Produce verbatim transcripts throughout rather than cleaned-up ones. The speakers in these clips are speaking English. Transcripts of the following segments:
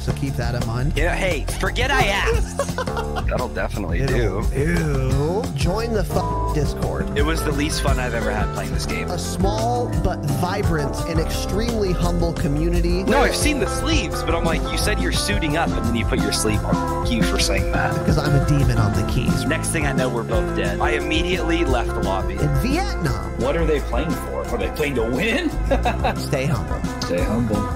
So keep that in mind. Yeah, hey, forget I asked. That'll definitely It'll, do. Ew. Join the f Discord. It was the least fun I've ever had playing this game. A small but vibrant and extremely humble community. No, I've seen the sleeves, but I'm like, you said you're suiting up, and then you put your sleeve on. Thank you for saying that. Because I'm a demon on the keys. Next thing I know, we're both dead. I immediately left the lobby. In Vietnam. What are they playing for? Are they playing to win? Stay humble. Stay humble.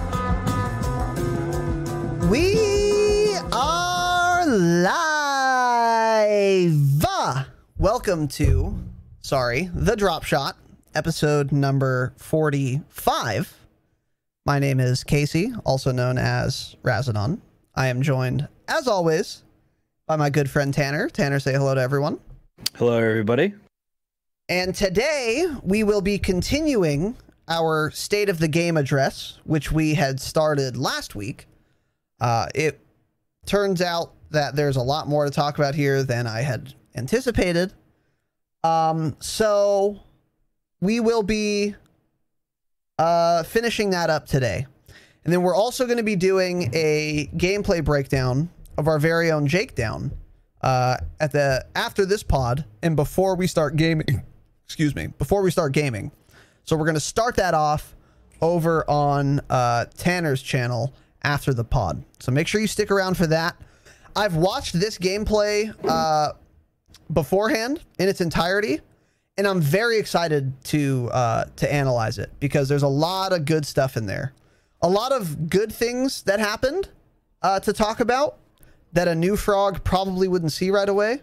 We are live. Welcome to, sorry, The Dropshot, episode number forty-five. My name is Casey, also known as Razinon. I am joined, as always, by my good friend Tanner. Tanner, say hello to everyone. Hello, everybody. And today we will be continuing our State of the Game address, which we had started last week. Uh, it turns out that there's a lot more to talk about here than I had anticipated. Um, so we will be uh, finishing that up today. And then we're also going to be doing a gameplay breakdown of our very own Jake Down uh, at the after this pod and before we start gaming. Excuse me, before we start gaming. So we're going to start that off over on uh, Tanner's channel after the pod. So make sure you stick around for that. I've watched this gameplay uh, beforehand in its entirety, and I'm very excited to uh, to analyze it because there's a lot of good stuff in there. A lot of good things that happened uh, to talk about that a new frog probably wouldn't see right away.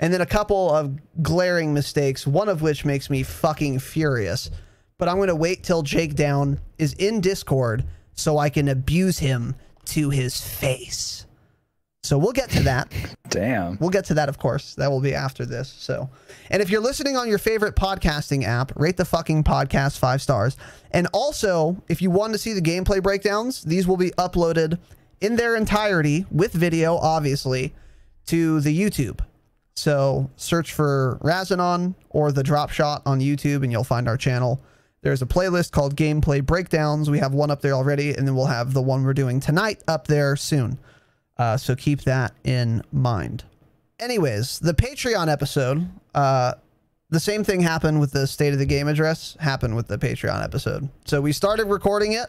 And then a couple of glaring mistakes, one of which makes me fucking furious. But I'm going to wait till Jake Down is in Discord so I can abuse him to his face. So we'll get to that. Damn. We'll get to that, of course. That will be after this. So, and if you're listening on your favorite podcasting app, rate the fucking podcast five stars. And also, if you want to see the gameplay breakdowns, these will be uploaded in their entirety with video, obviously, to the YouTube. So search for Razinon or The Dropshot on YouTube and you'll find our channel. There's a playlist called Gameplay Breakdowns. We have one up there already, and then we'll have the one we're doing tonight up there soon. Uh, so keep that in mind. Anyways, the Patreon episode, uh, the same thing happened with the State of the Game address, happened with the Patreon episode. So we started recording it.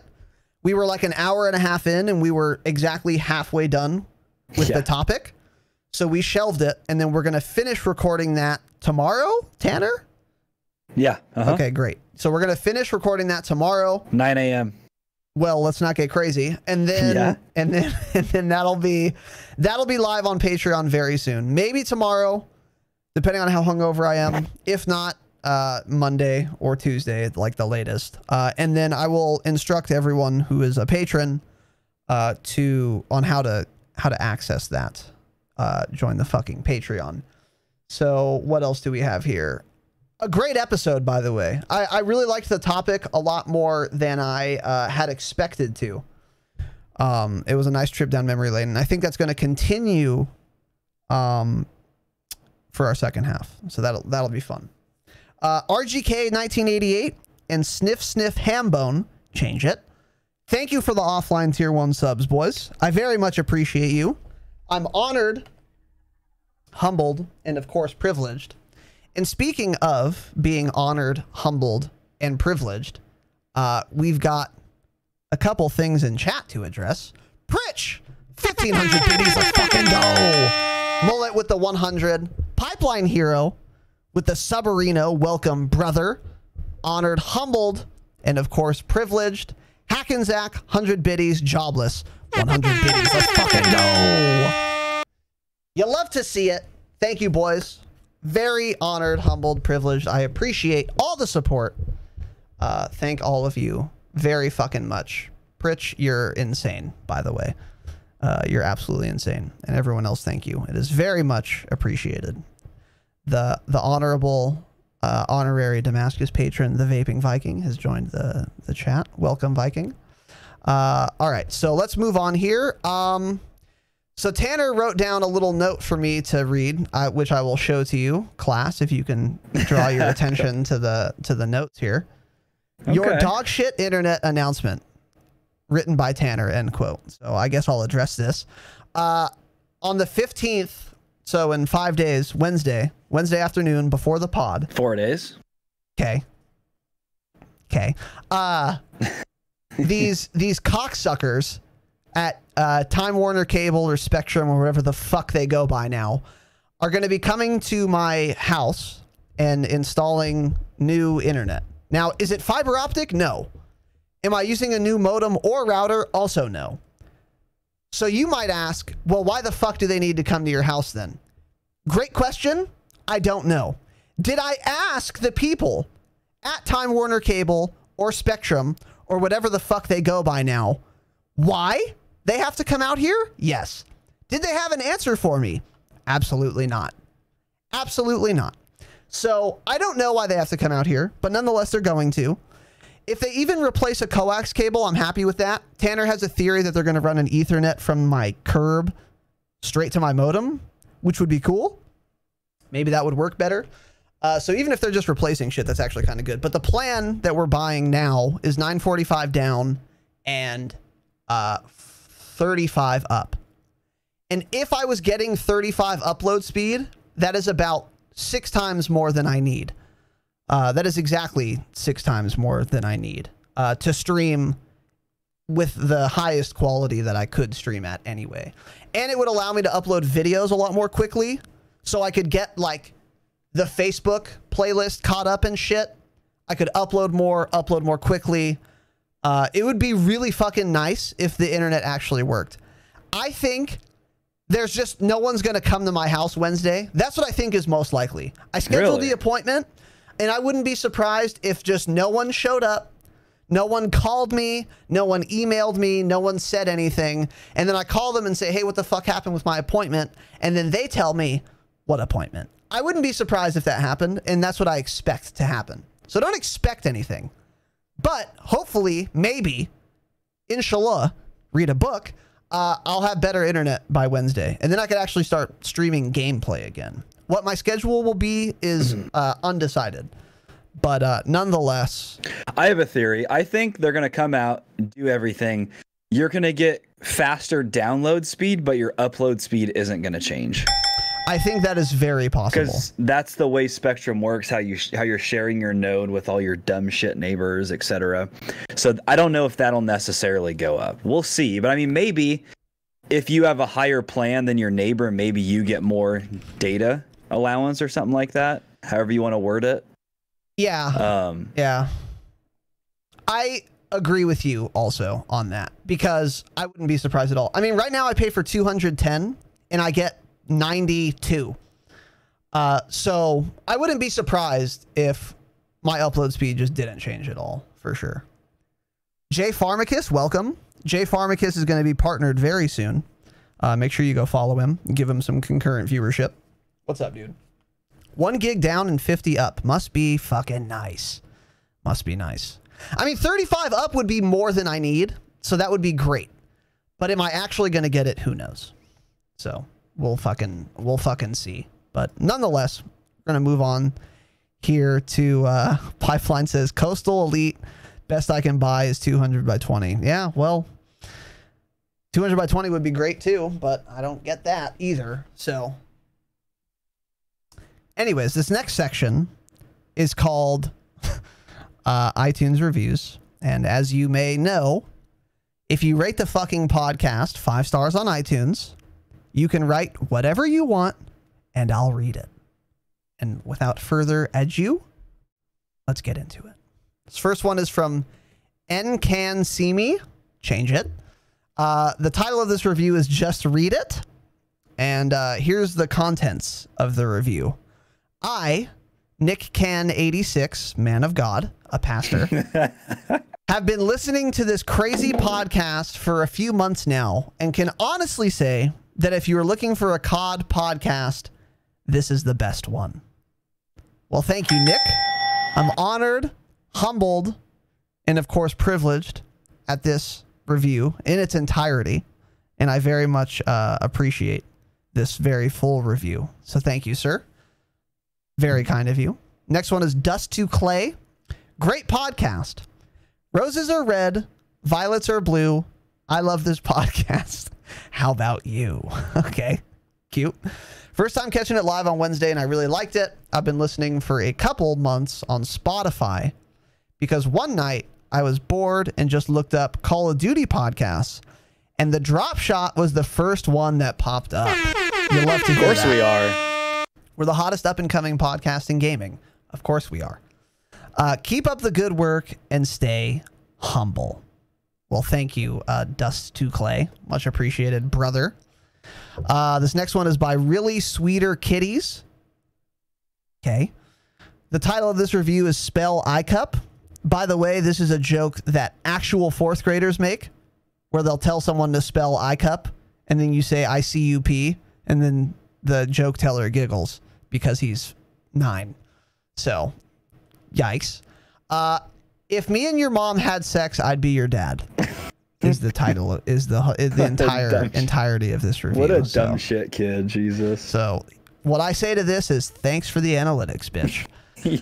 We were like an hour and a half in, and we were exactly halfway done with yeah. the topic. So we shelved it, and then we're going to finish recording that tomorrow, Tanner? Yeah. Uh-huh. Okay, great. So we're going to finish recording that tomorrow. nine a m Well, let's not get crazy. And then, yeah. and then, and then that'll be, that'll be live on Patreon very soon. Maybe tomorrow, depending on how hungover I am. If not, uh, Monday or Tuesday, like the latest. Uh, and then I will instruct everyone who is a patron, uh, to, on how to, how to access that, uh, join the fucking Patreon. So what else do we have here? A great episode, by the way. I, I really liked the topic a lot more than I uh, had expected to. Um, it was a nice trip down memory lane, and I think that's going to continue um, for our second half. So that'll that'll be fun. Uh, R G K nineteen eighty-eight and Sniff Sniff Hambone. Change it. Thank you for the offline tier one subs, boys. I very much appreciate you. I'm honored, humbled, and of course privileged. And speaking of being honored, humbled, and privileged, uh, we've got a couple things in chat to address. Pritch! fifteen hundred biddies a fucking go! Mullet with the one hundred. Pipeline Hero with the Subarino. Welcome, brother. Honored, humbled, and of course, privileged. Hack and Zach, one hundred biddies, jobless. one hundred biddies a fucking go! You love to see it. Thank you, boys. Very honored, humbled, privileged. I appreciate all the support. Uh, thank all of you very fucking much. Pritch, you're insane, by the way. Uh, you're absolutely insane. And everyone else, thank you. It is very much appreciated. The the honorable, uh, honorary Damascus patron, the Vaping Viking, has joined the, the chat. Welcome, Viking. Uh, all right, so let's move on here. Um... So Tanner wrote down a little note for me to read, uh, which I will show to you, class, if you can draw your attention to the to the notes here. Okay. Your dog shit internet announcement. written by Tanner, end quote. So I guess I'll address this. Uh, on the fifteenth, so in five days, Wednesday, Wednesday afternoon before the pod. Four days. Okay. Okay. Uh, these these cocksuckers at uh, Time Warner Cable or Spectrum or whatever the fuck they go by now are going to be coming to my house and installing new internet. Now, is it fiber optic? No. Am I using a new modem or router? Also no. So you might ask, well, why the fuck do they need to come to your house then? Great question. I don't know. Did I ask the people at Time Warner Cable or Spectrum or whatever the fuck they go by now why they have to come out here? Yes. Did they have an answer for me? Absolutely not. Absolutely not. So I don't know why they have to come out here, but nonetheless, they're going to. If they even replace a coax cable, I'm happy with that. Tanner has a theory that they're going to run an Ethernet from my curb straight to my modem, which would be cool. Maybe that would work better. Uh, so even if they're just replacing shit, that's actually kind of good. But the plan that we're buying now is nine forty-five down and uh, thirty-five up. And if I was getting thirty-five upload speed, that is about six times more than I need. Uh, that is exactly six times more than I need uh, to stream with the highest quality that I could stream at anyway. And it would allow me to upload videos a lot more quickly, so I could get like the Facebook playlist caught up and shit. I could upload more, upload more quickly. Uh, it would be really fucking nice if the internet actually worked. I think there's just no one's going to come to my house Wednesday. That's what I think is most likely. I scheduled really? the appointment. And I wouldn't be surprised if just no one showed up, no one called me, no one emailed me, no one said anything. And then I call them and say, hey, what the fuck happened with my appointment? And then they tell me what appointment. I wouldn't be surprised if that happened. And that's what I expect to happen. So don't expect anything. But hopefully, maybe, inshallah, read a book. Uh, I'll have better internet by Wednesday. And then I could actually start streaming gameplay again. What my schedule will be is uh, undecided, but uh, nonetheless. I have a theory. I think they're going to come out and do everything. You're going to get faster download speed, but your upload speed isn't going to change. I think that is very possible. Because that's the way Spectrum works, how, you sh how you're sharing your node with all your dumb shit neighbors, et cetera. So I don't know if that'll necessarily go up. We'll see. But I mean, maybe if you have a higher plan than your neighbor, maybe you get more data allowance or something like that, however you want to word it. Yeah. Um, yeah. I agree with you also on that, because I wouldn't be surprised at all. I mean, right now I pay for two hundred ten and I get ninety-two. Uh, so I wouldn't be surprised if my upload speed just didn't change at all, for sure. Jay Pharmacus, welcome. Jay Pharmacus is going to be partnered very soon. Uh, make sure you go follow him. Give him some concurrent viewership. What's up, dude? One gig down and fifty up. Must be fucking nice. Must be nice. I mean, thirty-five up would be more than I need, so that would be great. But am I actually going to get it? Who knows? So we'll fucking, we'll fucking see. But nonetheless, we're going to move on here to uh, Pipeline says, Coastal Elite, best I can buy is two hundred by twenty. Yeah, well, two hundred by twenty would be great too, but I don't get that either, so... Anyways, this next section is called uh, iTunes Reviews. And as you may know, if you rate the fucking podcast five stars on iTunes, you can write whatever you want and I'll read it. And without further ado, let's get into it. This first one is from NCanSeeMe. Change it. Uh, the title of this review is Just Read It. And uh, here's the contents of the review. I, Nick Can eighty-six, man of God, a pastor, have been listening to this crazy podcast for a few months now and can honestly say that if you're looking for a C O D podcast, this is the best one. Well, thank you, Nick. I'm honored, humbled, and of course privileged at this review in its entirety. And I very much uh, appreciate this very full review. So thank you, sir. Very kind of you. Next one is Dust to Clay. Great podcast. Roses are red, Violets are blue. I love this podcast. How about you? Okay. Cute. First time catching it live on Wednesday, and I really liked it. I've been listening for a couple months on Spotify because one night I was bored and just looked up Call of Duty podcasts, and The Dropshot was the first one that popped up. You love to hear that. Of course we are. We're the hottest up-and-coming podcast in gaming. Of course we are. Uh, keep up the good work and stay humble. Well, thank you, uh, Dust to Clay. Much appreciated, brother. Uh, this next one is by Really Sweeter Kitties. Okay. The title of this review is Spell I-Cup. By the way, this is a joke that actual fourth graders make, where they'll tell someone to spell I-Cup, and then you say I C U P, and then the joke teller giggles because he's nine. So, yikes. Uh, if me and your mom had sex, I'd be your dad. Is the title, is the, is the entire entirety of this review. What a so. dumb shit, kid. Jesus. So what I say to this is thanks for the analytics, bitch.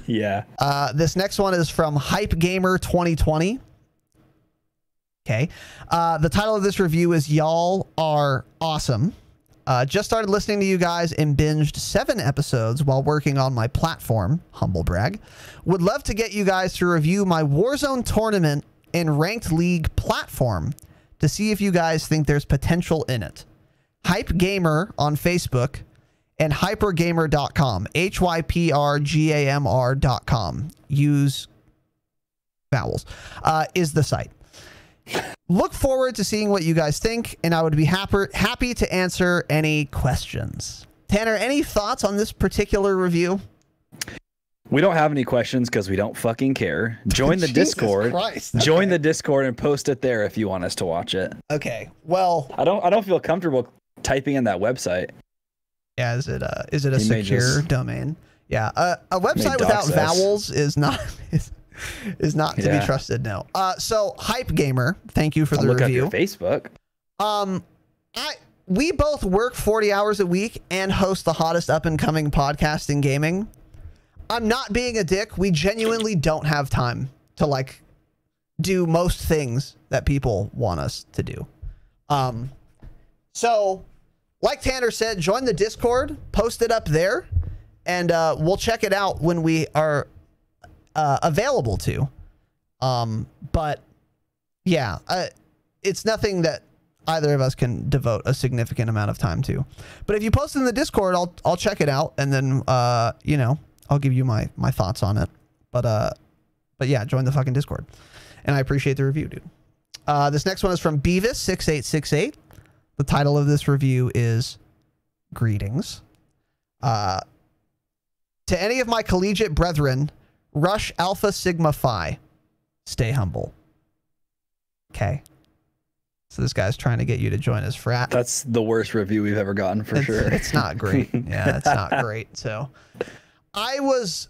Yeah. Uh, this next one is from Hype Gamer twenty twenty. Okay. Uh, the title of this review is Y'all Are Awesome. Uh, just started listening to you guys and binged seven episodes while working on my platform. Humble brag. Would love to get you guys to review my Warzone tournament and ranked league platform to see if you guys think there's potential in it. Hype Gamer on Facebook and hypergamer dot com. H Y P R G A M R dot com. Use vowels uh, is the site. Look forward to seeing what you guys think, and I would be happy, happy to answer any questions. Tanner, any thoughts on this particular review? We don't have any questions because we don't fucking care. Join the Discord. Christ, okay. Join the Discord and post it there if you want us to watch it. Okay. Well, I don't. I don't feel comfortable typing in that website. Yeah. Is it a? Is it a secure domain? Yeah. Uh, a website without vowels is not is, is not to yeah. be trusted. No. Uh. So Hype Gamer, thank you for the I'll look review. Up your Facebook. Um. I. We both work forty hours a week and host the hottest up and coming podcast in gaming. I'm not being a dick. We genuinely don't have time to like do most things that people want us to do. Um, so like Tanner said, join the Discord, post it up there, and uh, we'll check it out when we are uh, available to. Um, but yeah, uh, it's nothing that either of us can devote a significant amount of time to. But if you post in the Discord, I'll, I'll check it out. And then, uh, you know, I'll give you my, my thoughts on it. But uh, but yeah, join the fucking Discord. And I appreciate the review, dude. Uh, this next one is from Beavis six eight six eight. The title of this review is Greetings. Uh, to any of my collegiate brethren, Rush Alpha Sigma Phi. Stay humble. Okay. So this guy's trying to get you to join his frat. That's the worst review we've ever gotten, for it's, sure. It's not great. Yeah, it's not great. So... I was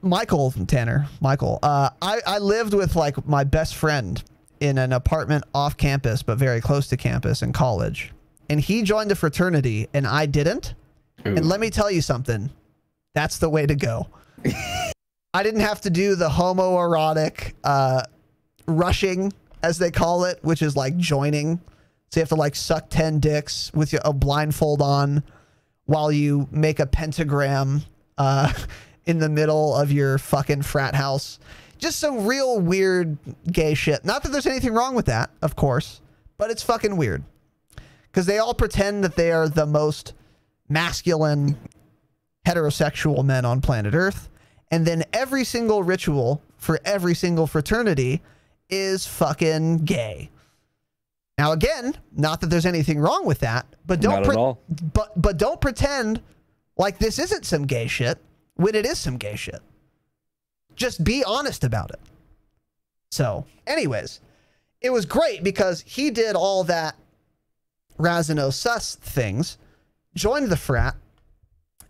Michael from Tanner, Michael. Uh, I, I lived with like my best friend in an apartment off campus, but very close to campus in college. And he joined a fraternity and I didn't. Ooh. And let me tell you something. That's the way to go. I didn't have to do the homoerotic uh, rushing, as they call it, which is like joining. So you have to like suck ten dicks with your, a blindfold on while you make a pentagram Uh, in the middle of your fucking frat house. Just some real weird gay shit. Not that there's anything wrong with that, of course, but it's fucking weird because they all pretend that they are the most masculine heterosexual men on planet Earth. And then every single ritual for every single fraternity is fucking gay. Now, again, not that there's anything wrong with that, but don't, pre but, but don't pretend like this isn't some gay shit when it is some gay shit. Just be honest about it. So anyways, it was great because he did all that Razinon sus things, joined the frat,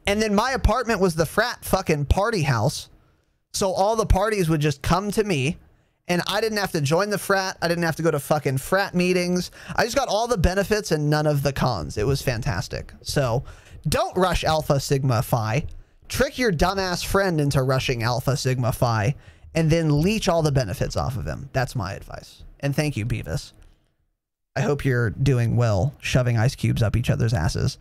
and then my apartment was the frat fucking party house. So all the parties would just come to me and I didn't have to join the frat. I didn't have to go to fucking frat meetings. I just got all the benefits and none of the cons. It was fantastic. So don't rush Alpha Sigma Phi. Trick your dumbass friend into rushing Alpha Sigma Phi and then leech all the benefits off of him. That's my advice. And thank you, Beavis. I hope you're doing well, shoving ice cubes up each other's asses.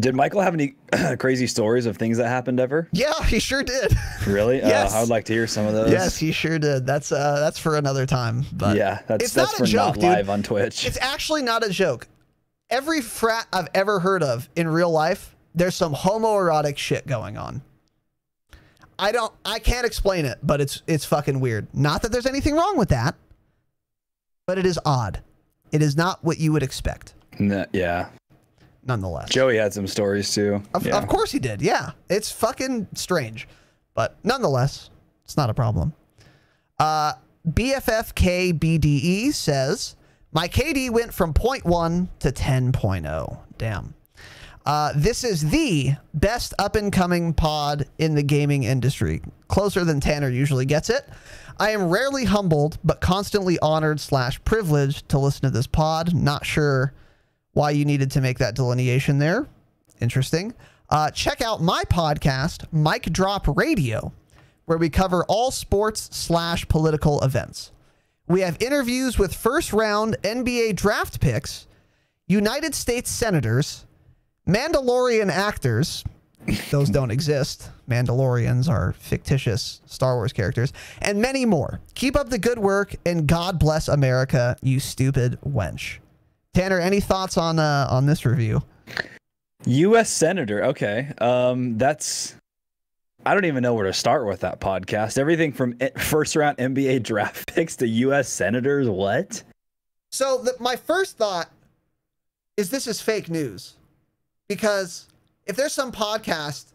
Did Michael have any crazy stories of things that happened ever? Yeah, he sure did. Really? Yes. Uh, I would like to hear some of those. Yes, he sure did. That's uh, that's for another time. But yeah, that's, it's that's not for a joke, not live dude. On Twitch. It's actually not a joke. Every frat I've ever heard of in real life, there's some homoerotic shit going on. I don't, I can't explain it, but it's it's fucking weird. Not that there's anything wrong with that, but it is odd. It is not what you would expect. No, yeah. Nonetheless. Joey had some stories too. Of, yeah. of course he did. Yeah. It's fucking strange, but nonetheless, it's not a problem. Uh, B F F K B D E says my K D went from zero point one to ten point oh. Damn. Uh, this is the best up and coming pod in the gaming industry. Closer than Tanner usually gets it. I am rarely humbled, but constantly honored slash privileged to listen to this pod. Not sure why you needed to make that delineation there. Interesting. Uh, check out my podcast, Mic Drop Radio, where we cover all sports slash political events. We have interviews with first round N B A draft picks, United States senators, Mandalorian actors. Those don't exist. Mandalorians are fictitious Star Wars characters, and many more. Keep up the good work, and God bless America, you stupid wench. Tanner, any thoughts on uh, on this review? U S Senator. Okay, um, that's. I don't even know where to start with that podcast. Everything from first round N B A draft picks to U S senators. What? So the, my first thought is this is fake news, because if there's some podcast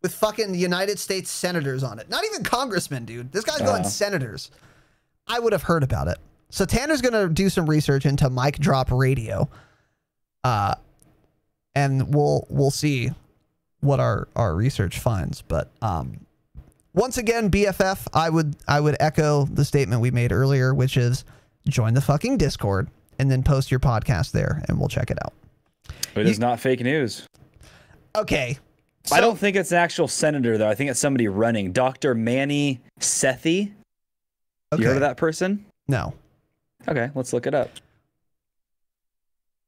with fucking United States senators on it, not even congressmen, dude, this guy's going uh, senators, I would have heard about it. So Tanner's going to do some research into Mic Drop Radio. Uh, and we'll, we'll see what our, our research finds. But, um, once again, B F F, I would, I would echo the statement we made earlier, which is join the fucking Discord and then post your podcast there and we'll check it out. It you, is not fake news. Okay. So, I don't think it's an actual senator, though. I think it's somebody running. Doctor Manny Sethi. Okay. You heard of that person? No. Okay, let's look it up.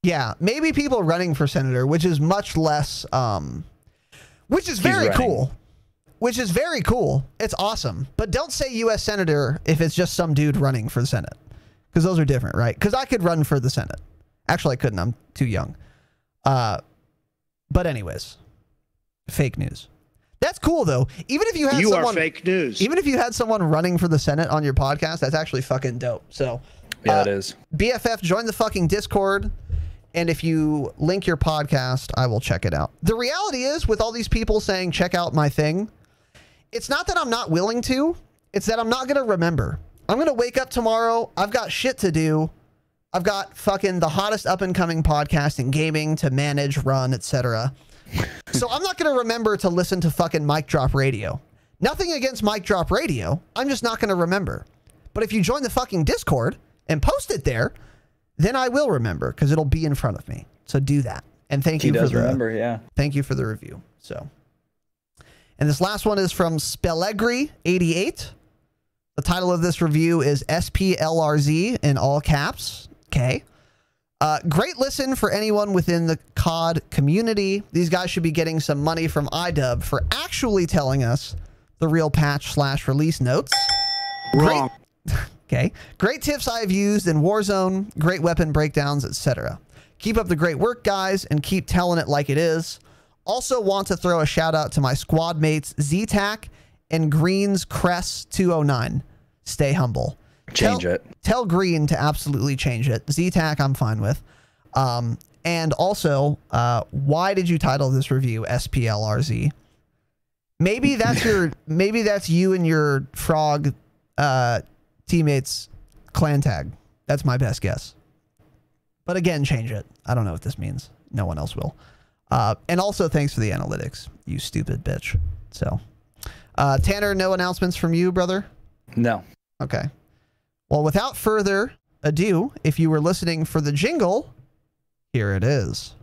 Yeah, maybe people running for senator, which is much less, um, which is very cool. Which is very cool. It's awesome. But don't say U S senator if it's just some dude running for the Senate, because those are different, right? Because I could run for the Senate. Actually, I couldn't. I'm too young. Uh, but anyways, fake news. That's cool though. Even if you had you someone, are fake news. Even if you had someone running for the Senate on your podcast, that's actually fucking dope. So yeah, uh, it is. B F F, join the fucking Discord, and if you link your podcast, I will check it out. The reality is, with all these people saying check out my thing, it's not that I'm not willing to. It's that I'm not gonna remember. I'm gonna wake up tomorrow. I've got shit to do. I've got fucking the hottest up and coming podcast in gaming to manage, run, et cetera. So I'm not going to remember to listen to fucking Mic Drop Radio. Nothing against Mic Drop Radio. I'm just not going to remember. But if you join the fucking Discord and post it there, then I will remember because it'll be in front of me. So do that. And thank he you does for the remember, yeah. Thank you for the review. So, and this last one is from Spellegri eighty-eight. The title of this review is S P L R Z in all caps. Okay. Uh, great listen for anyone within the C O D community. These guys should be getting some money from iDub for actually telling us the real patch slash release notes. Wrong. Great, okay. Great tips I've used in Warzone, great weapon breakdowns, et cetera. Keep up the great work, guys, and keep telling it like it is. Also want to throw a shout out to my squad mates, Z TAC and Green's Cress two oh nine. Stay humble. Change tell, it. Tell Green to absolutely change it. Z TAC, I'm fine with. Um, and also, uh, why did you title this review S P L R Z? Maybe that's your, maybe that's you and your frog uh, teammates clan tag. That's my best guess. But again, change it. I don't know what this means. No one else will. Uh, and also, thanks for the analytics, you stupid bitch. So, uh, Tanner, no announcements from you, brother? No. Okay. Well, without further ado, if you were listening for the jingle, here it is.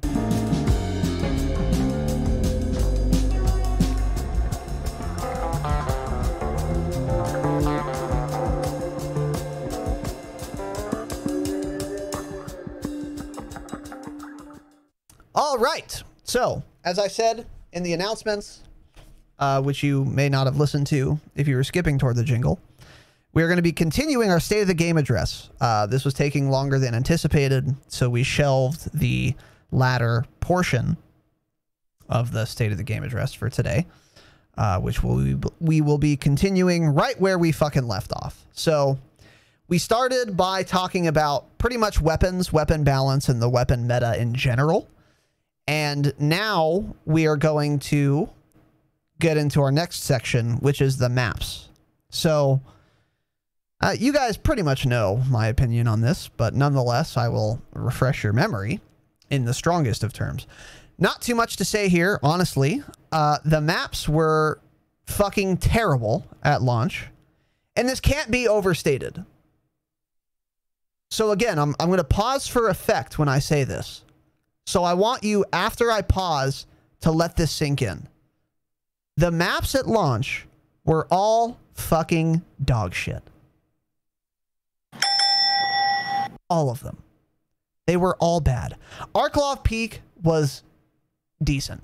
All right. So, as I said in the announcements, uh, which you may not have listened to if you were skipping toward the jingle, we are going to be continuing our State of the Game address. Uh, this was taking longer than anticipated, so we shelved the latter portion of the State of the Game address for today, uh, which we, we will be continuing right where we fucking left off. So we started by talking about pretty much weapons, weapon balance, and the weapon meta in general. And now we are going to get into our next section, which is the maps. So uh, you guys pretty much know my opinion on this, but nonetheless, I will refresh your memory in the strongest of terms. Not too much to say here, honestly. Uh, the maps were fucking terrible at launch, and this can't be overstated. So again, I'm, I'm going to pause for effect when I say this. So I want you, after I pause, to let this sink in. The maps at launch were all fucking dog shit. All of them. They were all bad. Arklov Peak was decent.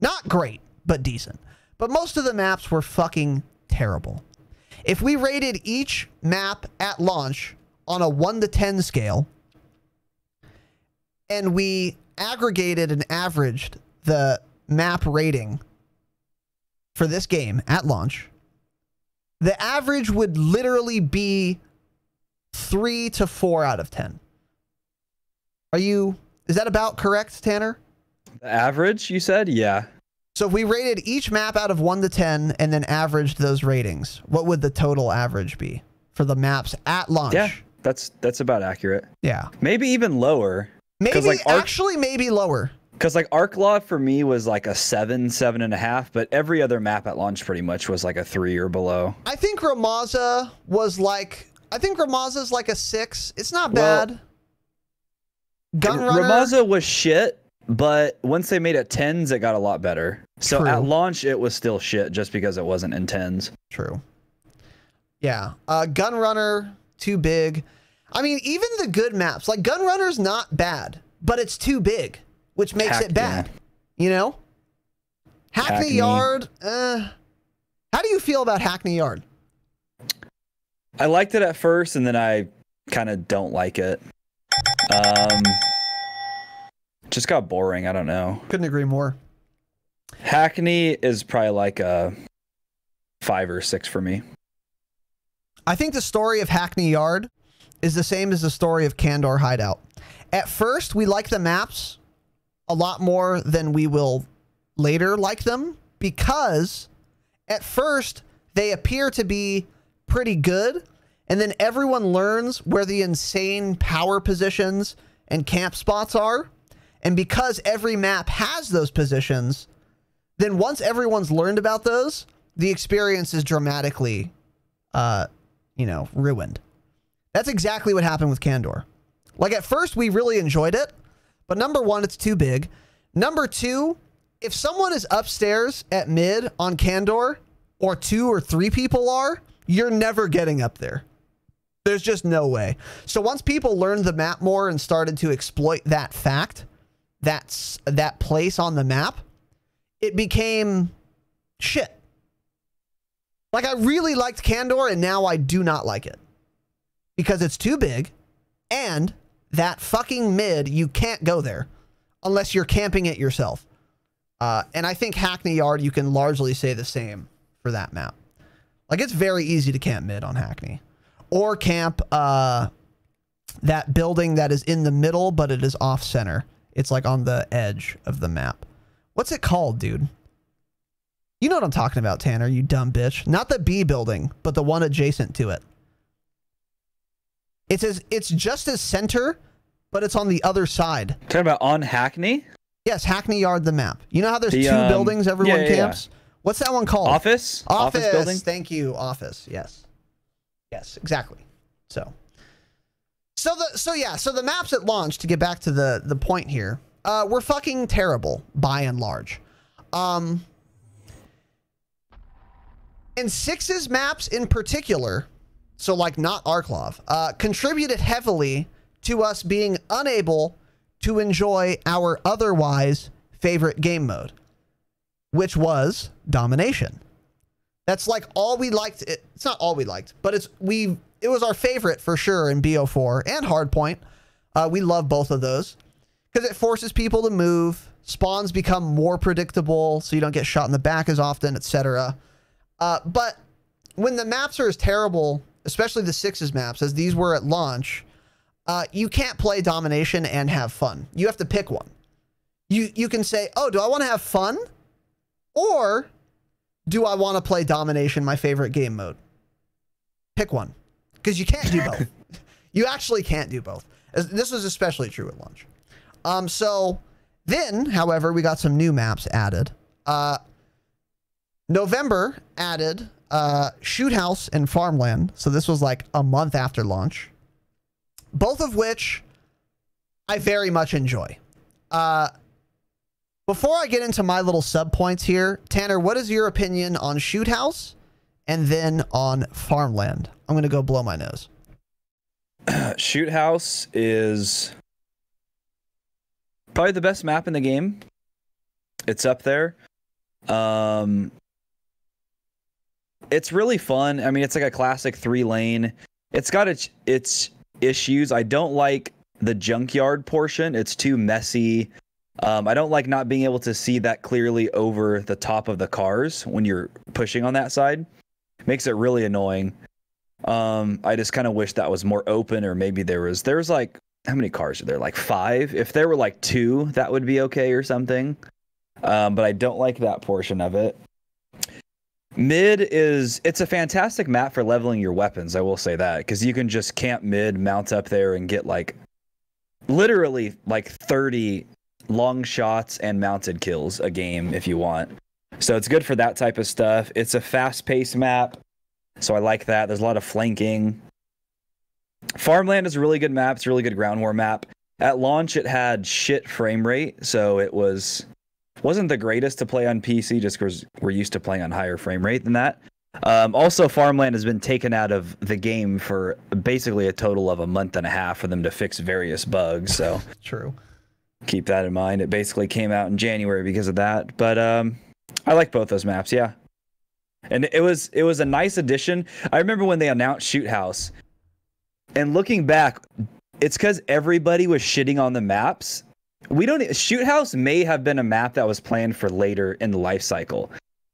Not great, but decent. But most of the maps were fucking terrible. If we rated each map at launch on a one to ten scale, and we aggregated and averaged the map rating for this game at launch, the average would literally be three to four out of ten. Are you, is that about correct, Tanner? The average, you said? Yeah. So if we rated each map out of one to ten and then averaged those ratings, what would the total average be for the maps at launch? Yeah, that's, that's about accurate. Yeah. Maybe even lower. Maybe like Arc, actually maybe lower. Because like Arklot for me was like a seven, seven and a half, but every other map at launch pretty much was like a three or below. I think Ramaza was like, I think Ramaza's like a six. It's not bad. Well, Gunrunner, Ramaza was shit, but once they made it tens, it got a lot better. So true. At launch, it was still shit just because it wasn't in tens. True. Yeah. Uh, Gunrunner, too big. I mean, even the good maps, like Gunrunner's not bad, but it's too big, which makes Hackney. It bad. You know? Hackney, Hackney. Yard. Uh, how do you feel about Hackney Yard? I liked it at first, and then I kind of don't like it. Um, just got boring. I don't know. Couldn't agree more. Hackney is probably like a five or six for me. I think the story of Hackney Yard is the same as the story of Kandor Hideout. At first, we like the maps a lot more than we will later like them, because at first they appear to be pretty good, and then everyone learns where the insane power positions and camp spots are. And because every map has those positions, then once everyone's learned about those, the experience is dramatically, uh, you know, ruined. That's exactly what happened with Kandor. Like, at first, we really enjoyed it. But number one, it's too big. Number two, if someone is upstairs at mid on Kandor, or two or three people are, you're never getting up there. There's just no way. So once people learned the map more and started to exploit that fact, that's that place on the map, it became shit. Like, I really liked Kandor, and now I do not like it. Because it's too big, and that fucking mid, you can't go there unless you're camping it yourself. Uh, and I think Hackney Yard, you can largely say the same for that map. Like, it's very easy to camp mid on Hackney. Or camp uh, that building that is in the middle, but it is off center. It's like on the edge of the map. What's it called, dude? You know what I'm talking about, Tanner, you dumb bitch. Not the B building, but the one adjacent to it. It's as, it's just as center, but it's on the other side. Talking about on Hackney? Yes, Hackney Yard, the map. You know how there's the, two um, buildings everyone yeah, yeah, camps? Yeah. What's that one called? Office? Office? Office building? Thank you, office. Yes. Yes, exactly. So, so the so yeah, so the maps at launch, to get back to the the point here, uh, were fucking terrible by and large. Um, and Six's maps in particular, so like not Arklov, uh, contributed heavily to us being unable to enjoy our otherwise favorite game mode, which was domination. That's like all we liked. It's not all we liked, but it's we. It was our favorite for sure in B O four and Hardpoint. Uh, we love both of those because it forces people to move. Spawns become more predictable, so you don't get shot in the back as often, et cetera. Uh, but when the maps are as terrible, especially the sixes maps, as these were at launch, uh, you can't play domination and have fun. You have to pick one. You, you can say, oh, do I want to have fun? Or do I want to play domination, my favorite game mode? Pick one, because you can't do both. You actually can't do both. This was especially true at launch. Um, so then, however, we got some new maps added. Uh, November added uh, Shoot House and Farmland. So this was like a month after launch. Both of which I very much enjoy. Uh, before I get into my little sub points here, Tanner, what is your opinion on Shoot House and then on Farmland? I'm going to go blow my nose. Shoot House is probably the best map in the game. It's up there. Um, it's really fun. I mean, it's like a classic three lane. It's got its, its issues. I don't like the junkyard portion. It's too messy. Um, I don't like not being able to see that clearly over the top of the cars when you're pushing on that side. It makes it really annoying. Um, I just kind of wish that was more open, or maybe there was, there's like, how many cars are there? Like five? If there were like two, that would be okay or something. Um, but I don't like that portion of it. Mid is, it's a fantastic map for leveling your weapons. I will say that, because you can just camp mid, mount up there and get like literally like thirty long shots and mounted kills a game if you want. So it's good for that type of stuff. It's a fast paced map, so I like that. There's a lot of flanking. Farmland is a really good map. It's a really good ground war map. At launch, it had shit frame rate, so it was wasn't the greatest to play on P C just because we're used to playing on higher frame rate than that. Um, also, Farmland has been taken out of the game for basically a total of a month and a half for them to fix various bugs. So true. Keep that in mind. It basically came out in January because of that. But um, I like both those maps. Yeah. And it was it was a nice addition. I remember when they announced Shoot House, and looking back, it's because everybody was shitting on the maps. We don't Shoot House may have been a map that was planned for later in the life cycle,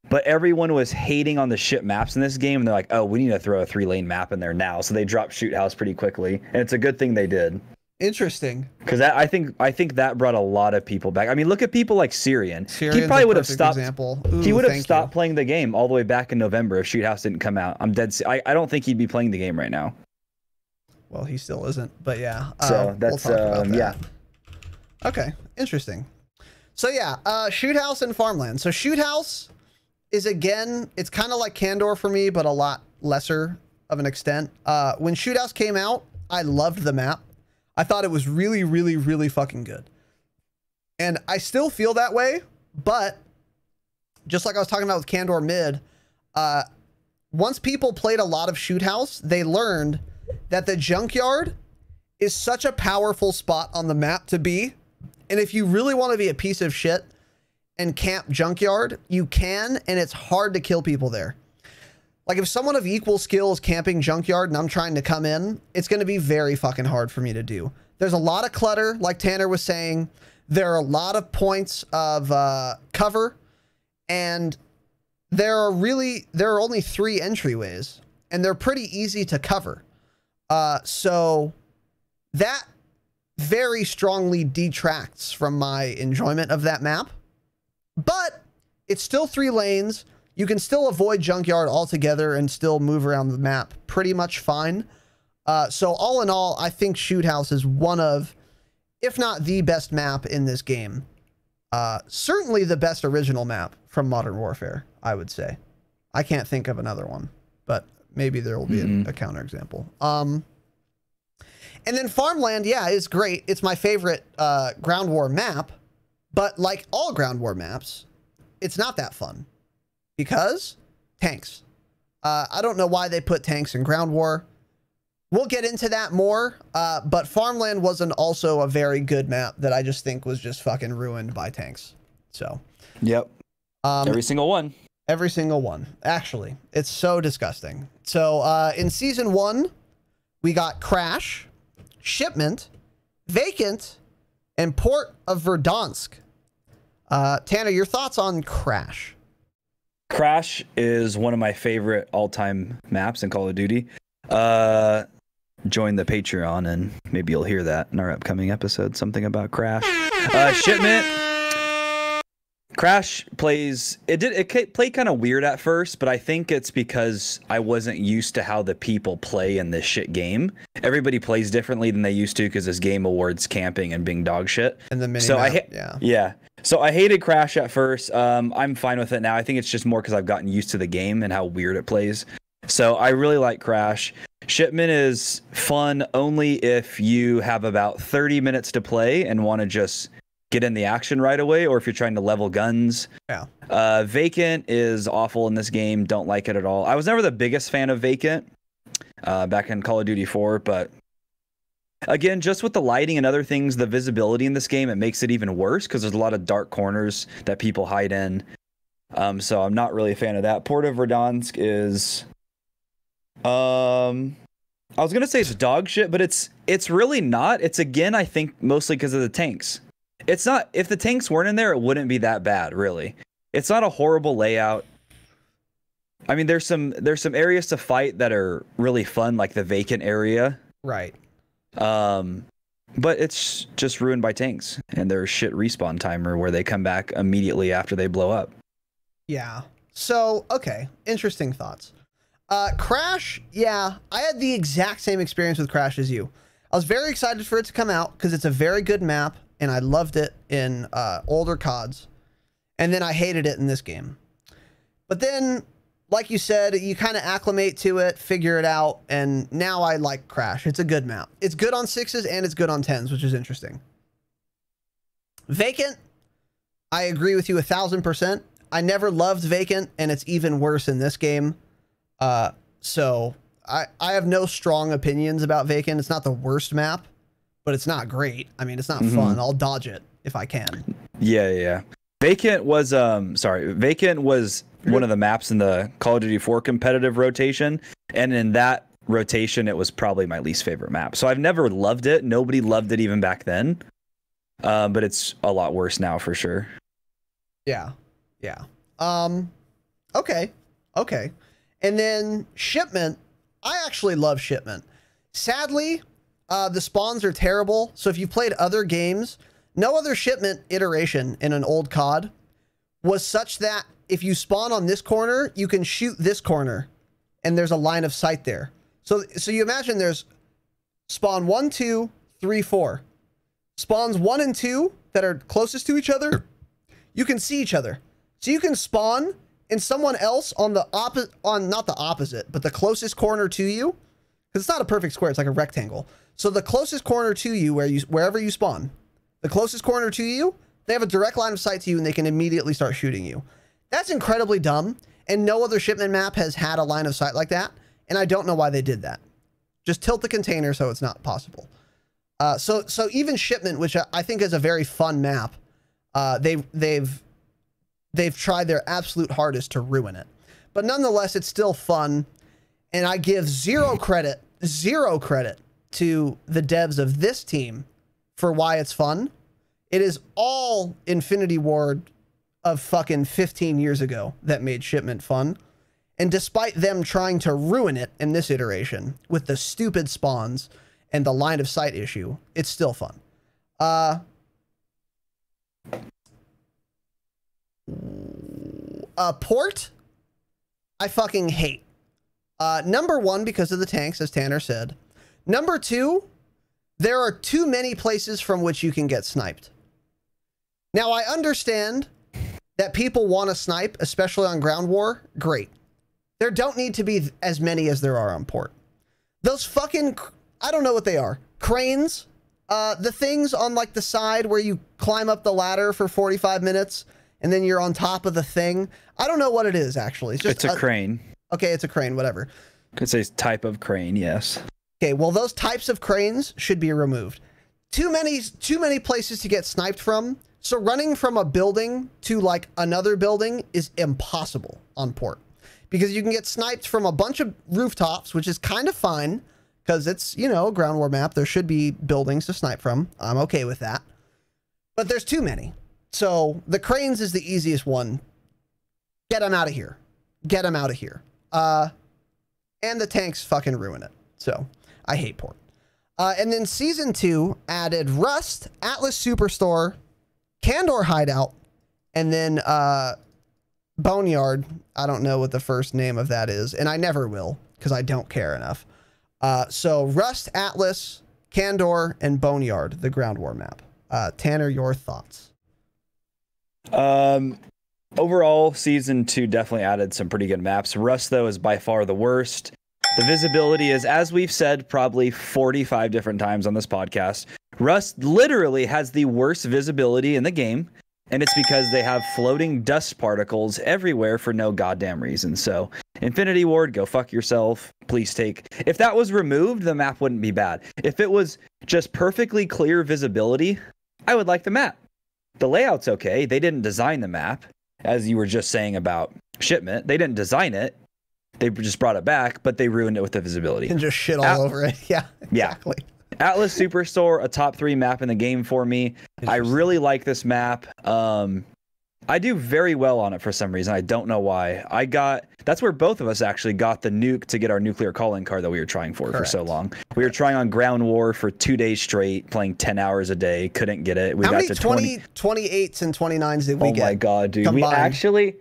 but everyone was hating on the shit maps in this game. And they're like, oh, we need to throw a three lane map in there now. So they dropped Shoot House pretty quickly, and it's a good thing they did. Interesting, because I think I think that brought a lot of people back. I mean, look at people like Syrian. Syrian's he probably would have stopped. Ooh, he would have stopped you. playing the game all the way back in November if Shoot House didn't come out. I'm dead. I I don't think he'd be playing the game right now. Well, he still isn't. But yeah. So um, that's we'll uh, that. yeah. Okay, interesting. So yeah, uh, Shoot House and Farmland. So Shoot House is again, it's kind of like Kandor for me, but a lot lesser of an extent. Uh, when Shoot House came out, I loved the map. I thought it was really, really, really fucking good. And I still feel that way, but just like I was talking about with Kandor Mid, uh, once people played a lot of Shoot House, they learned that the junkyard is such a powerful spot on the map to be. And if you really want to be a piece of shit and camp junkyard, you can, and it's hard to kill people there. Like, if someone of equal skill is camping junkyard and I'm trying to come in, it's going to be very fucking hard for me to do. There's a lot of clutter, like Tanner was saying. There are a lot of points of uh, cover, and there are really, there are only three entryways, and they're pretty easy to cover. Uh, so that very strongly detracts from my enjoyment of that map, but it's still three lanes. You can still avoid junkyard altogether and still move around the map pretty much fine. Uh, so all in all, I think Shoot House is one of, if not the best map in this game. Uh, certainly the best original map from Modern Warfare, I would say. I can't think of another one, but maybe there will be mm-hmm. a, a counterexample. Um, and then Farmland, yeah, is great. It's my favorite uh, ground war map, but like all ground war maps, it's not that fun. Because tanks. Uh, I don't know why they put tanks in ground war. We'll get into that more, uh, but Farmland wasn't also a very good map that I just think was just fucking ruined by tanks. So, yep, um, every single one, every single one. Actually, it's so disgusting. So uh, in season one, we got Crash, Shipment, Vacant, and Port of Verdansk. Uh, Tanner, your thoughts on Crash? Crash is one of my favorite all-time maps in Call of Duty. Uh, join the Patreon and maybe you'll hear that in our upcoming episode, something about Crash. Uh, Shipment. Crash plays, it did, it played kind of weird at first, but I think it's because I wasn't used to how the people play in this shit game. Everybody plays differently than they used to because this game awards camping and being dog shit. And the mini so map, I yeah. Yeah. So I hated Crash at first. Um, I'm fine with it now. I think it's just more because I've gotten used to the game and how weird it plays. So I really like Crash. Shipment is fun only if you have about thirty minutes to play and want to just get in the action right away, or if you're trying to level guns. Yeah. Uh, Vacant is awful in this game. Don't like it at all. I was never the biggest fan of Vacant uh, back in Call of Duty four, but again, just with the lighting and other things, the visibility in this game, it makes it even worse because there's a lot of dark corners that people hide in. Um, so I'm not really a fan of that. Port of Verdansk is... Um, I was gonna say it's dog shit, but it's it's really not. It's again, I think mostly because of the tanks. It's not. If the tanks weren't in there, it wouldn't be that bad, really. It's not a horrible layout. I mean, there's some there's some areas to fight that are really fun, like the Vacant area, right? Um, but it's just ruined by tanks and their shit respawn timer where they come back immediately after they blow up. Yeah. So okay, interesting thoughts. Uh, Crash, yeah, I had the exact same experience with Crash as you. I was very excited for it to come out because it's a very good map, and I loved it in uh, older C O Ds, and then I hated it in this game. But then, like you said, you kind of acclimate to it, figure it out, and now I like Crash. It's a good map. It's good on sixes, and it's good on tens, which is interesting. Vacant, I agree with you a thousand percent. I never loved Vacant, and it's even worse in this game. Uh, so I, I have no strong opinions about Vacant. It's not the worst map, but it's not great. I mean, it's not mm-hmm. fun. I'll dodge it if I can. Yeah. Yeah. Vacant was, um, sorry. Vacant was one of the maps in the Call of Duty four competitive rotation. And in that rotation, it was probably my least favorite map. So I've never loved it. Nobody loved it even back then. Um, uh, but it's a lot worse now for sure. Yeah. Yeah. Um, okay. Okay. And then Shipment, I actually love Shipment. Sadly, uh, the spawns are terrible. So if you played other games, no other Shipment iteration in an old C O D was such that if you spawn on this corner, you can shoot this corner and there's a line of sight there. So, so you imagine there's spawn one, two, three, four. Spawns one and two that are closest to each other, you can see each other. So you can spawn and someone else on the opposite, on not the opposite, but the closest corner to you, because it's not a perfect square, it's like a rectangle. So the closest corner to you, where you, wherever you spawn, the closest corner to you, they have a direct line of sight to you and they can immediately start shooting you. That's incredibly dumb, and no other Shipment map has had a line of sight like that, and I don't know why they did that. Just tilt the container so it's not possible. Uh, so, so even Shipment, which I think is a very fun map, uh, they, they've... They've tried their absolute hardest to ruin it. But nonetheless, it's still fun. And I give zero credit, zero credit to the devs of this team for why it's fun. It is all Infinity Ward of fucking fifteen years ago that made Shipment fun. And despite them trying to ruin it in this iteration with the stupid spawns and the line of sight issue, it's still fun. Uh... Uh, Port, I fucking hate. Uh, number one, because of the tanks, as Tanner said. Number two, there are too many places from which you can get sniped. Now, I understand that people want to snipe, especially on ground war. Great. There don't need to be as many as there are on Port. Those fucking, I don't know what they are. Cranes, uh, the things on like the side where you climb up the ladder for forty-five minutes. And then you're on top of the thing. I don't know what it is, actually. It's just it's a, a crane. Okay, it's a crane, whatever. It's a type of crane, yes. Okay, well, those types of cranes should be removed. Too many, too many places to get sniped from. So running from a building to like another building is impossible on port, because you can get sniped from a bunch of rooftops, which is kind of fine because it's, you know, a ground war map. There should be buildings to snipe from. I'm okay with that, but there's too many. So the cranes is the easiest one. Get them out of here. Get them out of here. Uh, and the tanks fucking ruin it. So I hate port. Uh, and then season two added Rust, Atlas Superstore, Kandor Hideout, and then uh, Boneyard. I don't know what the first name of that is, and I never will because I don't care enough. Uh, so Rust, Atlas, Kandor, and Boneyard, the ground war map. Uh, Tanner, your thoughts? Um, overall, season two definitely added some pretty good maps. Rust, though, is by far the worst. The visibility is, as we've said probably forty-five different times on this podcast, Rust literally has the worst visibility in the game, and it's because they have floating dust particles everywhere for no goddamn reason. So, Infinity Ward, go fuck yourself. Please take... If that was removed, the map wouldn't be bad. If it was just perfectly clear visibility, I would like the map. The layout's okay. They didn't design the map, as you were just saying about Shipment. They didn't design it. They just brought it back, but they ruined it with the visibility. And just shit all At over it. Yeah, exactly. Yeah. Atlas Superstore, a top three map in the game for me. I really like this map. Um, I do very well on it for some reason. I don't know why. I got, that's where both of us actually got the nuke to get our nuclear calling card that we were trying for Correct. for so long. We were trying on ground war for two days straight, playing ten hours a day. Couldn't get it. We How got many to twenty, twenty-eights and twenty-nines did we oh get? Oh my God, dude. Combined. We actually...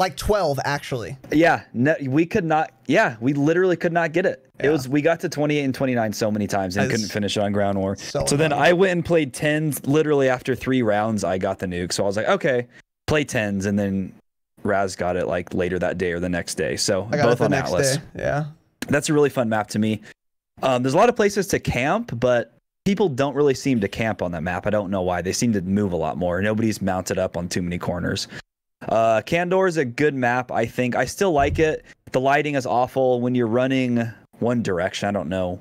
Like twelve, actually. Yeah, no, we could not. Yeah, we literally could not get it. Yeah. It was we got to twenty-eight and twenty-nine so many times and couldn't finish it on ground war. So, so then I went and played tens. Literally after three rounds, I got the nuke. So I was like, okay, play tens, and then Raz got it like later that day or the next day. So both on Atlas. Yeah, that's a really fun map to me. Um, there's a lot of places to camp, but people don't really seem to camp on that map. I don't know why. They seem to move a lot more. Nobody's mounted up on too many corners. Uh, Kandor is a good map, I think. I still like it. The lighting is awful when you're running one direction. I don't know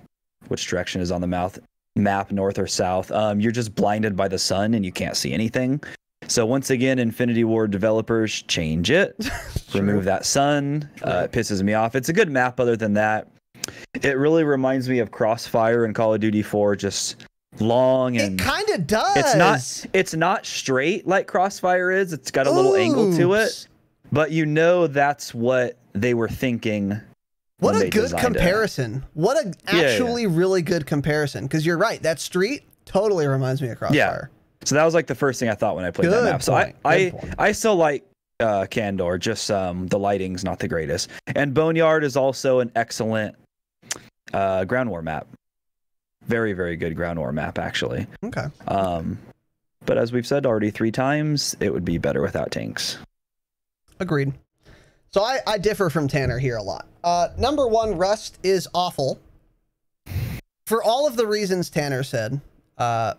which direction is on the mouth map, north or south. Um, you're just blinded by the sun and you can't see anything. So once again, Infinity Ward developers, change it. Remove that sun. Uh, it pisses me off. It's a good map other than that. It really reminds me of Crossfire in Call of Duty four, just... long and it kind of does. It's not. It's not straight like Crossfire is. It's got a little Oops. angle to it, but you know that's what they were thinking. What a good comparison! It. What a actually yeah, yeah. really good comparison. Because you're right. That street totally reminds me of Crossfire. Yeah. So that was like the first thing I thought when I played good that map. So point. I I, I still like uh, Kandor. Just um, the lighting's not the greatest. And Boneyard is also an excellent uh, ground war map. Very, very good ground war map, actually. Okay. Um, but as we've said already three times, it would be better without tanks. Agreed. So I, I differ from Tanner here a lot. Uh, number one, Rust is awful. For all of the reasons Tanner said, uh,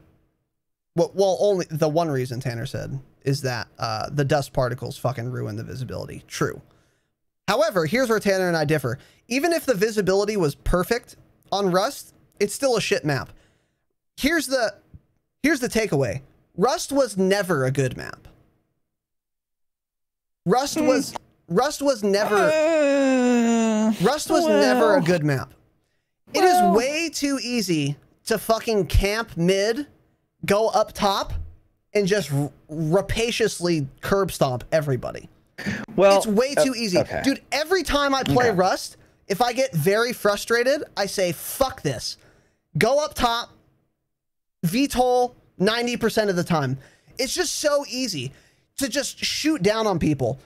well, well, only the one reason Tanner said is that uh, the dust particles fucking ruin the visibility. True. However, here's where Tanner and I differ. Even if the visibility was perfect on Rust, it's still a shit map. Here's the here's the takeaway. Rust was never a good map. Rust was Rust was never uh, Rust was well, never a good map. It well. is way too easy to fucking camp mid, go up top, and just r rapaciously curb stomp everybody. Well, it's way too uh, easy. Okay. Dude, every time I play okay. Rust, if I get very frustrated, I say fuck this. Go up top, V TOL ninety percent of the time. It's just so easy to just shoot down on people,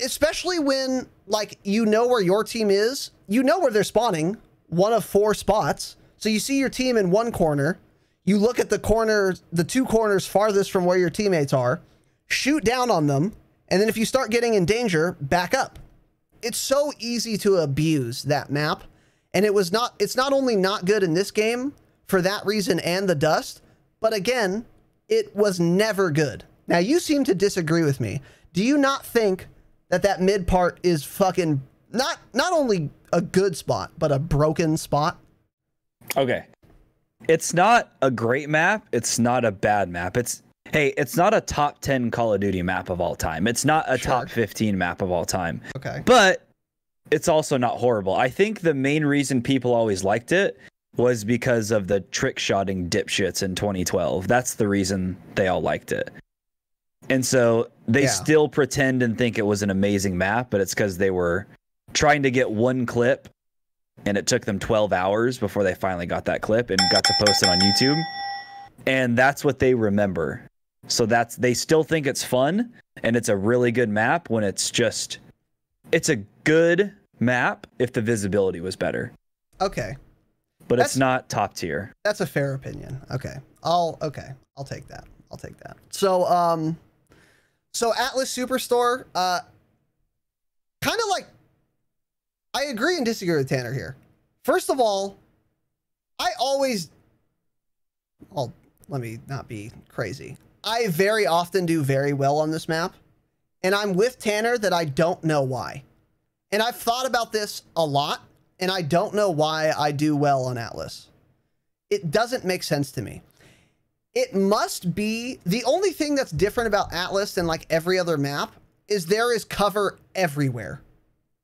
especially when, like, you know where your team is. You know where they're spawning, one of four spots. So you see your team in one corner. You look at the corner, the two corners farthest from where your teammates are, shoot down on them, and then if you start getting in danger, back up. It's so easy to abuse that map. And it was not, it's not only not good in this game for that reason and the dust, but again, it was never good. Now you seem to disagree with me. Do you not think that that mid part is fucking not, not only a good spot, but a broken spot? Okay. It's not a great map. It's not a bad map. It's hey, it's not a top ten Call of Duty map of all time. It's not a sure. top fifteen map of all time. Okay. But it's also not horrible. I think the main reason people always liked it was because of the trick-shotting dipshits in twenty twelve. That's the reason they all liked it. And so they yeah. still pretend and think it was an amazing map, but it's because they were trying to get one clip, and it took them twelve hours before they finally got that clip and got to post it on YouTube. And that's what they remember. So that's they still think it's fun, and it's a really good map when it's just... It's a good map if the visibility was better. Okay. But that's, it's not top tier. That's a fair opinion. Okay. I'll okay. I'll take that. I'll take that. So um so Atlas Superstore, uh kind of like I agree and disagree with Tanner here. First of all, I always well, let me not be crazy. I very often do very well on this map. And I'm with Tanner that I don't know why. And I've thought about this a lot, and I don't know why I do well on Atlas. It doesn't make sense to me. It must be, the only thing that's different about Atlas than like every other map is there is cover everywhere.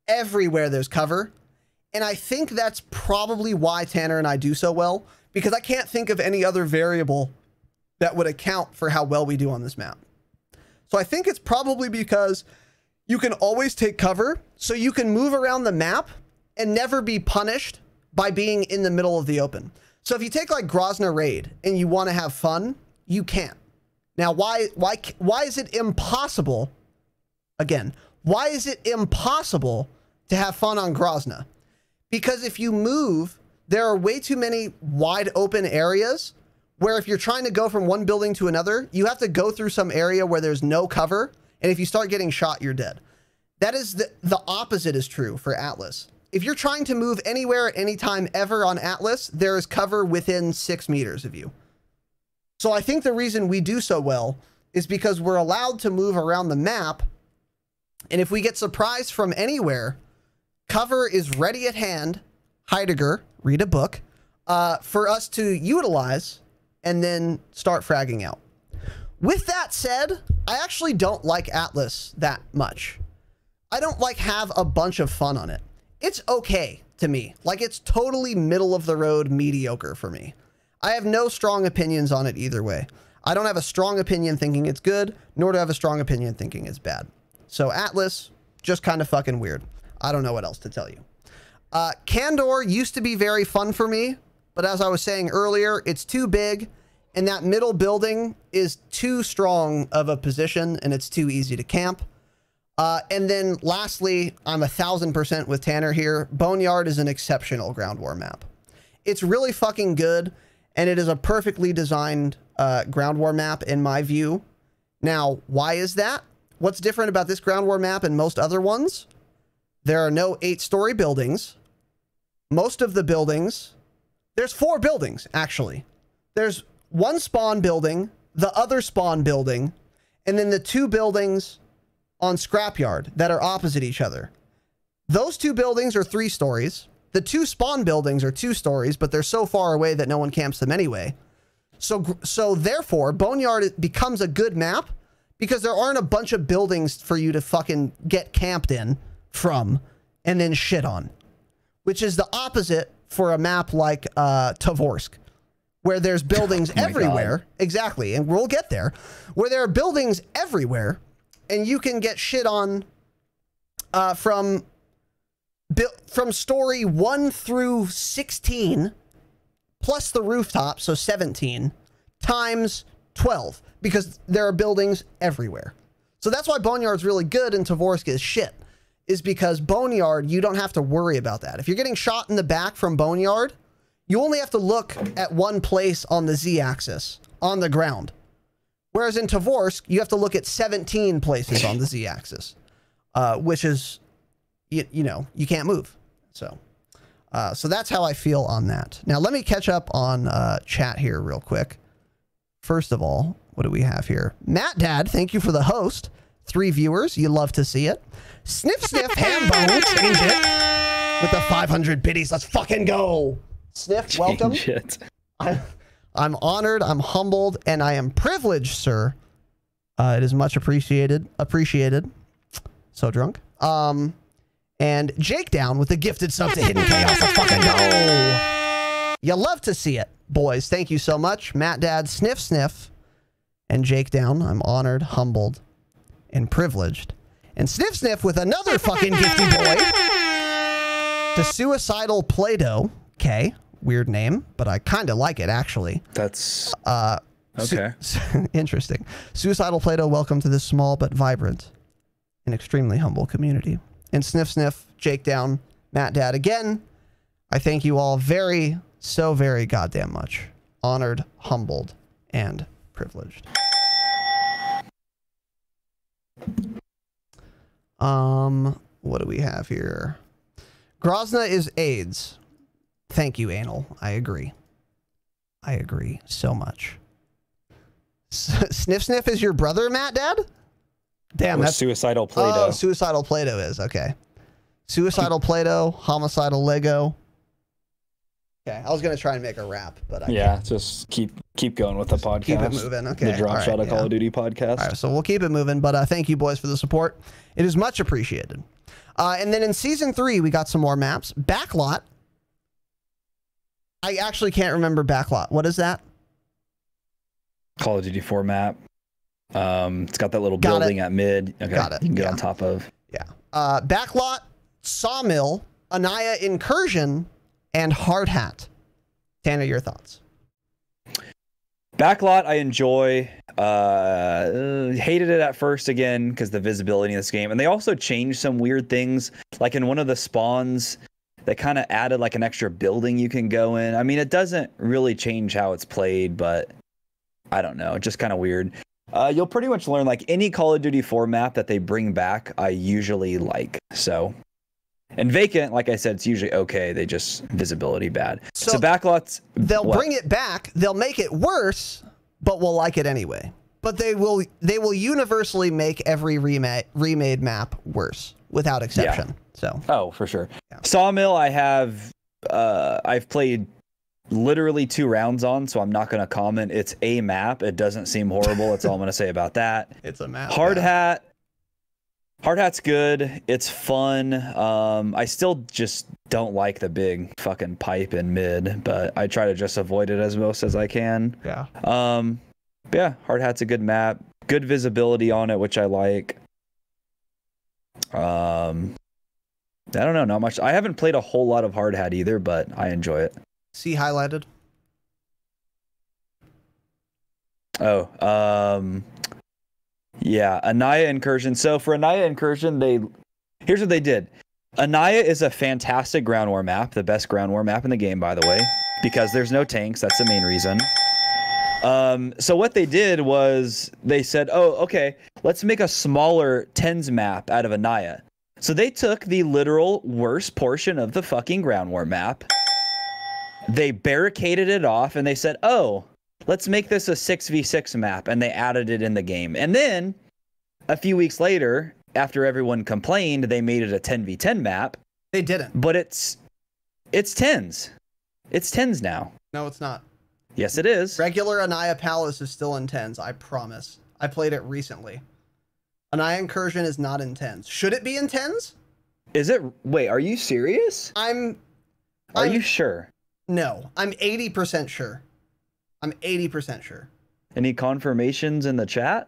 Everywhere there's cover. And I think that's probably why Tanner and I do so well, because I can't think of any other variable that would account for how well we do on this map. So I think it's probably because you can always take cover, so you can move around the map and never be punished by being in the middle of the open. So if you take like Grozna Raid and you want to have fun, you can't. Now, why, why, why is it impossible? Again, why is it impossible to have fun on Grozna? Because if you move, there are way too many wide open areas where if you're trying to go from one building to another, you have to go through some area where there's no cover, and if you start getting shot, you're dead. That is the, the opposite is true for Atlas. If you're trying to move anywhere at any time ever on Atlas, there is cover within six meters of you. So I think the reason we do so well is because we're allowed to move around the map, and if we get surprised from anywhere, cover is ready at hand, Heidegger, read a book, uh, for us to utilize and then start fragging out. With that said, I actually don't like Atlas that much. I don't like have a bunch of fun on it. It's okay to me. Like it's totally middle of the road mediocre for me. I have no strong opinions on it either way. I don't have a strong opinion thinking it's good, nor do I have a strong opinion thinking it's bad. So Atlas, just kind of fucking weird. I don't know what else to tell you. Uh, Kandor used to be very fun for me, but as I was saying earlier, it's too big, and that middle building is too strong of a position, and it's too easy to camp. Uh, and then lastly, I'm a thousand percent with Tanner here. Boneyard is an exceptional ground war map. It's really fucking good, and it is a perfectly designed uh, ground war map in my view. Now, why is that? What's different about this ground war map and most other ones? There are no eight-story buildings. Most of the buildings... There's four buildings, actually. There's one spawn building, the other spawn building, and then the two buildings on Scrapyard that are opposite each other. Those two buildings are three stories. The two spawn buildings are two stories, but they're so far away that no one camps them anyway. So, so therefore, Boneyard becomes a good map because there aren't a bunch of buildings for you to fucking get camped in from and then shit on, which is the opposite for a map like uh, Tavorsk, where there's buildings oh everywhere. God. Exactly, and we'll get there. Where there are buildings everywhere, and you can get shit on uh, from, from story one through sixteen, plus the rooftop, so seventeen, times twelve, because there are buildings everywhere. So that's why Boneyard's really good and Tavorsk is shit. Is because Boneyard, you don't have to worry about that. If you're getting shot in the back from Boneyard, you only have to look at one place on the Z-axis, on the ground. Whereas in Tavorsk, you have to look at seventeen places on the Z-axis, uh, which is, you, you know, you can't move. So uh, so that's how I feel on that. Now, let me catch up on uh, chat here real quick. First of all, what do we have here? Matt Dad, thank you for the host. Three viewers, you love to see it. Sniff, sniff, ham bone, change it. With the five hundred biddies, let's fucking go. Sniff, welcome. It. I'm, I'm honored, I'm humbled, and I am privileged, sir. Uh, it is much appreciated. Appreciated. So drunk. Um, and Jake Down with the gifted sub to Hidden Chaos. Let's fucking go. You love to see it, boys. Thank you so much. Matt Dad, Sniff Sniff, and Jake Down. I'm honored, humbled, and privileged. And Sniff Sniff with another fucking gifty boy to Suicidal Play-Doh. Okay. Weird name, but I kind of like it, actually. That's... Uh... Okay. Su interesting. Suicidal Plato, welcome to this small but vibrant and extremely humble community. And Sniff Sniff, Jake Down, Matt Dad again. I thank you all very, so very goddamn much. Honored, humbled, and privileged. Um, what do we have here? Grozna is AIDS. Thank you, Anal. I agree. I agree so much. Sniff Sniff is your brother, Matt Dad? Damn, that that's Suicidal Play-Doh. Oh, Suicidal Play-Doh is, okay. Suicidal Play-Doh, Homicidal Lego. Okay, I was going to try and make a rap, but I Yeah, can't. just keep keep going with the podcast. Keep it moving, okay. The Dropshot right, of yeah. Call of Duty podcast. All right, so we'll keep it moving, but uh, thank you, boys, for the support. It is much appreciated. Uh, and then in Season three, we got some more maps. Backlot. I actually can't remember Backlot. What is that? Call of Duty four map. Um, it's got that little got building it. at mid. Okay. Got it. You can get yeah. on top of. Yeah. Uh, Backlot, Sawmill, Aniyah Incursion, and Hardhat. Tanner, your thoughts? Backlot, I enjoy. Uh, hated it at first again because the visibility in this game. And they also changed some weird things. Like in one of the spawns, they kind of added like an extra building you can go in. I mean, it doesn't really change how it's played, but... I don't know, just kind of weird. Uh, you'll pretty much learn, like, any Call of Duty four map that they bring back, I usually like, so. And Vacant, like I said, it's usually okay, they just visibility bad. So, so Backlot's... They'll what? bring it back, they'll make it worse, but we'll like it anyway. But they will they will universally make every remade, remade map worse, without exception, yeah. so. Oh, for sure. Yeah. Sawmill, I have, uh, I've played... literally two rounds on, so I'm not going to comment. It's a map. It doesn't seem horrible. That's all I'm going to say about that. It's a map. Hardhat. Hardhat's good. It's fun. Um, I still just don't like the big fucking pipe in mid, but I try to just avoid it as most as I can. Yeah. Um, yeah, Hardhat's a good map. Good visibility on it, which I like. Um, I don't know, not much. I haven't played a whole lot of Hardhat either, but I enjoy it. See highlighted. Oh, um, yeah, Aniyah Incursion. So for Aniyah Incursion, they here's what they did. Aniyah is a fantastic ground war map, the best ground war map in the game, by the way, because there's no tanks. That's the main reason. Um, so what they did was they said, oh, okay, let's make a smaller tens map out of Aniyah. So they took the literal worst portion of the fucking ground war map. They barricaded it off and they said, oh, let's make this a six v six map. And they added it in the game. And then a few weeks later, after everyone complained, they made it a ten v ten map. They didn't. But it's it's tens. It's tens now. No, it's not. Yes, it is. Regular Aniyah Palace is still in tens. I promise. I played it recently. Aniyah Incursion is not in tens. Should it be in tens? Is it? Wait, are you serious? I'm. Are I'm, you sure? No, I'm eighty percent sure. I'm eighty percent sure. Any confirmations in the chat?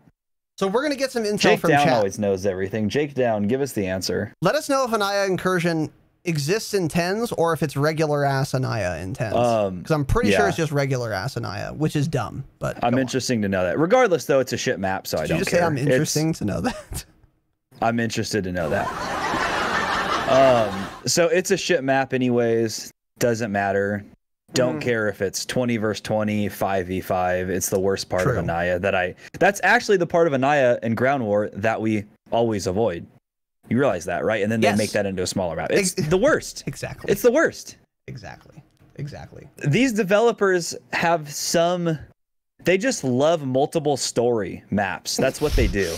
So we're going to get some intel Jake from Down chat. Jake Down always knows everything. Jake Down, give us the answer. Let us know if Aniyah Incursion exists in tens or if it's regular-ass Aniyah in tens. Um, because I'm pretty yeah. sure it's just regular-ass Aniyah, which is dumb. But I'm interesting on. to know that. Regardless, though, it's a shit map, so Did I don't care. Did you just care. say I'm interesting it's, to know that? I'm interested to know that. um, so it's a shit map anyways. Doesn't matter. Don't mm. care if it's twenty versus twenty, five v five. It's the worst part True. of Aniyah that I... That's actually the part of Aniyah and Ground War that we always avoid. You realize that, right? And then yes. they make that into a smaller map. It's Ex the worst. Exactly. It's the worst. Exactly. Exactly. These developers have some... They just love multiple story maps. That's what they do.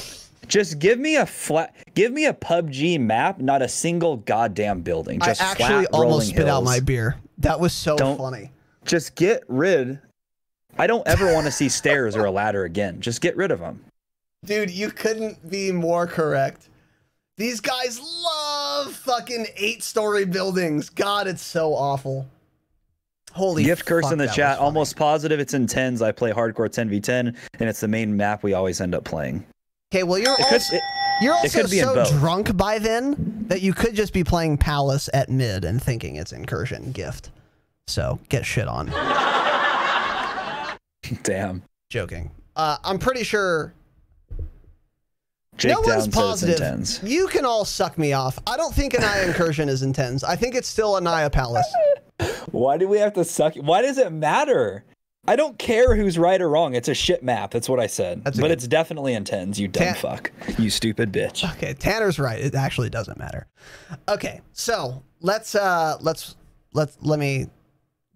Just give me a flat, give me a P U B G map, not a single goddamn building. Just I actually flat, almost spit hills. out my beer. That was so don't, funny. Just get rid. I don't ever want to see stairs or a ladder again. Just get rid of them. Dude, you couldn't be more correct. These guys love fucking eight-story buildings. God, it's so awful. Holy Gift Curse in the chat. Almost positive it's in tens. I play hardcore ten v ten, and it's the main map we always end up playing. Okay, well, you're also, you're also so drunk by then that you could just be playing Palace at mid and thinking it's Incursion Gift. So, get shit on. Damn. Joking. Uh, I'm pretty sure... Jake no one's positive. You can all suck me off. I don't think Aniyah Incursion is in tens. I think it's still Aniyah Palace. Why do we have to suck? Why does it matter? I don't care who's right or wrong. It's a shit map. That's what I said. But good. It's definitely in tens, you dumb Tan fuck. You stupid bitch. Okay, Tanner's right. It actually doesn't matter. Okay, so let's uh let's let's let me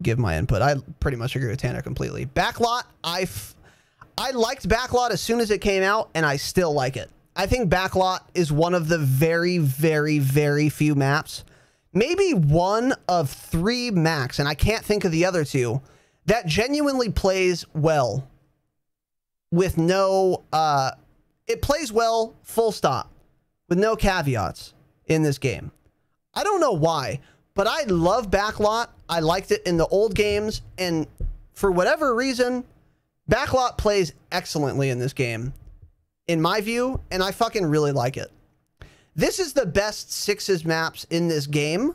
give my input. I pretty much agree with Tanner completely. Backlot, I f I liked Backlot as soon as it came out, and I still like it. I think Backlot is one of the very, very, very few maps, maybe one of three max, and I can't think of the other two, that genuinely plays well with no, uh, it plays well full stop with no caveats in this game. I don't know why, but I love Backlot. I liked it in the old games, and for whatever reason, Backlot plays excellently in this game. In my view, and I fucking really like it. This is the best sixes maps in this game.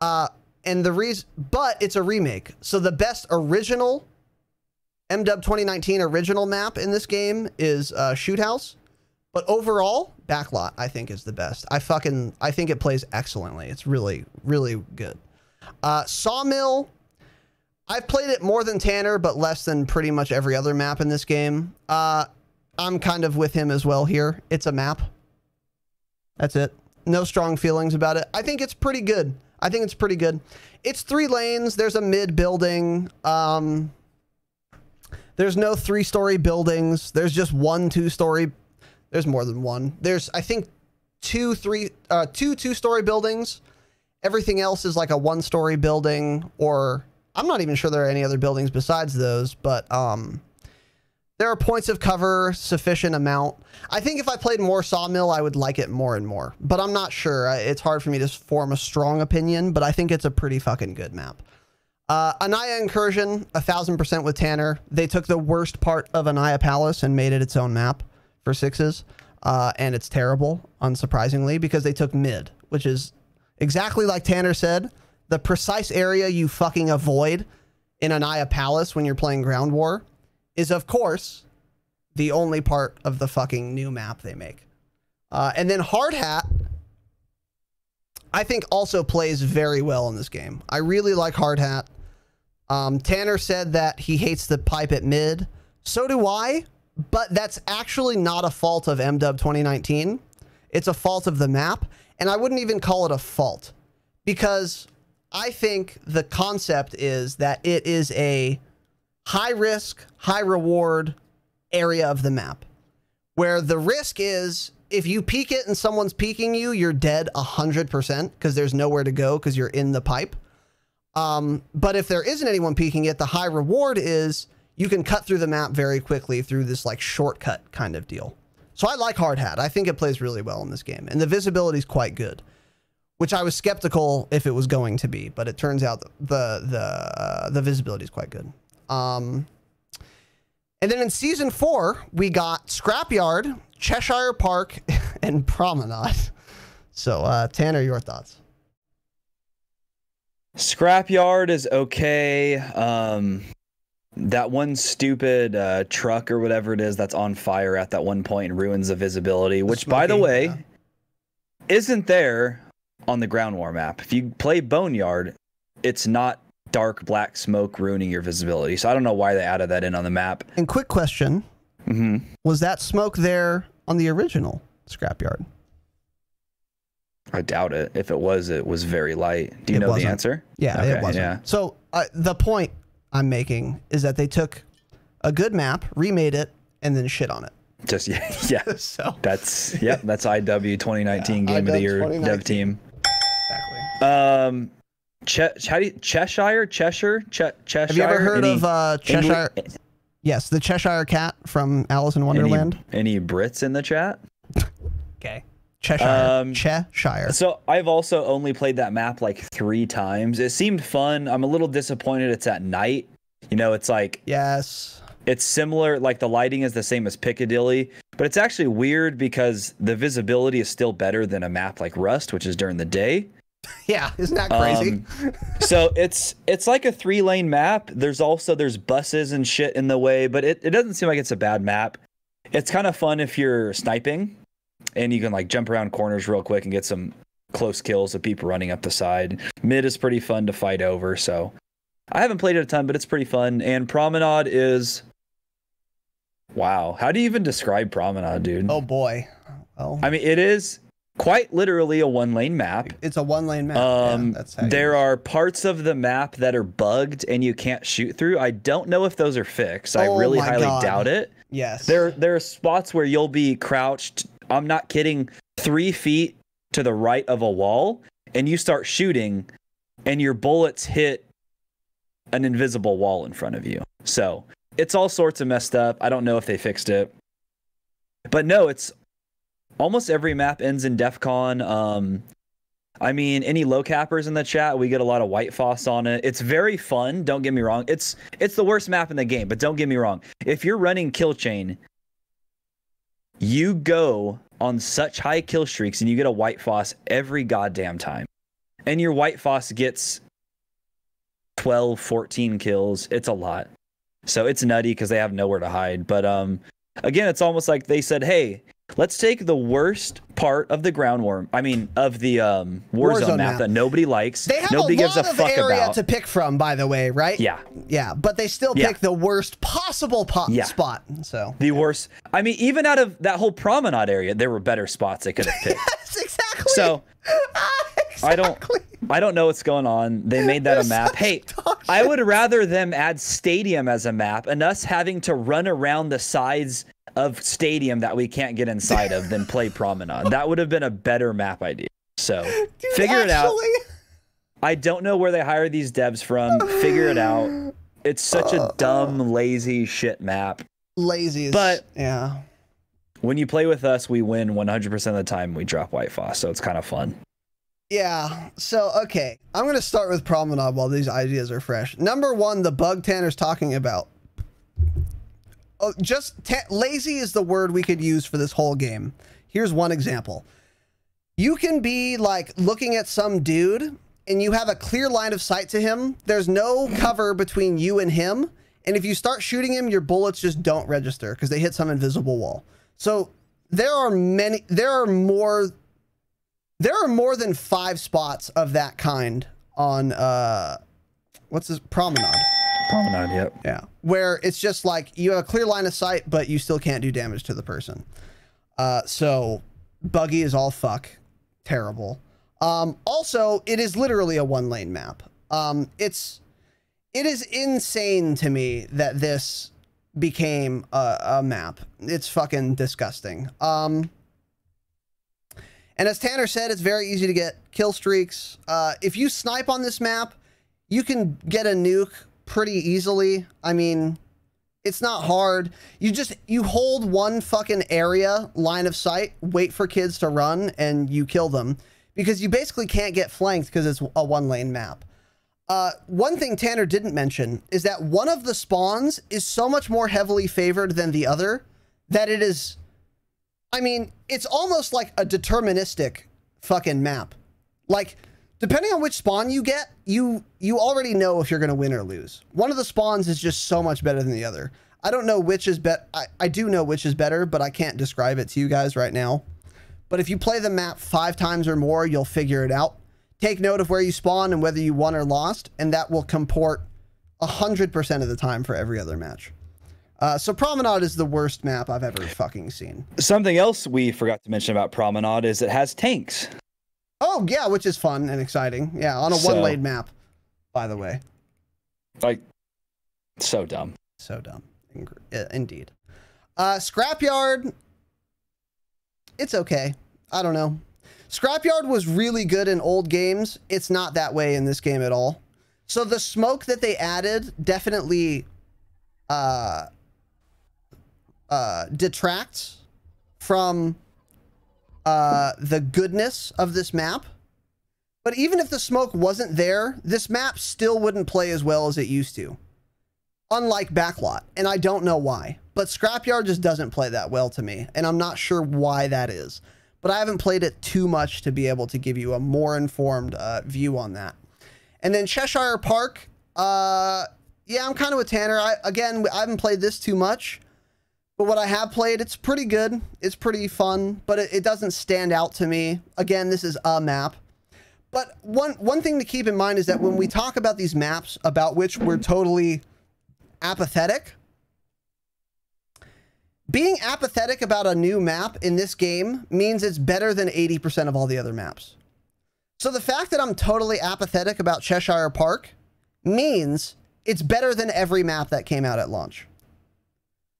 Uh, and the reason, but it's a remake. So the best original M W twenty nineteen original map in this game is uh, Shoot House. But overall, Backlot, I think, is the best. I fucking, I think it plays excellently. It's really, really good. Uh, Sawmill. I've played it more than Tanner, but less than pretty much every other map in this game. Uh, I'm kind of with him as well here. It's a map. That's it. No strong feelings about it. I think it's pretty good. I think it's pretty good. It's three lanes. There's a mid building. Um, there's no three-story buildings. There's just one two-story. There's more than one. There's, I think, two, three, uh, two two-story buildings. Everything else is like a one-story building, or I'm not even sure there are any other buildings besides those, but... Um, there are points of cover, sufficient amount. I think if I played more Sawmill, I would like it more and more. But I'm not sure. It's hard for me to form a strong opinion, but I think it's a pretty fucking good map. Uh, Aniyah Incursion, one thousand percent with Tanner. They took the worst part of Aniyah Palace and made it its own map for sixes. Uh, and it's terrible, unsurprisingly, because they took mid, which is exactly like Tanner said, the precise area you fucking avoid in Aniyah Palace when you're playing Ground War. Is, of course, the only part of the fucking new map they make. Uh, and then Hardhat, I think, also plays very well in this game. I really like Hardhat. Um, Tanner said that he hates the pipe at mid. So do I, but that's actually not a fault of M W twenty nineteen. It's a fault of the map, and I wouldn't even call it a fault, because I think the concept is that it is a... high risk, high reward area of the map where the risk is if you peek it and someone's peeking you, you're dead one hundred percent because there's nowhere to go because you're in the pipe. Um, but if there isn't anyone peeking it, the high reward is you can cut through the map very quickly through this like shortcut kind of deal. So I like Hardhat. I think it plays really well in this game, and the visibility is quite good, which I was skeptical if it was going to be, but it turns out the, the, the, uh, the visibility is quite good. Um, and then in season four, we got Scrapyard, Cheshire Park, and Promenade. So, uh, Tanner, your thoughts? Scrapyard is okay. Um, that one stupid uh, truck or whatever it is that's on fire at that one point and ruins the visibility, the which, smoking, by the way, yeah. isn't there on the Ground War map. If you play Boneyard, it's not dark black smoke ruining your visibility. So I don't know why they added that in on the map. And quick question. Mm-hmm. Was that smoke there on the original Scrapyard? I doubt it. If it was, it was very light. Do you it know wasn't. the answer? Yeah, okay, it wasn't. Yeah. So uh, the point I'm making is that they took a good map, remade it, and then shit on it. Just, yeah. yeah. so. That's, yeah, that's I W twenty nineteen yeah, Game I W of the Year dev team. Exactly. Um... Che how do you, Cheshire? Cheshire? Che Cheshire? Have you ever heard any of uh, Cheshire? English? Yes, the Cheshire Cat from Alice in Wonderland. Any, any Brits in the chat? Okay. Cheshire. Um, Cheshire. So I've also only played that map like three times. It seemed fun. I'm a little disappointed it's at night. You know, it's like... Yes. It's similar, like the lighting is the same as Piccadilly, but it's actually weird because the visibility is still better than a map like Rust, which is during the day. Yeah, isn't that crazy? Um, so it's it's like a three-lane map. There's also, there's buses and shit in the way, but it, it doesn't seem like it's a bad map. It's kind of fun if you're sniping, and you can like jump around corners real quick and get some close kills of people running up the side. Mid is pretty fun to fight over, so... I haven't played it a ton, but it's pretty fun. And Promenade is... Wow. How do you even describe Promenade, dude? Oh, boy. Oh. I mean, it is quite literally a one-lane map. It's a one-lane map. Um, yeah, that's how there are parts of the map that are bugged and you can't shoot through. I don't know if those are fixed. Oh, I really highly God. doubt it. Yes. There, there are spots where you'll be crouched, I'm not kidding, three feet to the right of a wall, and you start shooting, and your bullets hit an invisible wall in front of you. So it's all sorts of messed up. I don't know if they fixed it, but no, it's almost every map ends in DEFCON. Um, I mean, any low cappers in the chat, we get a lot of white foss on it. It's very fun. Don't get me wrong. It's, it's the worst map in the game, but don't get me wrong. If you're running kill chain, you go on such high kill streaks and you get a white foss every goddamn time, and your white foss gets twelve, fourteen kills. It's a lot. So it's nutty because they have nowhere to hide. But um, again, it's almost like they said, hey, let's take the worst part of the ground war. I mean, of the um, Warzone, Warzone map, map that nobody likes. They have nobody a lot gives a of fuck area about. to pick from, by the way, right? Yeah. Yeah, but they still yeah. pick the worst possible po yeah. spot. So The yeah. worst. I mean, even out of that whole Promenade area, there were better spots they could have picked. Yes, exactly. So exactly. I don't... I don't know what's going on. They made that There's a map. Hey, I would rather them add stadium as a map and us having to run around the sides of stadium that we can't get inside of than play Promenade. That would have been a better map idea. So Dude, figure actually... it out. I don't know where they hire these devs from. Figure it out. It's such uh, a dumb, lazy shit map. Lazy. But yeah, when you play with us, we win one hundred percent of the time. We drop white foss. So it's kind of fun. Yeah, so, okay. I'm going to start with Promenade while these ideas are fresh. Number one, the bug Tanner's talking about. Oh, just lazy is the word we could use for this whole game. Here's one example. You can be, like, looking at some dude, and you have a clear line of sight to him. There's no cover between you and him, and if you start shooting him, your bullets just don't register because they hit some invisible wall. So there are many, there are more... There are more than five spots of that kind on, uh, what's this? Promenade. Promenade, yep. Yeah. Where it's just like you have a clear line of sight, but you still can't do damage to the person. Uh, so buggy is all fuck. Terrible. Um, also, it is literally a one lane map. Um, it's, it is insane to me that this became a, a map. It's fucking disgusting. Um, And as Tanner said, it's very easy to get kill streaks. Uh, if you snipe on this map, you can get a nuke pretty easily. I mean, it's not hard. You just, you hold one fucking area, line of sight, wait for kids to run, and you kill them. Because you basically can't get flanked because it's a one-lane map. Uh, one thing Tanner didn't mention is that one of the spawns is so much more heavily favored than the other that it is... I mean, it's almost like a deterministic fucking map. Like, depending on which spawn you get, you you already know if you're going to win or lose. One of the spawns is just so much better than the other. I don't know which is better. I, I do know which is better, but I can't describe it to you guys right now. But if you play the map five times or more, you'll figure it out. Take note of where you spawn and whether you won or lost, and that will comport one hundred percent of the time for every other match. Uh, so Promenade is the worst map I've ever fucking seen. Something else we forgot to mention about Promenade is it has tanks. Oh, yeah, which is fun and exciting. Yeah, on a so, one-lane map, by the way. Like, so dumb. So dumb. Indeed. Uh, Scrapyard, it's okay. I don't know. Scrapyard was really good in old games. It's not that way in this game at all. So the smoke that they added definitely uh, uh, detracts from uh, the goodness of this map. But even if the smoke wasn't there, this map still wouldn't play as well as it used to. Unlike Backlot, and I don't know why. But Scrapyard just doesn't play that well to me, and I'm not sure why that is. But I haven't played it too much to be able to give you a more informed uh, view on that. And then Cheshire Park, uh, yeah, I'm kind of with Tanner. I, again, I haven't played this too much, but what I have played, it's pretty good. It's pretty fun, but it, it doesn't stand out to me. Again, this is a map. But one, one thing to keep in mind is that when we talk about these maps, about which we're totally apathetic, being apathetic about a new map in this game means it's better than eighty percent of all the other maps. So the fact that I'm totally apathetic about Cheshire Park means it's better than every map that came out at launch.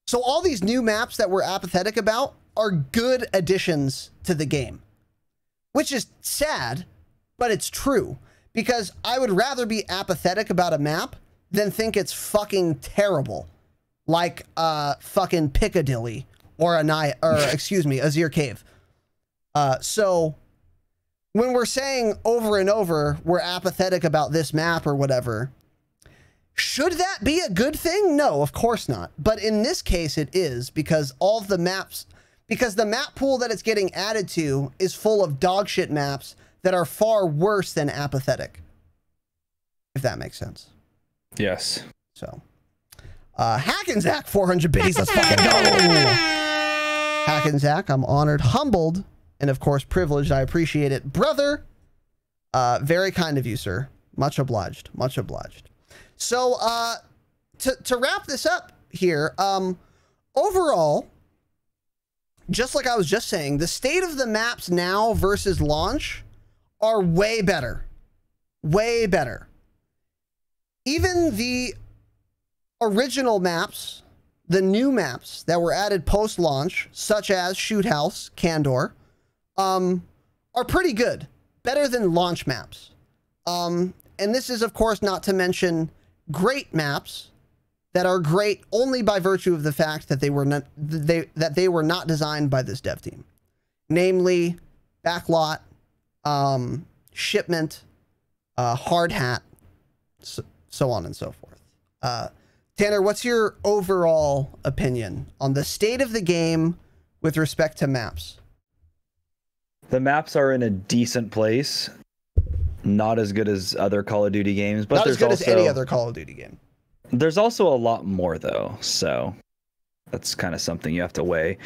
So all these new maps that we're apathetic about are good additions to the game, which is sad, but it's true, because I would rather be apathetic about a map than think it's fucking terrible. Like uh, fucking Piccadilly or Aniyah, or excuse me, Azhir Cave. Uh, so when we're saying over and over, we're apathetic about this map or whatever, should that be a good thing? No, of course not. But in this case, it is, because all of the maps, because the map pool that it's getting added to is full of dog shit maps that are far worse than apathetic. If that makes sense. Yes. So. Uh, Hack and Zach, four hundred biddies. Let's fucking go. Hack and Zach, I'm honored, humbled, and of course privileged. I appreciate it, brother. Uh, very kind of you, sir. Much obliged. Much obliged. So, uh, to to wrap this up here, um, overall, just like I was just saying, the state of the maps now versus launch are way better, way better. Even the original maps, the new maps that were added post-launch, such as Shoot House, Kandor, um, are pretty good. Better than launch maps. Um, and this is, of course, not to mention great maps that are great only by virtue of the fact that they were not, they, that they were not designed by this dev team. Namely, Backlot, um, Shipment, uh, Hardhat, so, so on and so forth. Uh, Tanner, what's your overall opinion on the state of the game with respect to maps? The maps are in a decent place. Not as good as other Call of Duty games, but not there's as good also, as any other Call of Duty game. There's also a lot more, though, so that's kind of something you have to weigh.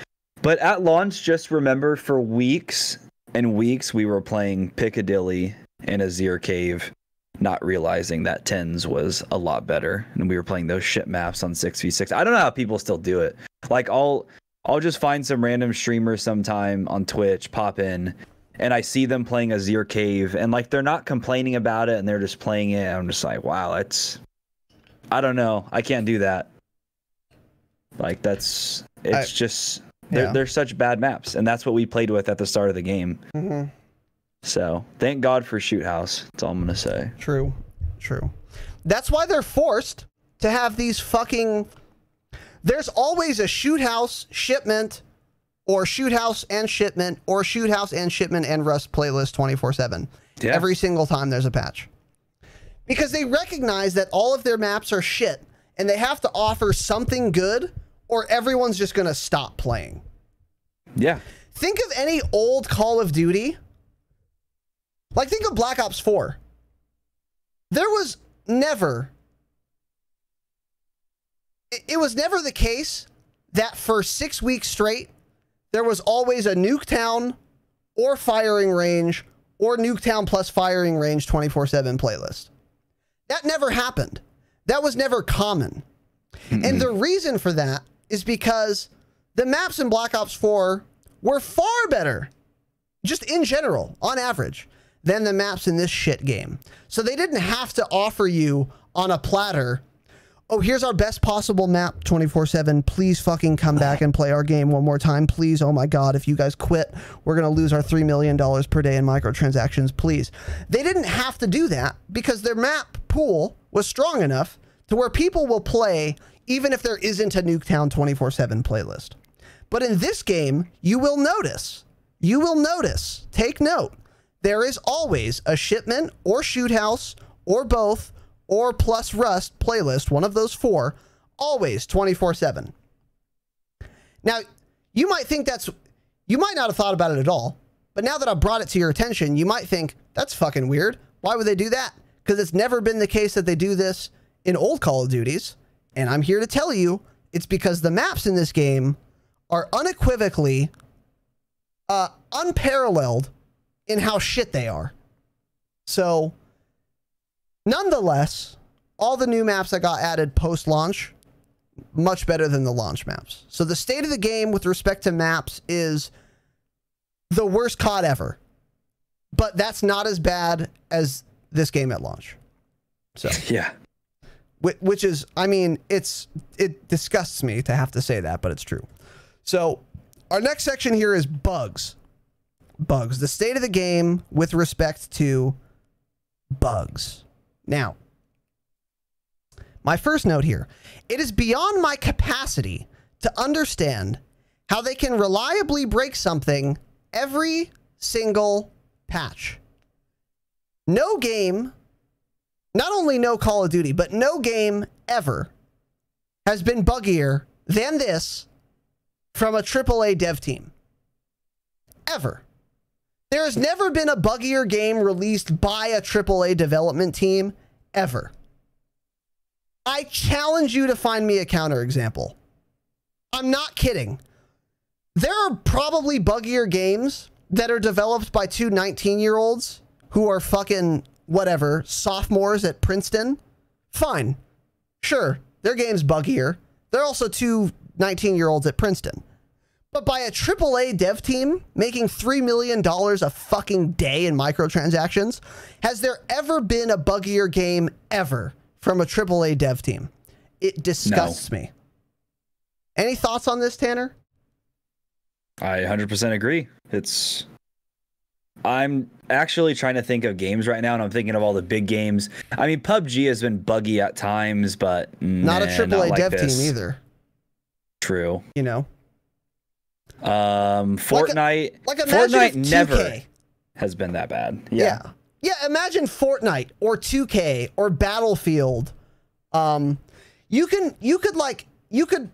But at launch, just remember, for weeks and weeks, we were playing Piccadilly and Azhir Cave, not realizing that tens was a lot better, and we were playing those shit maps on six v six. I don't know how people still do it. Like, I'll I'll just find some random streamer sometime on Twitch, pop in, and I see them playing Azhir Cave, and like they're not complaining about it, and they're just playing it. I'm just like, wow, that's, I don't know, I can't do that. Like, that's, it's I, just they're yeah. they're such bad maps, and that's what we played with at the start of the game. Mm-hmm. So thank God for Shoot House. That's all I'm going to say. True. True. That's why they're forced to have these fucking... There's always a Shoot House, Shipment, or Shoot House and Shipment, or Shoot House and Shipment and Rust playlist twenty-four seven. Yeah. Every single time there's a patch. Because they recognize that all of their maps are shit, and they have to offer something good, or everyone's just going to stop playing. Yeah. Think of any old Call of Duty... Like, think of Black Ops four. There was never... It, it was never the case that for six weeks straight, there was always a Nuketown or firing range or Nuketown plus firing range twenty-four seven playlist. That never happened. That was never common. Mm-hmm. And the reason for that is because the maps in Black Ops four were far better, just in general, on average, than the maps in this shit game. So they didn't have to offer you on a platter, Oh, here's our best possible map twenty-four seven. Please fucking come back and play our game one more time. Please. Oh my God. If you guys quit, we're going to lose our three million dollars per day in microtransactions. Please. They didn't have to do that because their map pool was strong enough to where people will play even if there isn't a Nuketown twenty-four seven playlist. But in this game, you will notice, you will notice, take note, there is always a Shipment or Shoot House or both or plus Rust playlist, one of those four, always twenty-four seven. Now, you might think that's, you might not have thought about it at all, but now that I've brought it to your attention, you might think, that's fucking weird. Why would they do that? Because it's never been the case that they do this in old Call of Duties, and I'm here to tell you, it's because the maps in this game are unequivocally uh, unparalleled in how shit they are. So, nonetheless, all the new maps that got added post-launch, much better than the launch maps. So the state of the game with respect to maps is the worst C O D ever. But that's not as bad as this game at launch. So yeah. Which is, I mean, it's it disgusts me to have to say that, but it's true. So our next section here is bugs. Bugs. The state of the game with respect to bugs. Now, my first note here, it is beyond my capacity to understand how they can reliably break something every single patch. No game, not only no Call of Duty, but no game ever has been buggier than this from a triple A dev team. Ever. There has never been a buggier game released by a triple A development team ever. I challenge you to find me a counterexample. I'm not kidding. There are probably buggier games that are developed by two nineteen-year-olds who are fucking whatever, sophomores at Princeton. Fine. Sure, their game's buggier. They're also two nineteen-year-olds at Princeton. But by a triple A dev team making three million dollars a fucking day in microtransactions, has there ever been a buggier game ever from a triple A dev team? It disgusts no. me. Any thoughts on this, Tanner? I one hundred percent agree. It's... I'm actually trying to think of games right now, and I'm thinking of all the big games. I mean, P U B G has been buggy at times, but... Not nah, a triple A not like dev this. team either. True. You know? Um, Fortnite, like, a, like Fortnite never has been that bad. Yeah. yeah. Yeah. Imagine Fortnite or two K or Battlefield. Um, you can, you could like, you could,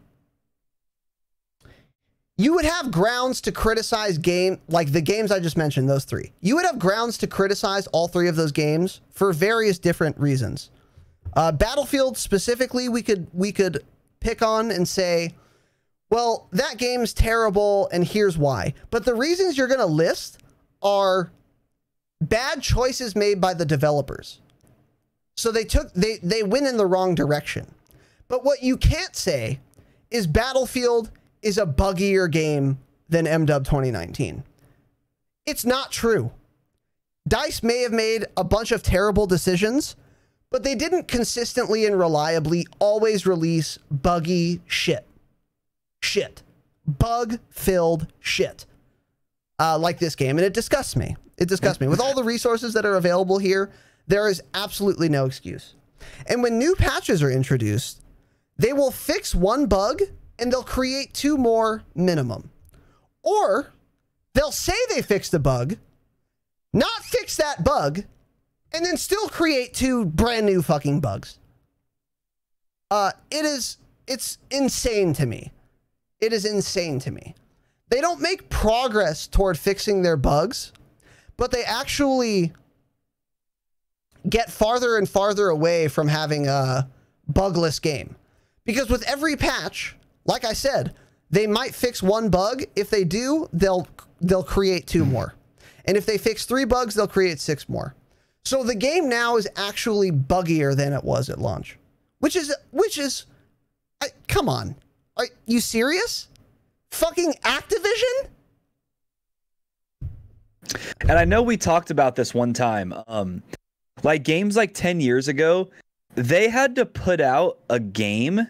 you would have grounds to criticize game, like the games I just mentioned, those three, you would have grounds to criticize all three of those games for various different reasons. Uh, Battlefield specifically, we could, we could pick on and say, well, that game's terrible, and here's why. But the reasons you're going to list are bad choices made by the developers. So they took they they went in the wrong direction. But what you can't say is Battlefield is a buggier game than M dub twenty nineteen. It's not true. DICE may have made a bunch of terrible decisions, but they didn't consistently and reliably always release buggy shit. Shit, bug-filled shit, uh, like this game, and it disgusts me. It disgusts me. With all the resources that are available here, there is absolutely no excuse. And when new patches are introduced, they will fix one bug and they'll create two more minimum, or they'll say they fixed a bug, not fix that bug, and then still create two brand new fucking bugs. Uh, it is, it's insane to me. It is insane to me. They don't make progress toward fixing their bugs, but they actually get farther and farther away from having a bugless game. Because with every patch, like I said, they might fix one bug. If they do, they'll they'll create two more. And if they fix three bugs, they'll create six more. So the game now is actually buggier than it was at launch, which is which is I, come on. Are you serious? Fucking Activision? And I know we talked about this one time. Um, like games like ten years ago, they had to put out a game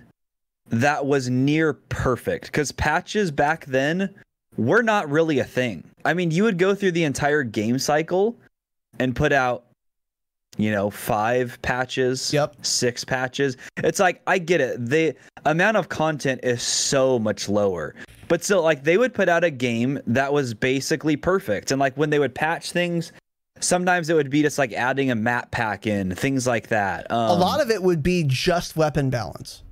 that was near perfect, because patches back then were not really a thing. I mean, you would go through the entire game cycle and put out, you know, five patches, yep. six patches. It's like, I get it. The amount of content is so much lower. But still, like, they would put out a game that was basically perfect. And, like, when they would patch things, sometimes it would be just, like, adding a map pack in, things like that. Um, a lot of it would be just weapon balance.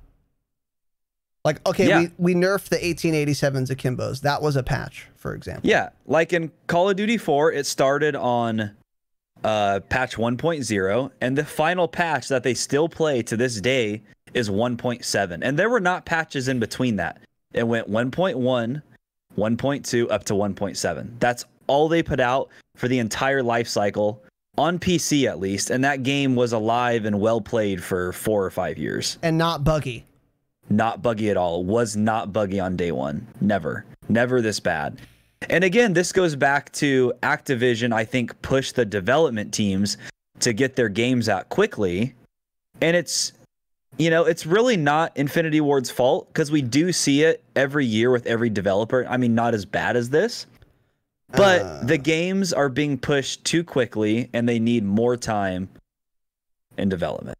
Like, okay, yeah. we, we nerfed the eighteen eighty-sevens akimbos. That was a patch, for example. Yeah, like in Call of Duty four, it started on uh, patch one point oh, and the final patch that they still play to this day is one point seven. And there were not patches in between that. It went one point one, one point two, up to one point seven. That's all they put out for the entire life cycle, on P C at least, and that game was alive and well played for four or five years. And not buggy. Not buggy at all. Was not buggy on day one. Never. Never this bad. And again, this goes back to Activision, I think, pushed the development teams to get their games out quickly. And it's, you know, it's really not Infinity Ward's fault, because we do see it every year with every developer. I mean, not as bad as this, but uh. the games are being pushed too quickly and they need more time in development.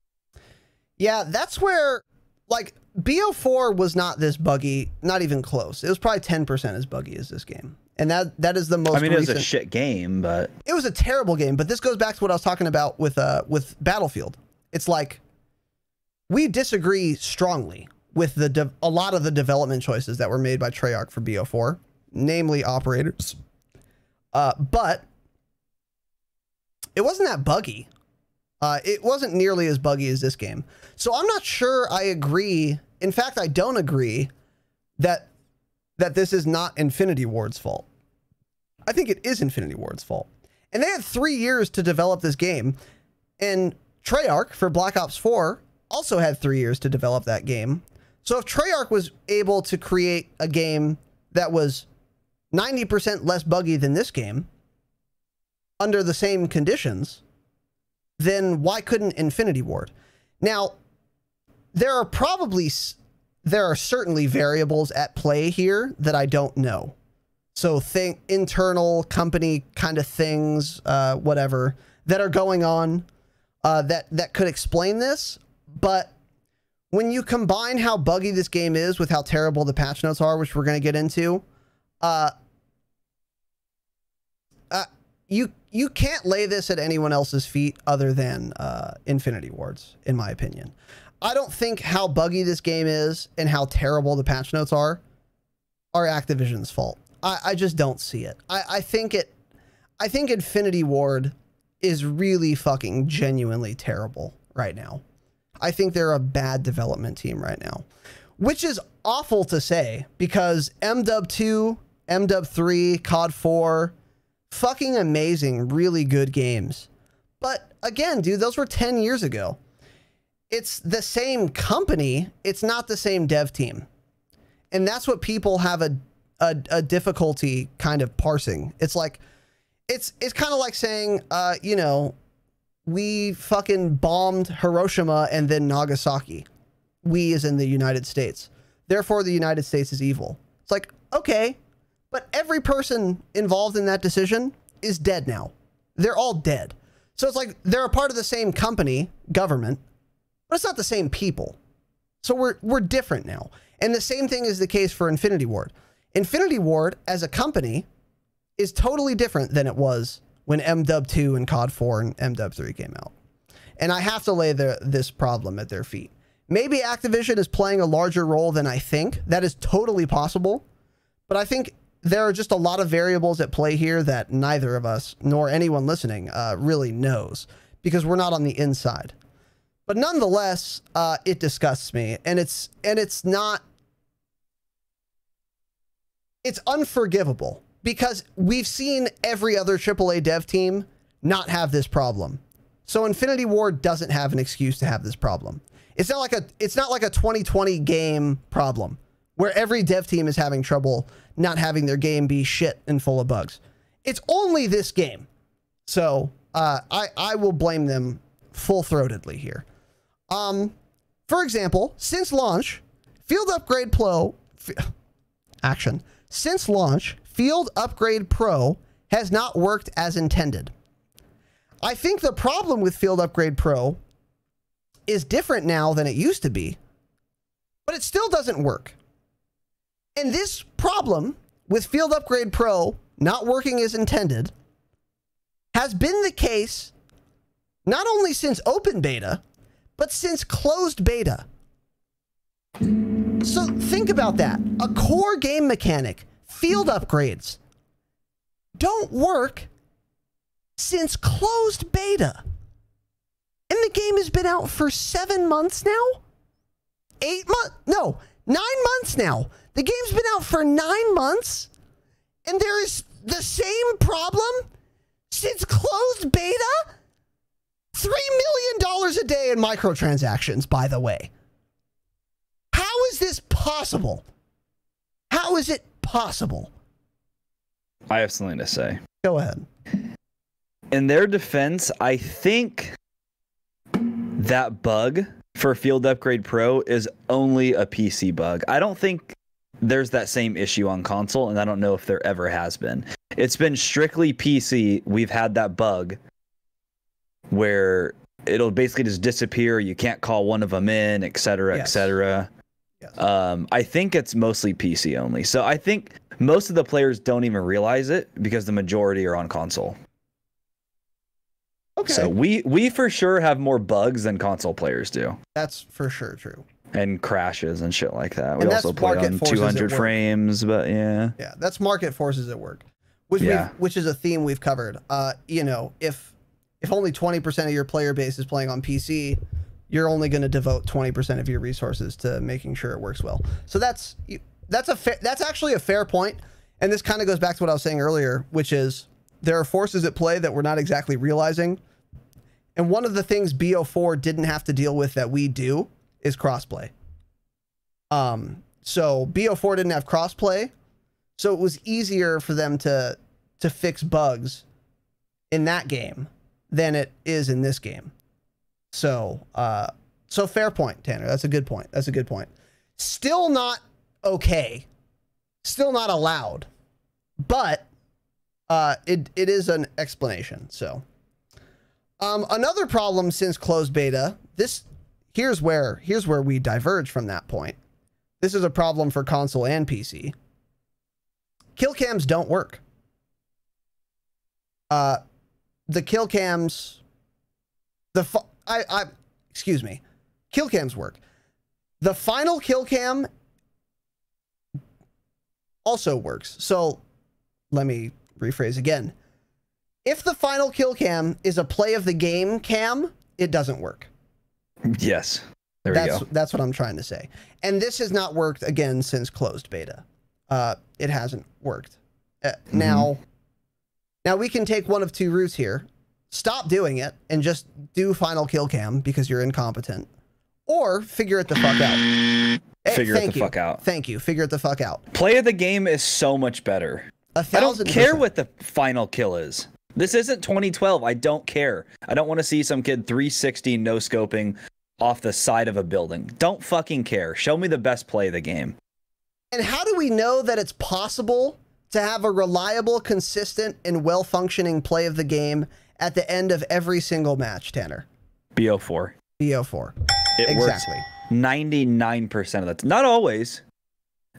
Yeah, that's where, like, B O four was not this buggy, not even close. It was probably ten percent as buggy as this game. And that that is the most I mean, recent. It was a shit game, but... It was a terrible game, but this goes back to what I was talking about with uh, with Battlefield. It's like, we disagree strongly with the de a lot of the development choices that were made by Treyarch for B O four, namely operators. Uh, but it wasn't that buggy. Uh, it wasn't nearly as buggy as this game. So I'm not sure I agree. In fact, I don't agree that that this is not Infinity Ward's fault. I think it is Infinity Ward's fault. And they had three years to develop this game. And Treyarch for Black Ops four also had three years to develop that game. So if Treyarch was able to create a game that was ninety percent less buggy than this game under the same conditions, then why couldn't Infinity Ward? Now, there are probably, there are certainly variables at play here that I don't know. So think internal company kind of things, uh, whatever, that are going on uh, that, that could explain this. But when you combine how buggy this game is with how terrible the patch notes are, which we're going to get into, uh, uh, you You can't lay this at anyone else's feet other than uh, Infinity Ward's, in my opinion. I don't think how buggy this game is and how terrible the patch notes are are Activision's fault. I, I just don't see it. I, I think it. I think Infinity Ward is really fucking genuinely terrible right now. I think they're a bad development team right now, which is awful to say because M dub two, M dub three, C O D four. Fucking amazing, really good games. But again, dude, those were ten years ago. It's the same company. It's not the same dev team. And that's what people have a a, a difficulty kind of parsing. It's like, it's it's kind of like saying, uh, you know, we fucking bombed Hiroshima and then Nagasaki. We as in the United States. Therefore, the United States is evil. It's like, okay. But every person involved in that decision is dead now. They're all dead. So it's like they're a part of the same company, government, but it's not the same people. So we're we're different now. And the same thing is the case for Infinity Ward. Infinity Ward as a company is totally different than it was when M dub two and C O D four and M dub three came out. And I have to lay the, this problem at their feet. Maybe Activision is playing a larger role than I think. That is totally possible. But I think there are just a lot of variables at play here that neither of us nor anyone listening uh, really knows because we're not on the inside. But nonetheless, uh, it disgusts me, and it's and it's not. It's unforgivable because we've seen every other triple A dev team not have this problem. So Infinity Ward doesn't have an excuse to have this problem. It's not like a it's not like a twenty twenty game problem where every dev team is having trouble not having their game be shit and full of bugs. It's only this game. So uh, I, I will blame them full-throatedly here. Um, for example, since launch, Field Upgrade Pro... Action. Since launch, Field Upgrade Pro has not worked as intended. I think the problem with Field Upgrade Pro is different now than it used to be, but it still doesn't work. And this problem with Field Upgrade Pro not working as intended has been the case not only since open beta, but since closed beta. So think about that. A core game mechanic, field upgrades, don't work since closed beta. And the game has been out for seven months now? Eight months? No, nine months now. The game's been out for nine months, and there is the same problem since closed beta? three million dollars a day in microtransactions, by the way. How is this possible? How is it possible? I have something to say. Go ahead. In their defense, I think that bug for Field Upgrade Pro is only a P C bug. I don't think there's that same issue on console, and I don't know if there ever has been. It's been strictly P C. We've had that bug where it'll basically just disappear. You can't call one of them in, et cetera, yes. et cetera. Yes. Um, I think it's mostly P C only. So I think most of the players don't even realize it because the majority are on console. Okay. So we, we for sure have more bugs than console players do. That's for sure true. And crashes and shit like that. We also play on two hundred frames, but yeah. Yeah, that's market forces at work, which yeah. which is a theme we've covered. Uh, you know, if if only twenty percent of your player base is playing on P C, you're only going to devote twenty percent of your resources to making sure it works well. So that's that's a fa that's actually a fair point, and this kind of goes back to what I was saying earlier, which is there are forces at play that we're not exactly realizing. And one of the things B O four didn't have to deal with that we do is crossplay. Um, so B O four didn't have crossplay, so it was easier for them to to fix bugs in that game than it is in this game. So, uh, so fair point, Tanner. That's a good point. That's a good point. Still not okay. Still not allowed. But uh, it it is an explanation. So, um, another problem since closed beta. This. Here's where here's where we diverge from that point. This is a problem for console and P C. Kill cams don't work. Uh, the kill cams, the fu I I excuse me, kill cams work. The final kill cam also works. So let me rephrase again. If the final kill cam is a play of the game cam, it doesn't work. Yes, there that's, we go. That's what I'm trying to say. And this has not worked again since closed beta. Uh, it hasn't worked. Uh, mm-hmm. Now, now we can take one of two routes here. Stop doing it and just do final kill cam because you're incompetent. Or figure it the fuck out. Figure hey, it the you. fuck out. Thank you. Figure it the fuck out. Play of the game is so much better. A thousand I don't care percent. what the final kill is. This isn't twenty twelve. I don't care. I don't want to see some kid three sixty no-scoping off the side of a building. Don't fucking care. Show me the best play of the game. And how do we know that it's possible to have a reliable, consistent, and well-functioning play of the game at the end of every single match, Tanner? B O four. B O four. It exactly. works ninety-nine percent of the time. Not always.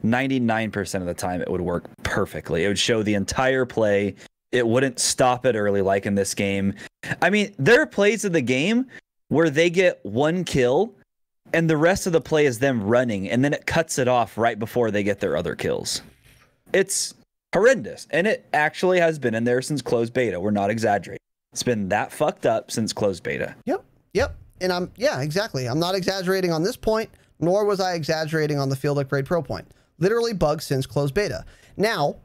ninety-nine percent of the time, it would work perfectly. It would show the entire play. It wouldn't stop it early like in this game. I mean, there are plays of the game where they get one kill and the rest of the play is them running, and then it cuts it off right before they get their other kills. It's horrendous, and it actually has been in there since closed beta. We're not exaggerating. It's been that fucked up since closed beta. Yep, yep. And I'm, yeah, exactly. I'm not exaggerating on this point, nor was I exaggerating on the Field Upgrade Pro point. Literally bugs since closed beta. Now,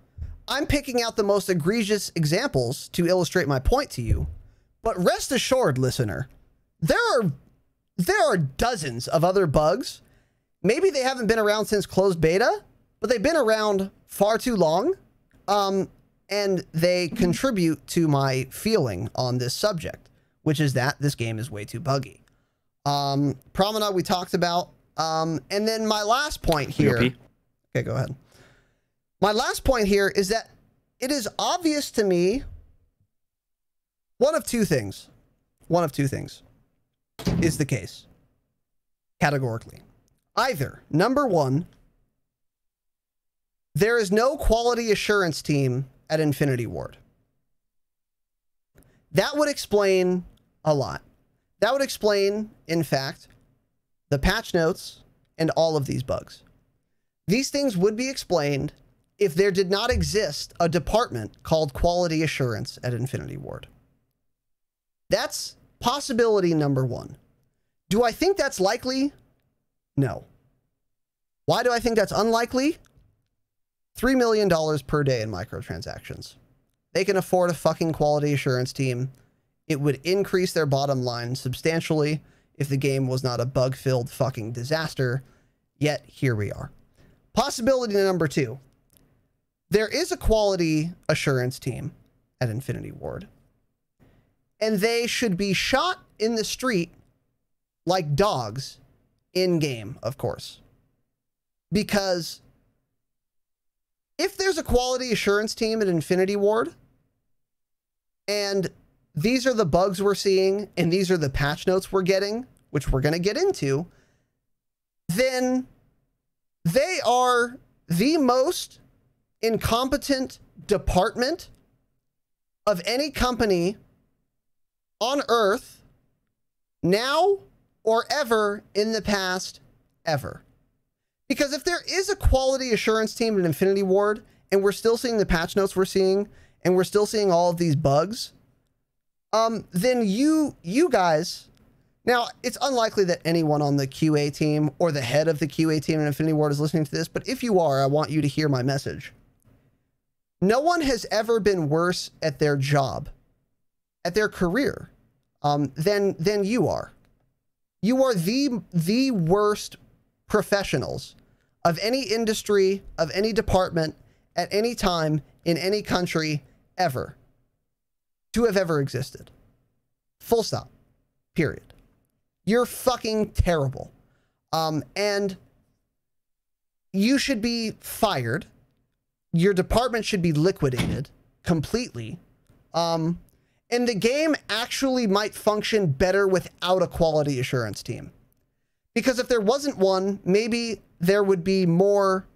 I'm picking out the most egregious examples to illustrate my point to you, but rest assured, listener, there are there are dozens of other bugs. Maybe they haven't been around since closed beta, but they've been around far too long, um, and they contribute to my feeling on this subject, which is that this game is way too buggy. Um, Promenade we talked about. Um, and then my last point here. Okay, go ahead. My last point here is that it is obvious to me one of two things. One of two things is the case. Categorically. Either, number one, there is no quality assurance team at Infinity Ward. That would explain a lot. That would explain, in fact, the patch notes and all of these bugs. These things would be explained if there did not exist a department called quality assurance at Infinity Ward. That's possibility number one. Do I think that's likely? No. Why do I think that's unlikely? three million dollars per day in microtransactions. They can afford a fucking quality assurance team. It would increase their bottom line substantially if the game was not a bug-filled fucking disaster. Yet, here we are. Possibility number two. There is a quality assurance team at Infinity Ward. And they should be shot in the street like dogs in-game, of course. Because if there's a quality assurance team at Infinity Ward, and these are the bugs we're seeing, and these are the patch notes we're getting, which we're going to get into, then they are the most incompetent department of any company on Earth now or ever in the past ever. Because if there is a quality assurance team at Infinity Ward, and we're still seeing the patch notes we're seeing, and we're still seeing all of these bugs, um, then you you guys, now it's unlikely that anyone on the Q A team or the head of the Q A team at Infinity Ward is listening to this, but if you are, I want you to hear my message. No one has ever been worse at their job, at their career, um, than than you are. You are the the worst professionals of any industry, of any department, at any time, in any country, ever, to have ever existed. Full stop. Period. You're fucking terrible. Um, and you should be fired. Your department should be liquidated completely. Um, and the game actually might function better without a quality assurance team. Because if there wasn't one, maybe there would be more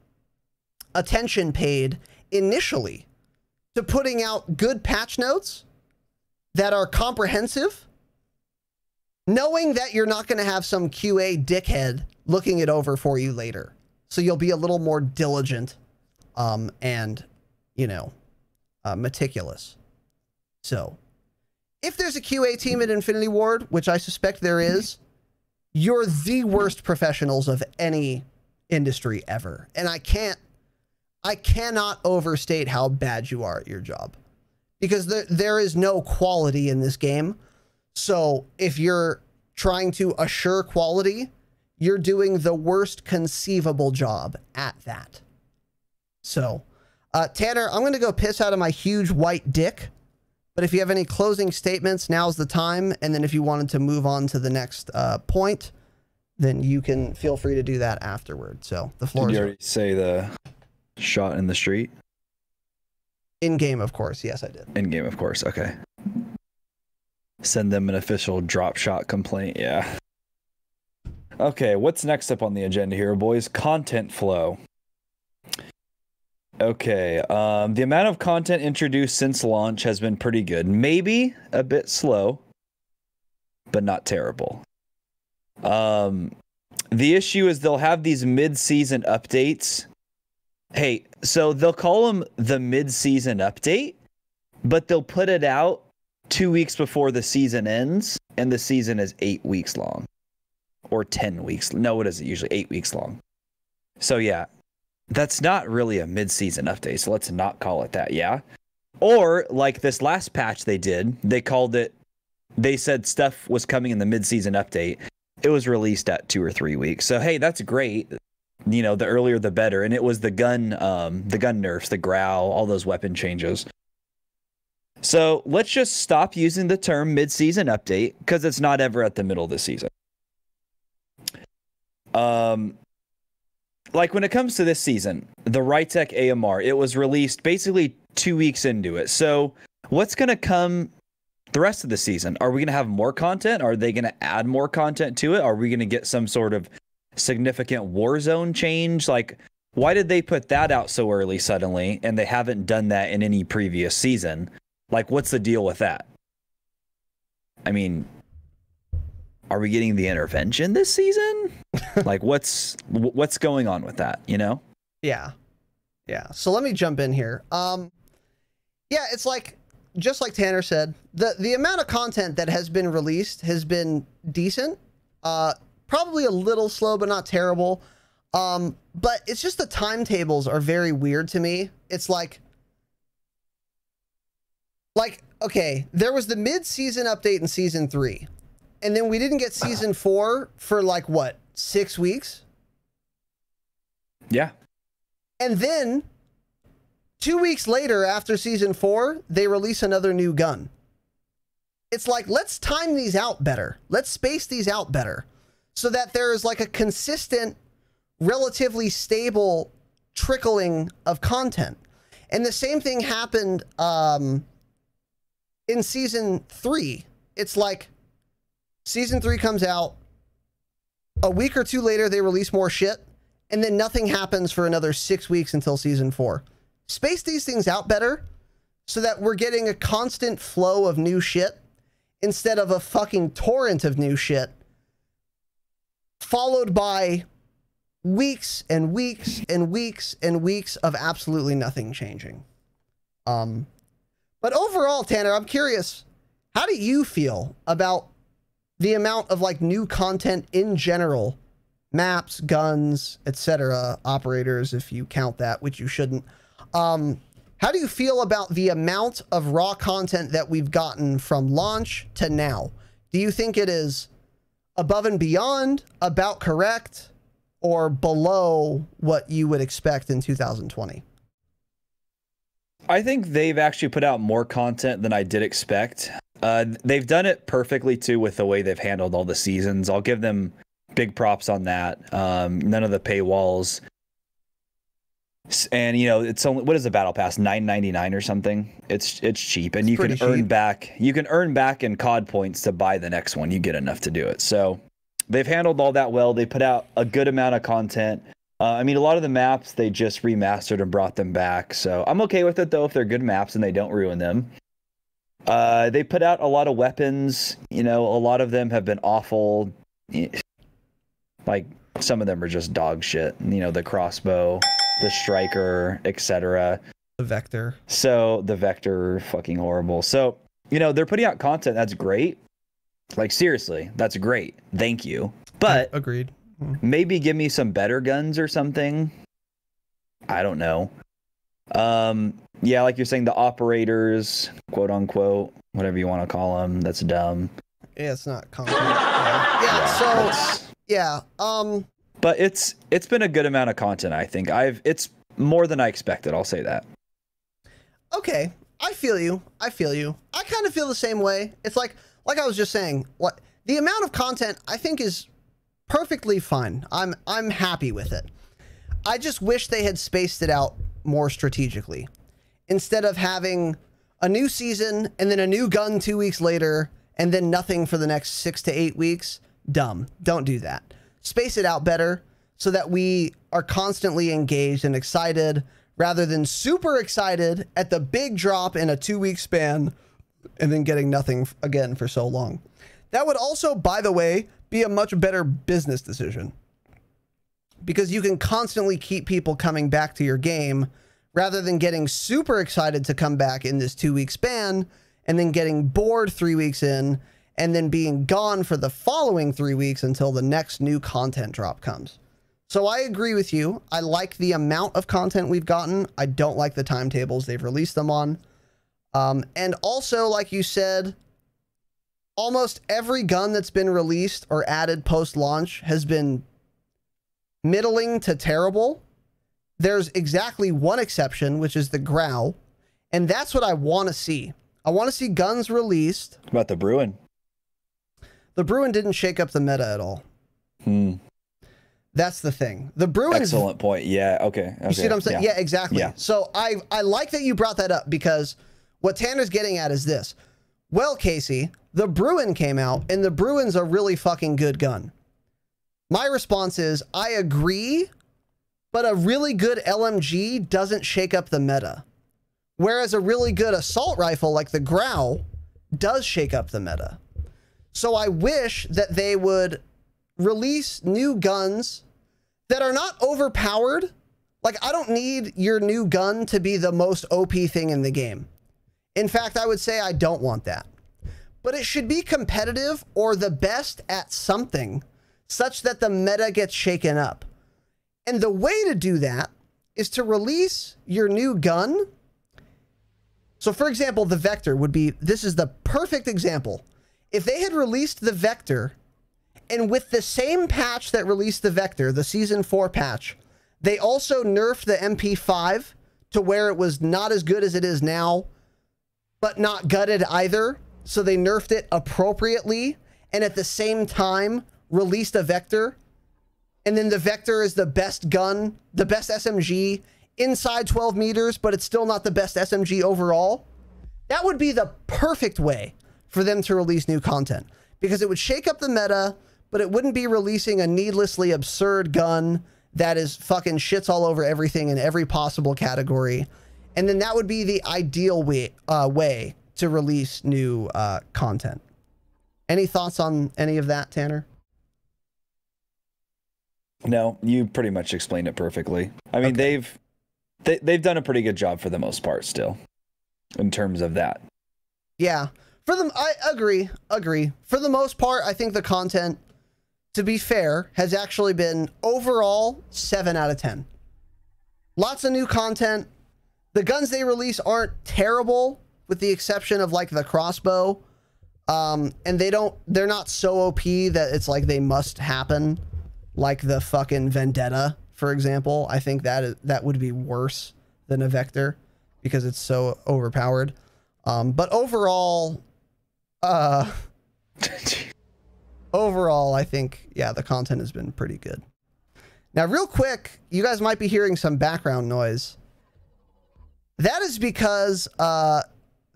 attention paid initially to putting out good patch notes that are comprehensive, knowing that you're not going to have some Q A dickhead looking it over for you later. So you'll be a little more diligent um, and, you know, uh, meticulous. So if there's a Q A team at Infinity Ward, which I suspect there is, you're the worst professionals of any industry ever. And I can't, I cannot overstate how bad you are at your job, because there, there is no quality in this game. So if you're trying to assure quality, you're doing the worst conceivable job at that. So, uh, Tanner, I'm going to go piss out of my huge white dick. But if you have any closing statements, now's the time. And then if you wanted to move on to the next uh, point, then you can feel free to do that afterward. So the floor is... Did you already say the shot in the street? In game, of course. Yes, I did. In game, of course. Okay. Send them an official drop shot complaint. Yeah. Okay. What's next up on the agenda here, boys? Content flow. Okay, um, the amount of content introduced since launch has been pretty good. Maybe a bit slow, but not terrible. Um, the issue is they'll have these mid-season updates. Hey, so they'll call them the mid-season update, but they'll put it out two weeks before the season ends, and the season is eight weeks long. Or ten weeks. No, it isn't usually. Eight weeks long. So, yeah. That's not really a mid-season update, so let's not call it that, yeah? Or, like this last patch they did, they called it... They said stuff was coming in the mid-season update. It was released at two or three weeks. So, hey, that's great. You know, the earlier the better. And it was the gun, um, the gun nerfs, the growl, all those weapon changes. So, let's just stop using the term mid-season update, because it's not ever at the middle of the season. Um, like when it comes to this season, the Ritech A M R, it was released basically two weeks into it. So what's going to come the rest of the season? Are we going to have more content? Are they going to add more content to it? Are we going to get some sort of significant Warzone change? Like, why did they put that out so early suddenly, and they haven't done that in any previous season? Like, what's the deal with that? I mean, are we getting the intervention this season? Like, what's what's going on with that, you know? Yeah. Yeah. So let me jump in here. Um, yeah, it's like, just like Tanner said, the, the amount of content that has been released has been decent. Uh, probably a little slow, but not terrible. Um, but it's just the timetables are very weird to me. It's like, like, okay, there was the mid-season update in season three, and then we didn't get season four for like, what, six weeks? Yeah. And then two weeks later, after season four, they release another new gun. It's like, let's time these out better. Let's space these out better so that there is like a consistent, relatively stable trickling of content. And the same thing happened um, in season three. It's like season three comes out, a week or two later they release more shit, and then nothing happens for another six weeks until season four. Space these things out better so that we're getting a constant flow of new shit instead of a fucking torrent of new shit followed by weeks and weeks and weeks and weeks of absolutely nothing changing. Um, but overall, Tanner, I'm curious, how do you feel about the amount of like new content in general? Maps, guns, et cetera, operators, if you count that, which you shouldn't. Um, how do you feel about the amount of raw content that we've gotten from launch to now? Do you think it is above and beyond, about correct, or below what you would expect in two thousand twenty? I think they've actually put out more content than I did expect. Uh, they've done it perfectly too with the way they've handled all the seasons. I'll give them big props on that. Um, none of the paywalls. And you know, it's only, what is the battle pass? nine ninety-nine or something. It's it's cheap, and it's you can cheap. earn back. You can earn back in C O D points to buy the next one. You get enough to do it. So they've handled all that well. They put out a good amount of content. Uh, I mean, a lot of the maps, they just remastered and brought them back. So I'm okay with it, though, if they're good maps and they don't ruin them. Uh, they put out a lot of weapons. You know, a lot of them have been awful. Like, some of them are just dog shit. You know, the crossbow, the striker, et cetera. The Vector. So, the Vector, fucking horrible. So, you know, they're putting out content. That's great. Like, seriously, that's great. Thank you. But agreed. Maybe give me some better guns or something. I don't know. Um, yeah, like you're saying, the operators, quote unquote, whatever you want to call them. That's dumb. Yeah, it's not content. yeah. yeah, so yeah. Um, but it's it's been a good amount of content. I think I've it's more than I expected. I'll say that. Okay, I feel you. I feel you. I kind of feel the same way. It's like. Like I was just saying, what the amount of content I think is perfectly fine. I'm I'm happy with it. I just wish they had spaced it out more strategically, instead of having a new season and then a new gun two weeks later and then nothing for the next six to eight weeks. Dumb. Don't do that. Space it out better so that we are constantly engaged and excited, rather than super excited at the big drop in a two-week span and then getting nothing again for so long. That would also, by the way, be a much better business decision, because you can constantly keep people coming back to your game rather than getting super excited to come back in this two-week span and then getting bored three weeks in and then being gone for the following three weeks until the next new content drop comes. So I agree with you. I like the amount of content we've gotten. I don't like the timetables they've released them on. Um, and also, like you said, almost every gun that's been released or added post-launch has been middling to terrible. There's exactly one exception, which is the Growl. And that's what I want to see. I want to see guns released. What about the Bruin? The Bruin didn't shake up the meta at all. Mm. That's the thing. The brewing. Excellent point. Yeah. Okay. okay. You see what I'm saying? Yeah, yeah exactly. Yeah. So I, I like that you brought that up, because what Tanner's getting at is this. Well, Casey, the Bruin came out and the Bruin's a really fucking good gun. My response is I agree, but a really good L M G doesn't shake up the meta. Whereas a really good assault rifle like the Growl does shake up the meta. So I wish that they would release new guns that are not overpowered. Like, I don't need your new gun to be the most O P thing in the game. In fact, I would say I don't want that. But it should be competitive or the best at something such that the meta gets shaken up. And the way to do that is to release your new gun. So for example, the Vector would be, this is the perfect example. If they had released the Vector, and with the same patch that released the Vector, the season four patch, they also nerfed the M P five to where it was not as good as it is now, but not gutted either. So they nerfed it appropriately and at the same time released a Vector. And then the Vector is the best gun, the best S M G inside twelve meters, but it's still not the best S M G overall. That would be the perfect way for them to release new content, because it would shake up the meta, but it wouldn't be releasing a needlessly absurd gun that is fucking shits all over everything in every possible category. And then that would be the ideal way, uh, way to release new uh, content. Any thoughts on any of that, Tanner? No, you pretty much explained it perfectly. I mean, okay. they've they, they've done a pretty good job for the most part still in terms of that. Yeah, for them. I agree. Agree. For the most part, I think the content, to be fair, has actually been overall seven out of ten. Lots of new content. The guns they release aren't terrible, with the exception of like the crossbow. Um, and they don't, they're not so O P that it's like they must happen, like the fucking Vendetta, for example. I think that is, that would be worse than a Vector because it's so overpowered. Um, but overall, uh, overall, I think, yeah, the content has been pretty good. Now, real quick, you guys might be hearing some background noise. That is because uh,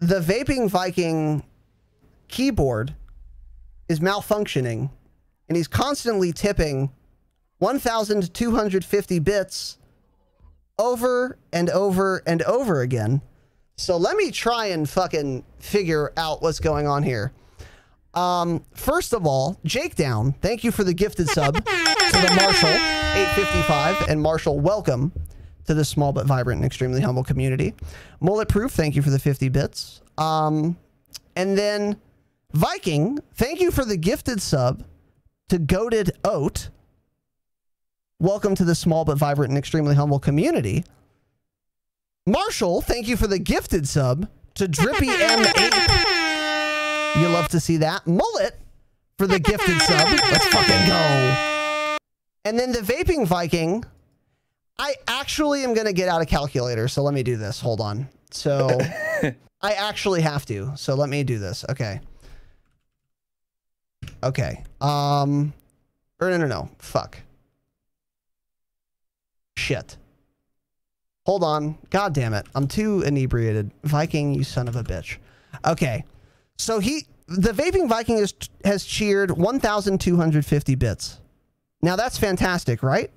the Vaping Viking keyboard is malfunctioning, and he's constantly tipping one thousand two hundred fifty bits over and over and over again. So let me try and fucking figure out what's going on here. Um, first of all, Jake Down, thank you for the gifted sub to the Marshall eight fifty-five, and Marshall, welcome to the small but vibrant and extremely humble community. Mulletproof, thank you for the fifty bits. Um, and then Viking, thank you for the gifted sub to Goated Oat. Welcome to the small but vibrant and extremely humble community. Marshall, thank you for the gifted sub to Drippy M eight. You love to see that. Mullet for the gifted sub. Let's fucking go. And then the Vaping Viking. I actually am going to get out a calculator, so let me do this. Hold on. So I actually have to. So let me do this. Okay. Okay. Um, or no, no, no. Fuck. Shit. Hold on. God damn it. I'm too inebriated. Viking, you son of a bitch. Okay. So he, the Vaping Viking is, has cheered one thousand two hundred fifty bits. Now that's fantastic, right?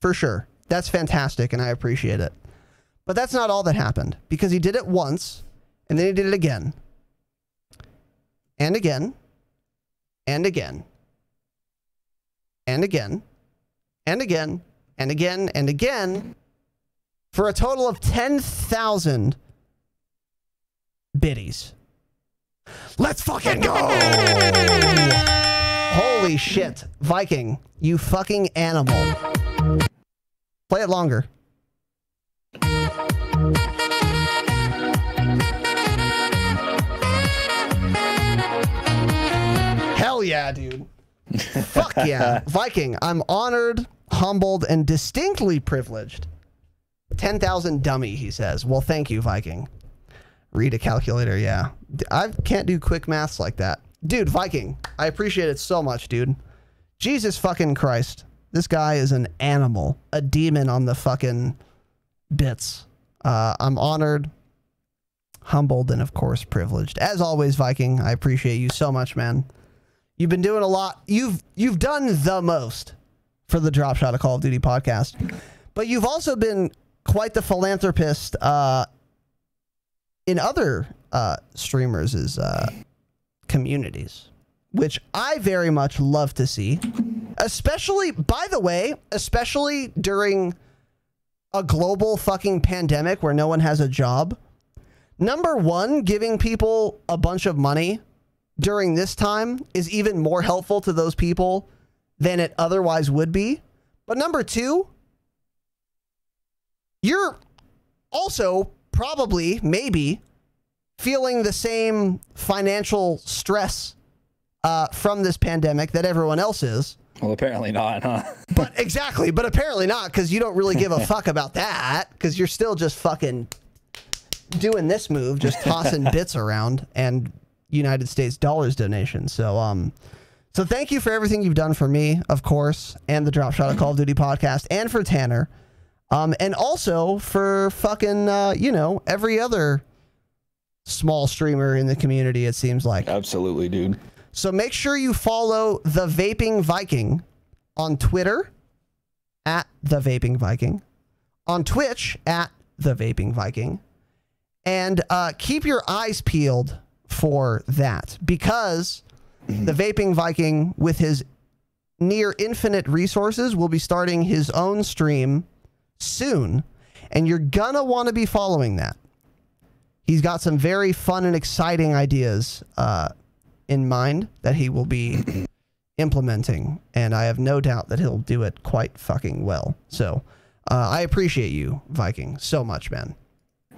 For sure. That's fantastic, and I appreciate it. But that's not all that happened, because he did it once, and then he did it again. And again. And again. And again. And again. And again. And again. For a total of ten thousand biddies. Let's fucking go! Holy shit. Viking, you fucking animal. Play it longer. Hell yeah, dude. Fuck yeah. Viking, I'm honored, humbled, and distinctly privileged. ten thousand dummy, he says. Well, thank you, Viking. Read a calculator, yeah. I can't do quick maths like that. Dude, Viking, I appreciate it so much, dude. Jesus fucking Christ. This guy is an animal, a demon on the fucking bits. Uh, I'm honored, humbled, and of course privileged. As always, Viking, I appreciate you so much, man. You've been doing a lot. You've you've done the most for the Dropshot, a Call of Duty podcast, but you've also been quite the philanthropist uh, in other uh, streamers' uh, communities, which I very much love to see. Especially, by the way, especially during a global fucking pandemic where no one has a job. Number one, giving people a bunch of money during this time is even more helpful to those people than it otherwise would be. But number two, you're also probably, maybe, feeling the same financial stress uh, from this pandemic that everyone else is. Well, apparently not, huh? But exactly, but apparently not, because you don't really give a fuck about that, because you're still just fucking doing this move, just tossing bits around and United States dollars donations. So, um, so thank you for everything you've done for me, of course, and the Dropshot of Call of Duty podcast, and for Tanner, um, and also for fucking, uh, you know, every other small streamer in the community. It seems like. Absolutely, dude. So make sure you follow The Vaping Viking on Twitter at The Vaping Viking, on Twitch at The Vaping Viking, and uh, keep your eyes peeled for that, because The Vaping Viking, with his near infinite resources, will be starting his own stream soon, and you're gonna want to be following that. He's got some very fun and exciting ideas uh, in mind that he will be implementing, and I have no doubt that he'll do it quite fucking well. So uh, I appreciate you, Viking, so much, man.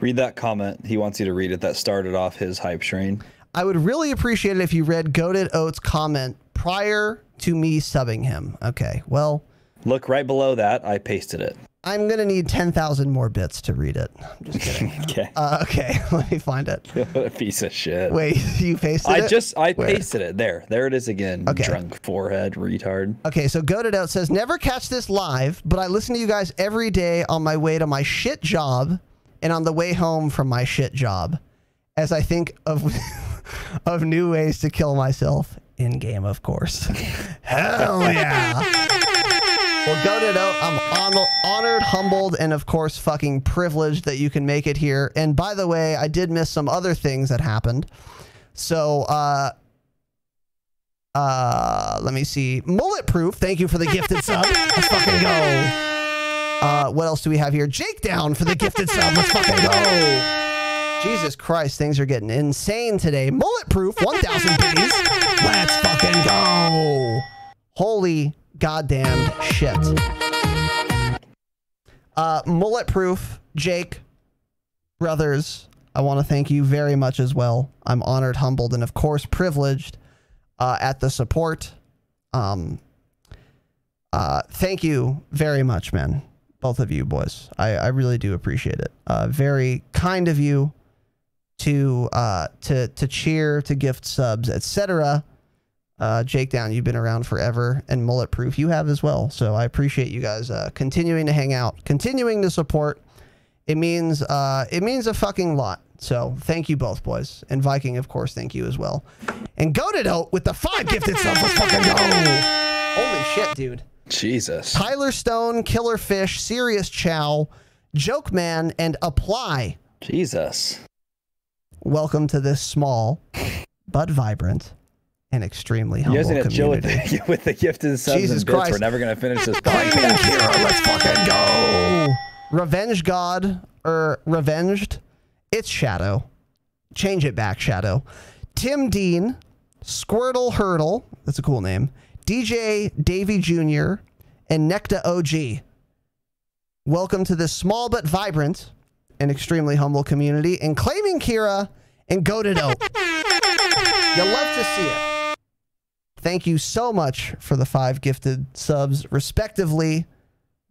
Read that comment. He wants you to read it. That started off his hype train. I would really appreciate it if you read Goated Oats' comment prior to me subbing him. Okay, well, look right below that. I pasted it. I'm gonna need ten thousand more bits to read it. I'm just kidding. Okay. Uh, okay, let me find it. What a piece of shit. Wait, you pasted I it? I just, I Where? pasted it. There, there it is again. Okay. Drunk forehead, retard. Okay, so Goated Out says, never catch this live, but I listen to you guys every day on my way to my shit job and on the way home from my shit job, as I think of, of new ways to kill myself in game, of course. Hell yeah. Well, Goated Out, I'm on, honored, humbled, and of course fucking privileged that you can make it here. And by the way, I did miss some other things that happened. So, uh, uh, let me see. Mulletproof, thank you for the gifted sub. Let's fucking go. Uh, what else do we have here? Jake Down for the gifted sub. Let's fucking go. Jesus Christ, things are getting insane today. Mulletproof, one thousand biddies. Let's fucking go. Holy goddamn shit. Uh, Mulletproof, Jake, brothers, I want to thank you very much as well. I'm honored, humbled, and of course privileged uh, at the support. Um, uh, thank you very much, man. Both of you boys. I, I really do appreciate it. Uh, very kind of you to, uh, to, to cheer, to gift subs, et cetera. Uh, Jake Down, you've been around forever, and Mulletproof, you have as well. So I appreciate you guys uh, continuing to hang out, continuing to support. It means uh, it means a fucking lot. So thank you both, boys, and Viking, of course, thank you as well. And Goated Out with the five gifted subs. Let's fucking go! Holy shit, dude! Jesus. Tyler Stone, Killer Fish, Serious Chow, Joke Man, and Apply. Jesus. Welcome to this small but vibrant and extremely humble community. You guys gonna chill with the gifted subs Jesus and bits. Christ. We're never gonna finish this podcast. Kira, let's fucking go. Revenge God or er, revenged? It's Shadow. Change it back, Shadow. Tim Dean, Squirtle Hurdle. That's a cool name. D J Davey Junior and Necta O G. Welcome to this small but vibrant and extremely humble community. And claiming Kira and Goated Oat. You love to see it. Thank you so much for the five gifted subs, respectively,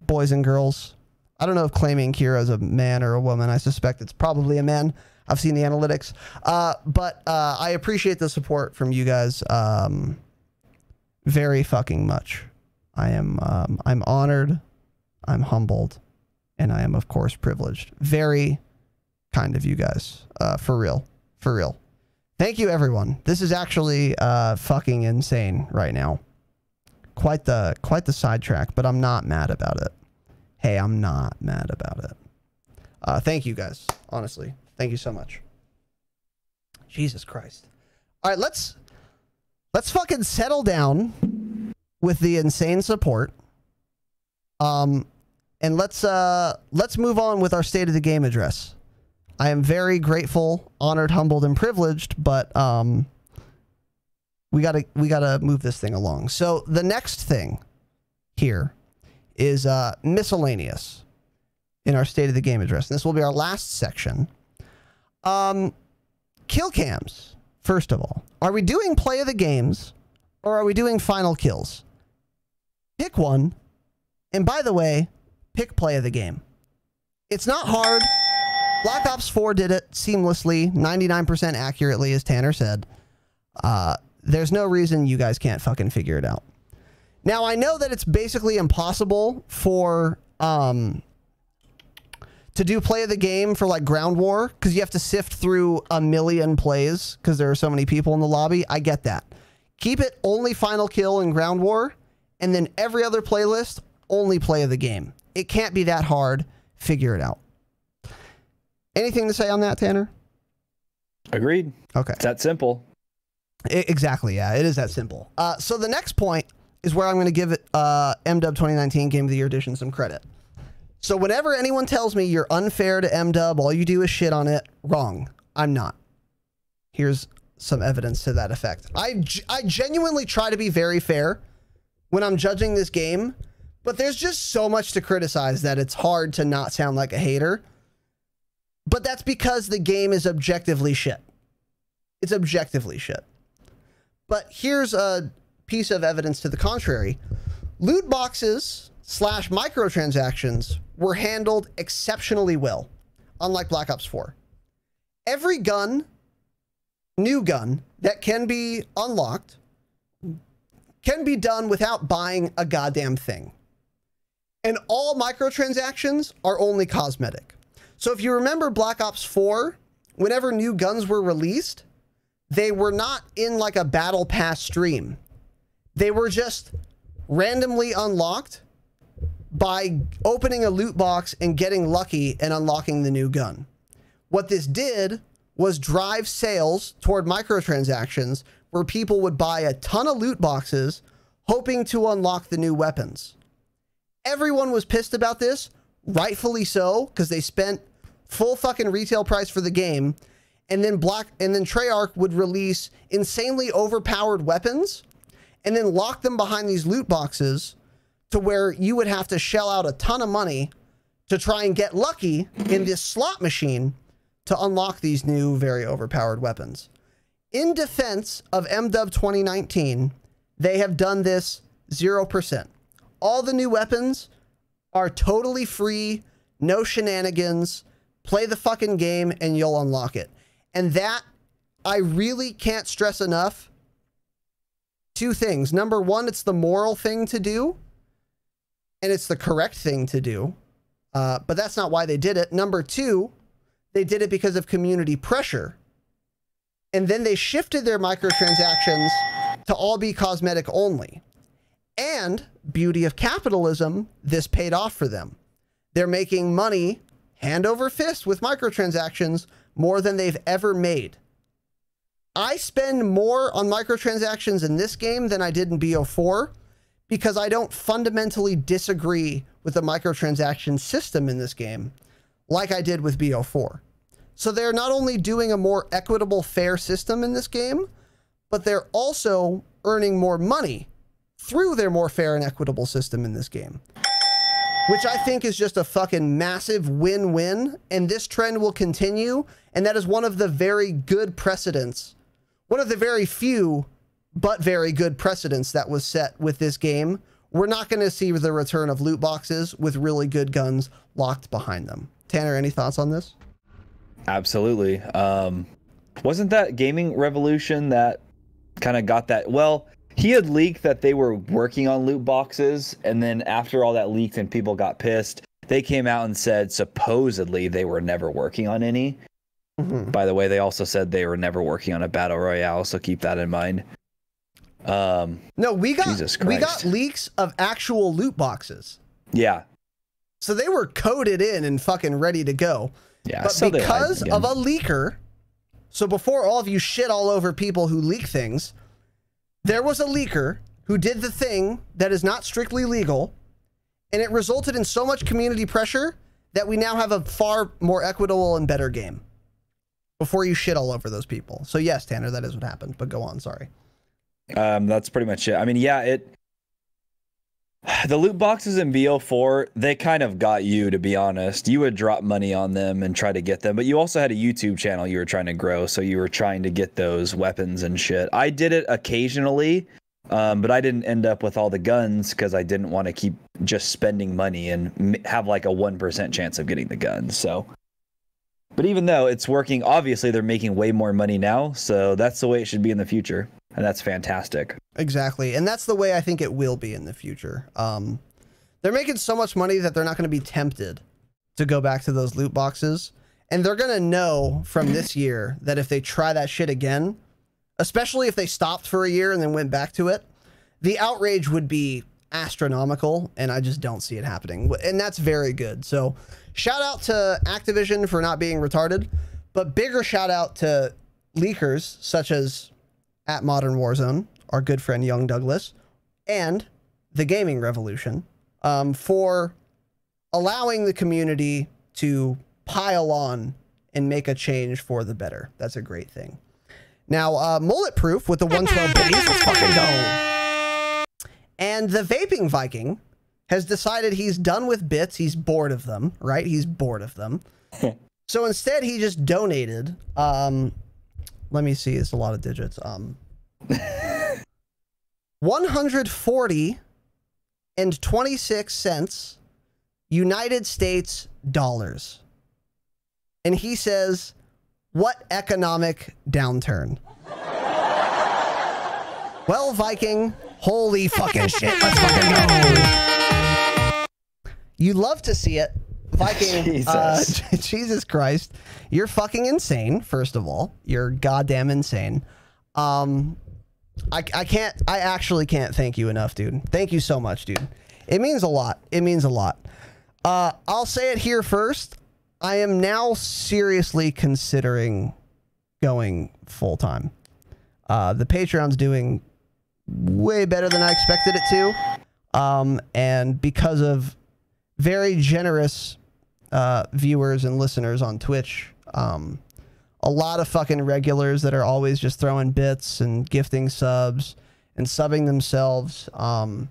boys and girls. I don't know if claiming Kira is a man or a woman. I suspect it's probably a man. I've seen the analytics. Uh, but uh, I appreciate the support from you guys um, very fucking much. I am um, I'm honored, I'm humbled, and I am of course privileged. Very kind of you guys, uh, for real, for real. Thank you, everyone. This is actually uh, fucking insane right now. Quite the quite the sidetrack, but I'm not mad about it. Hey, I'm not mad about it. Uh, thank you guys, honestly. Thank you so much. Jesus Christ. All right, let's let's fucking settle down with the insane support. Um, and let's uh let's move on with our state of the game address. I am very grateful, honored, humbled, and privileged, but um, we gotta we gotta move this thing along. So the next thing here is uh, miscellaneous in our state of the game address. And this will be our last section. Um, kill cams, first of all. Are we doing play of the games or are we doing final kills? Pick one. And by the way, pick play of the game. It's not hard. Black Ops four did it seamlessly, ninety-nine percent accurately, as Tanner said. Uh, there's no reason you guys can't fucking figure it out. Now, I know that it's basically impossible for... Um, to do play of the game for like ground war, because you have to sift through a million plays because there are so many people in the lobby. I get that. Keep it only final kill and ground war, and then every other playlist only play of the game. It can't be that hard. Figure it out. Anything to say on that, Tanner? Agreed. Okay. It's that simple. It, exactly. Yeah, it is that simple. Uh, so the next point is where I'm going to give it uh, M dub twenty nineteen Game of the Year Edition some credit. So whenever anyone tells me you're unfair to M dub, all you do is shit on it, wrong. I'm not. Here's some evidence to that effect. I, I genuinely try to be very fair when I'm judging this game, but there's just so much to criticize that it's hard to not sound like a hater. But that's because the game is objectively shit. It's objectively shit. But here's a piece of evidence to the contrary. Loot boxes slash microtransactions were handled exceptionally well, unlike Black Ops four. Every gun, new gun, that can be unlocked can be done without buying a goddamn thing. And all microtransactions are only cosmetic. So if you remember Black Ops four, whenever new guns were released, they were not in like a battle pass stream. They were just randomly unlocked by opening a loot box and getting lucky and unlocking the new gun. What this did was drive sales toward microtransactions where people would buy a ton of loot boxes hoping to unlock the new weapons. Everyone was pissed about this, rightfully so, because they spent full fucking retail price for the game, and then Black and then Treyarch would release insanely overpowered weapons and then lock them behind these loot boxes to where you would have to shell out a ton of money to try and get lucky in this slot machine to unlock these new very overpowered weapons. In defense of M dub twenty nineteen, they have done this zero percent. All the new weapons are totally free, no shenanigans, play the fucking game and you'll unlock it. And that, I really can't stress enough, two things. Number one, it's the moral thing to do. And it's the correct thing to do, uh, but that's not why they did it. Number two, they did it because of community pressure. And then they shifted their microtransactions to all be cosmetic only. And beauty of capitalism, this paid off for them. They're making money hand over fist with microtransactions more than they've ever made. I spend more on microtransactions in this game than I did in B O four. Because I don't fundamentally disagree with the microtransaction system in this game like I did with B O four. So they're not only doing a more equitable, fair system in this game, but they're also earning more money through their more fair and equitable system in this game, which I think is just a fucking massive win-win. And this trend will continue. And that is one of the very good precedents, one of the very few but very good precedence that was set with this game. We're not going to see the return of loot boxes with really good guns locked behind them. Tanner, any thoughts on this? Absolutely. Um, wasn't that gaming revolution that kind of got that? Well, He had leaked that they were working on loot boxes, and then after all that leaked and people got pissed, they came out and said supposedly they were never working on any. Mm-hmm. By the way, they also said they were never working on a battle royale, so keep that in mind. Um, no, we got Jesus Christ. we got leaks of actual loot boxes. Yeah. So they were coded in and fucking ready to go. Yeah. But so because of a leaker, so before all of you shit all over people who leak things, there was a leaker who did the thing that is not strictly legal, and it resulted in so much community pressure that we now have a far more equitable and better game. Before you shit all over those people. So yes, Tanner, that is what happened, but go on, sorry. Um, that's pretty much it. I mean, yeah, it... The loot boxes in V O four, they kind of got you, to be honest. You would drop money on them and try to get them, but you also had a YouTube channel you were trying to grow, so you were trying to get those weapons and shit. I did it occasionally, um, but I didn't end up with all the guns because I didn't want to keep just spending money and have like a one percent chance of getting the guns, so... But even though it's working, obviously they're making way more money now, so that's the way it should be in the future, and that's fantastic. Exactly, and that's the way I think it will be in the future. Um, they're making so much money that they're not going to be tempted to go back to those loot boxes, and they're going to know from this year that if they try that shit again, especially if they stopped for a year and then went back to it, the outrage would be astronomical, and I just don't see it happening, and that's very good. So shout out to Activision for not being retarded, but bigger shout out to leakers such as at Modern Warzone, our good friend Young Douglas, and the Gaming Revolution, um, for allowing the community to pile on and make a change for the better. That's a great thing. Now, uh, Mullet Proof with the one twelve biddies, let's fucking go. And the Vaping Viking has decided he's done with bits. He's bored of them, right? He's bored of them. So instead, he just donated. Um, let me see. It's a lot of digits. Um, one hundred forty and twenty-six cents United States dollars. And he says, what economic downturn? Well, Viking... Holy fucking shit, let's fucking go. You love to see it. Viking, Jesus. Uh, Jesus Christ. You're fucking insane, first of all. You're goddamn insane. Um, I, I can't, I actually can't thank you enough, dude. Thank you so much, dude. It means a lot. It means a lot. Uh, I'll say it here first. I am now seriously considering going full-time. Uh, the Patreon's doing... way better than I expected it to, um, and because of very generous uh, viewers and listeners on Twitch, um, a lot of fucking regulars that are always just throwing bits and gifting subs and subbing themselves, um,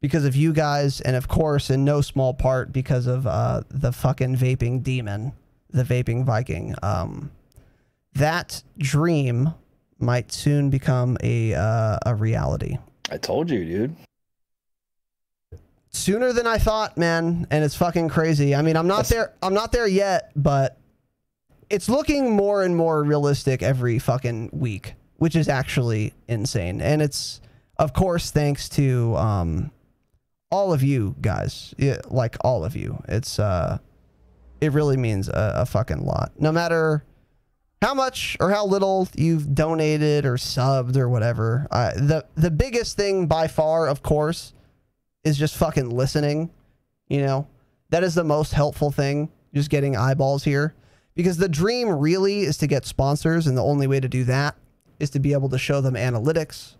because of you guys, and of course in no small part because of uh, the fucking vaping demon, the Vaping Viking. Um, that dream might soon become a uh, a reality. I told you, dude. Sooner than I thought, man, and it's fucking crazy. I mean, I'm not there. I'm not there yet, but it's looking more and more realistic every fucking week, which is actually insane. And it's, of course, thanks to um, all of you guys, it, like all of you. It's uh, it really means a, a fucking lot, no matter how much or how little you've donated or subbed or whatever. Uh, the the biggest thing by far, of course, is just fucking listening. You know, that is the most helpful thing, just getting eyeballs here, because the dream really is to get sponsors, and the only way to do that is to be able to show them analytics,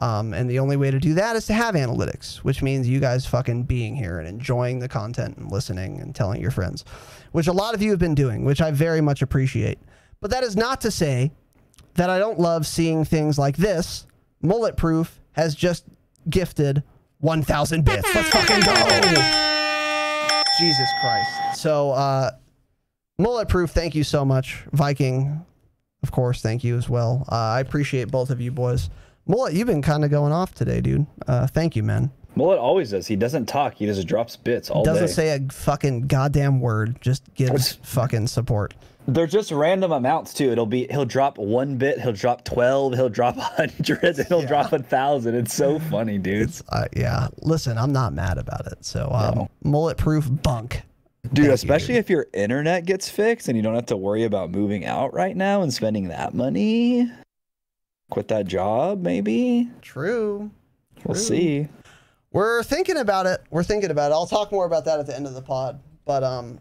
um, and the only way to do that is to have analytics, which means you guys fucking being here and enjoying the content and listening and telling your friends, which a lot of you have been doing, which I very much appreciate. But that is not to say that I don't love seeing things like this. Mullet Proof has just gifted one thousand bits. Let's fucking go. Jesus Christ. So, uh, Mullet Proof, thank you so much. Viking, of course, thank you as well. Uh, I appreciate both of you boys. Mullet, you've been kind of going off today, dude. Uh, thank you, man. Mullet always does. He doesn't talk. He just drops bits all day. Doesn't say a fucking goddamn word. Just gives fucking support. They're just random amounts too. It'll be he'll drop one bit, he'll drop twelve, he'll drop hundreds, and he'll yeah. drop a thousand. It's so funny, dude. It's, uh, yeah. Listen, I'm not mad about it. So um, no. Mulletproof bunk. Dude, Thank especially you, dude. If your internet gets fixed and you don't have to worry about moving out right now and spending that money. Quit that job, maybe. True. True. We'll see. We're thinking about it. We're thinking about it. I'll talk more about that at the end of the pod. But um,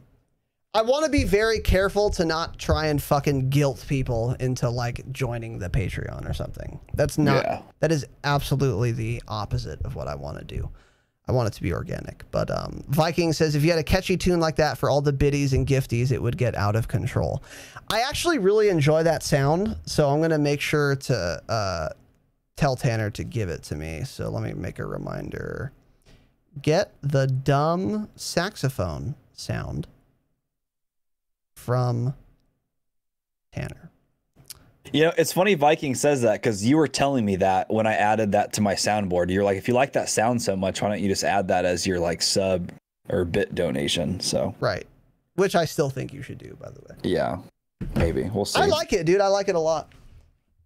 I want to be very careful to not try and fucking guilt people into like joining the Patreon or something. That's not, yeah. that is absolutely the opposite of what I want to do. I want it to be organic. But um, Viking says, if you had a catchy tune like that for all the biddies and gifties, it would get out of control. I actually really enjoy that sound. So I'm going to make sure to uh, tell Tanner to give it to me. So let me make a reminder. Get the dumb saxophone sound from Tanner. You know, it's funny Viking says that because you were telling me that when I added that to my soundboard. You're like, if you like that sound so much, why don't you just add that as your like sub or bit donation? So right, which I still think you should do, by the way. Yeah, maybe we'll see. I like it, dude. I like it a lot.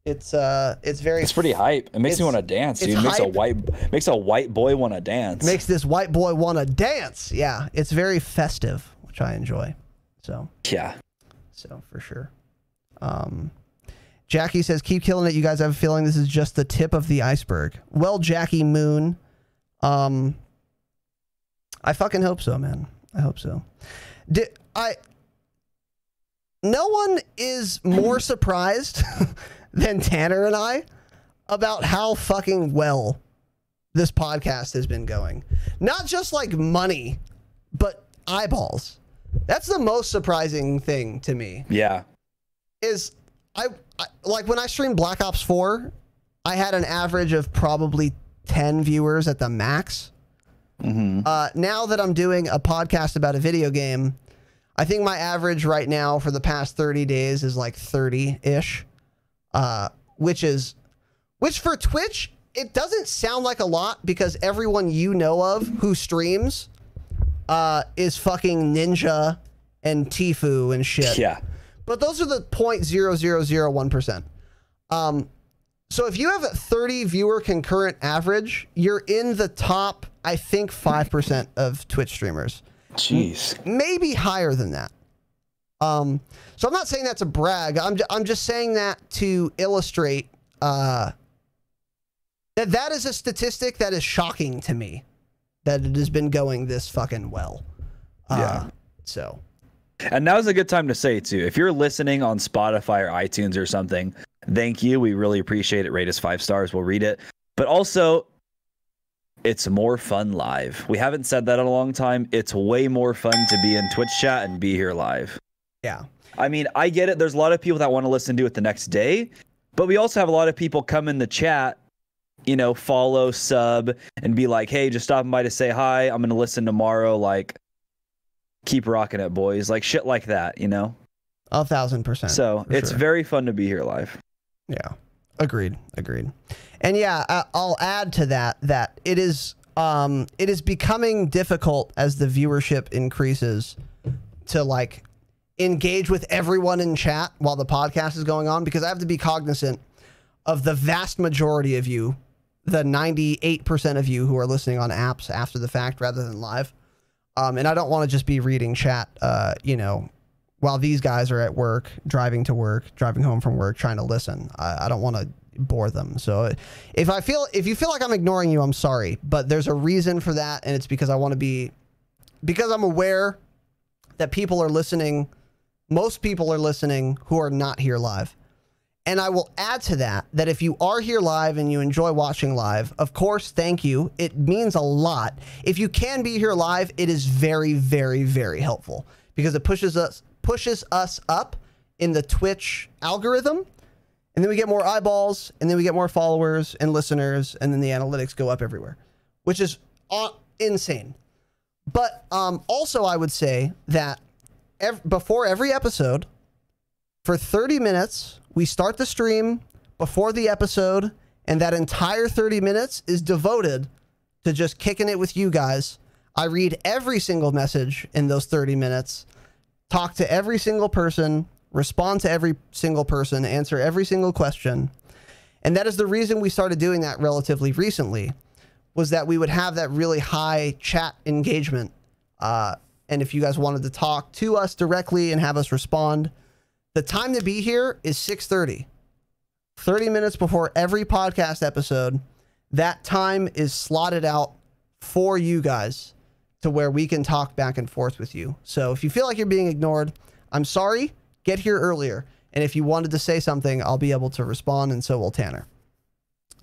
It's uh, it's very. It's pretty hype. It makes me want to dance, dude. It makes hype. a white makes a white boy want to dance. Makes this white boy want to dance. Yeah, it's very festive, which I enjoy. So yeah, so for sure. Um. Jackie says, keep killing it. You guys have a feeling this is just the tip of the iceberg. Well, Jackie Moon, um, I fucking hope so, man. I hope so. Did I? No one is more surprised than Tanner and I about how fucking well this podcast has been going. Not just like money, but eyeballs. That's the most surprising thing to me. Yeah. Is I... I, like when I streamed Black Ops four, I had an average of probably ten viewers at the max. Mm-hmm. Uh, now that I'm doing a podcast about a video game, I think my average right now for the past thirty days is like thirty-ish, uh, which is, which for Twitch, it doesn't sound like a lot because everyone you know of who streams uh, is fucking Ninja and Tfue and shit. Yeah. But those are the zero point zero zero zero one percent. Um, so if you have a thirty viewer concurrent average, you're in the top, I think, five percent of Twitch streamers. Jeez. Maybe higher than that. Um, so I'm not saying that to brag. I'm, I'm just saying that to illustrate uh, that that is a statistic that is shocking to me, that it has been going this fucking well. Uh, yeah. So... And now's a good time to say, too, if you're listening on Spotify or iTunes or something, thank you. We really appreciate it. Rate us five stars. We'll read it. But also, it's more fun live. We haven't said that in a long time. It's way more fun to be in Twitch chat and be here live. Yeah. I mean, I get it. There's a lot of people that want to listen to it the next day. But we also have a lot of people come in the chat, you know, follow, sub, and be like, hey, just stopping by to say hi. I'm going to listen tomorrow. Like, keep rocking it, boys. Like shit like that, you know? A thousand percent. So it's sure. very fun to be here live. Yeah. Agreed. Agreed. And yeah, I'll add to that, that it is, um, it is becoming difficult as the viewership increases to like engage with everyone in chat while the podcast is going on, because I have to be cognizant of the vast majority of you, the ninety-eight percent of you who are listening on apps after the fact rather than live. Um, and I don't want to just be reading chat, uh, you know, while these guys are at work, driving to work, driving home from work, trying to listen. I, I don't want to bore them. So if I feel if you feel like I'm ignoring you, I'm sorry. But there's a reason for that. And it's because I want to be because I'm aware that people are listening. Most people are listening who are not here live. And I will add to that, that if you are here live and you enjoy watching live, of course, thank you. It means a lot. If you can be here live, it is very, very, very helpful because it pushes us pushes us up in the Twitch algorithm. And then we get more eyeballs, and then we get more followers and listeners, and then the analytics go up everywhere, which is insane. But um, also, I would say that ev- before every episode, for thirty minutes, we start the stream before the episode, and that entire thirty minutes is devoted to just kicking it with you guys. I read every single message in those thirty minutes, talk to every single person, respond to every single person, answer every single question. And that is the reason we started doing that relatively recently, was that we would have that really high chat engagement. Uh, and if you guys wanted to talk to us directly and have us respond, the time to be here is six thirty. thirty minutes before every podcast episode, that time is slotted out for you guys to where we can talk back and forth with you. So if you feel like you're being ignored, I'm sorry, get here earlier. And if you wanted to say something, I'll be able to respond, and so will Tanner.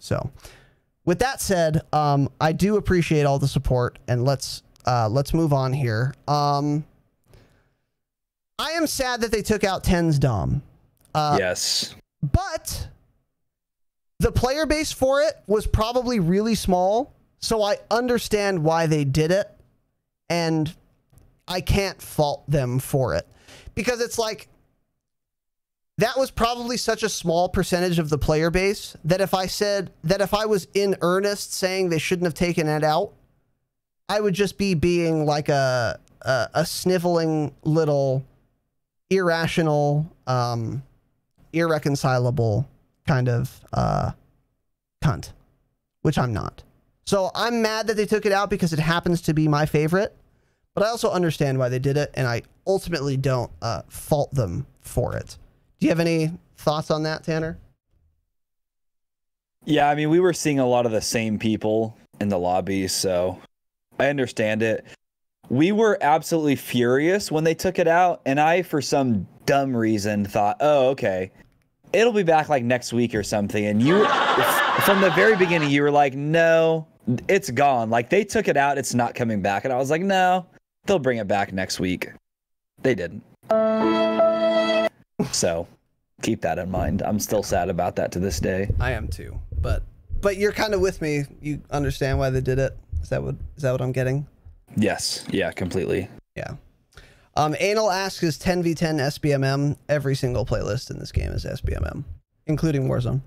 So with that said, um, I do appreciate all the support, and let's uh, let's move on here. Um, I am sad that they took out Ten's Dom. Uh, yes. But the player base for it was probably really small, so I understand why they did it, and I can't fault them for it, because it's like, that was probably such a small percentage of the player base that if I said that, if I was in earnest saying they shouldn't have taken it out, I would just be being like a, a, a sniveling little irrational, um, irreconcilable kind of, uh, cunt, which I'm not. So I'm mad that they took it out because it happens to be my favorite, but I also understand why they did it. And I ultimately don't, uh, fault them for it. Do you have any thoughts on that, Tanner? Yeah, I mean, we were seeing a lot of the same people in the lobby, so I understand it. We were absolutely furious when they took it out, and I, for some dumb reason, thought, oh, okay, it'll be back like next week or something. And you, from the very beginning, you were like, no, it's gone. Like, they took it out, it's not coming back. And I was like, no, they'll bring it back next week. They didn't. So keep that in mind. I'm still sad about that to this day. I am too, but but you're kind of with me. You understand why they did it. Is that what is that what I'm getting? Yes. Yeah, completely. Yeah. Um, Anal asks, is ten v ten S B M M? Every single playlist in this game is S B M M, including Warzone.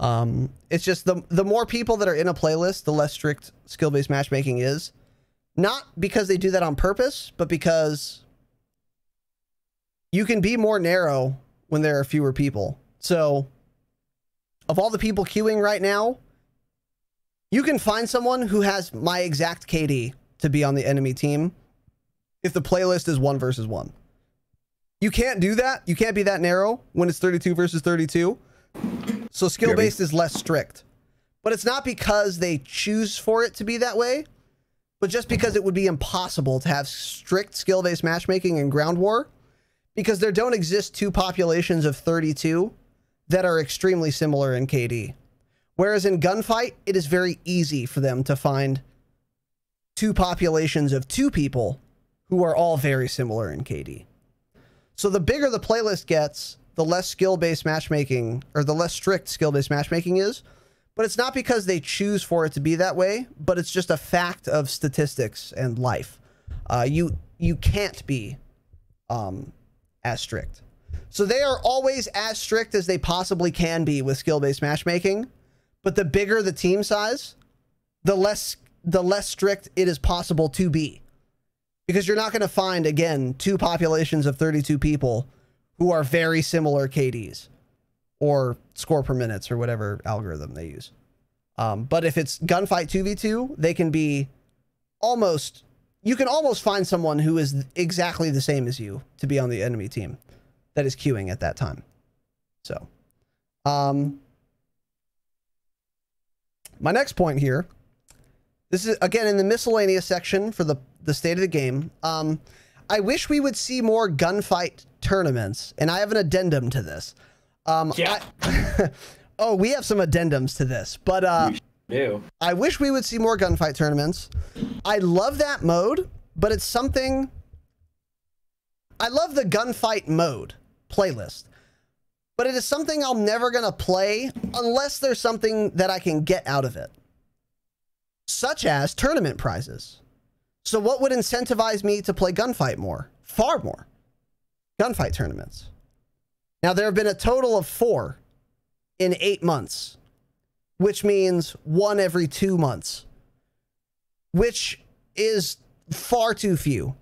Um, it's just the the more people that are in a playlist, the less strict skill-based matchmaking is. Not because they do that on purpose, but because you can be more narrow when there are fewer people. So of all the people queuing right now, you can find someone who has my exact K D to be on the enemy team if the playlist is one versus one. You can't do that. You can't be that narrow when it's thirty-two versus thirty-two. So skill-based is less strict, but it's not because they choose for it to be that way, but just because it would be impossible to have strict skill-based matchmaking in Ground War, because there don't exist two populations of thirty-two that are extremely similar in K D. Whereas in Gunfight, it is very easy for them to find two populations of two people who are all very similar in K D. So the bigger the playlist gets, the less skill-based matchmaking, or the less strict skill-based matchmaking is. But it's not because they choose for it to be that way, but it's just a fact of statistics and life. Uh, you, you can't be... Um, as strict. So they are always as strict as they possibly can be with skill-based matchmaking, but the bigger the team size, the less the less strict it is possible to be, because you're not going to find, again, two populations of thirty-two people who are very similar K Ds or score per minutes or whatever algorithm they use. Um, but if it's Gunfight two v two, they can be almost... You can almost find someone who is exactly the same as you to be on the enemy team that is queuing at that time. So, um, my next point here, this is again in the miscellaneous section for the, the state of the game. Um, I wish we would see more gunfight tournaments, and I have an addendum to this. Um, yeah. I, oh, we have some addendums to this, but, uh, Ew. I wish we would see more gunfight tournaments. I love that mode, but it's something... I love the gunfight mode playlist, but it is something I'm never going to play unless there's something that I can get out of it, such as tournament prizes. So what would incentivize me to play gunfight more? Far more. Gunfight tournaments. Now, there have been a total of four in eight months. Which means one every two months, which is far too few.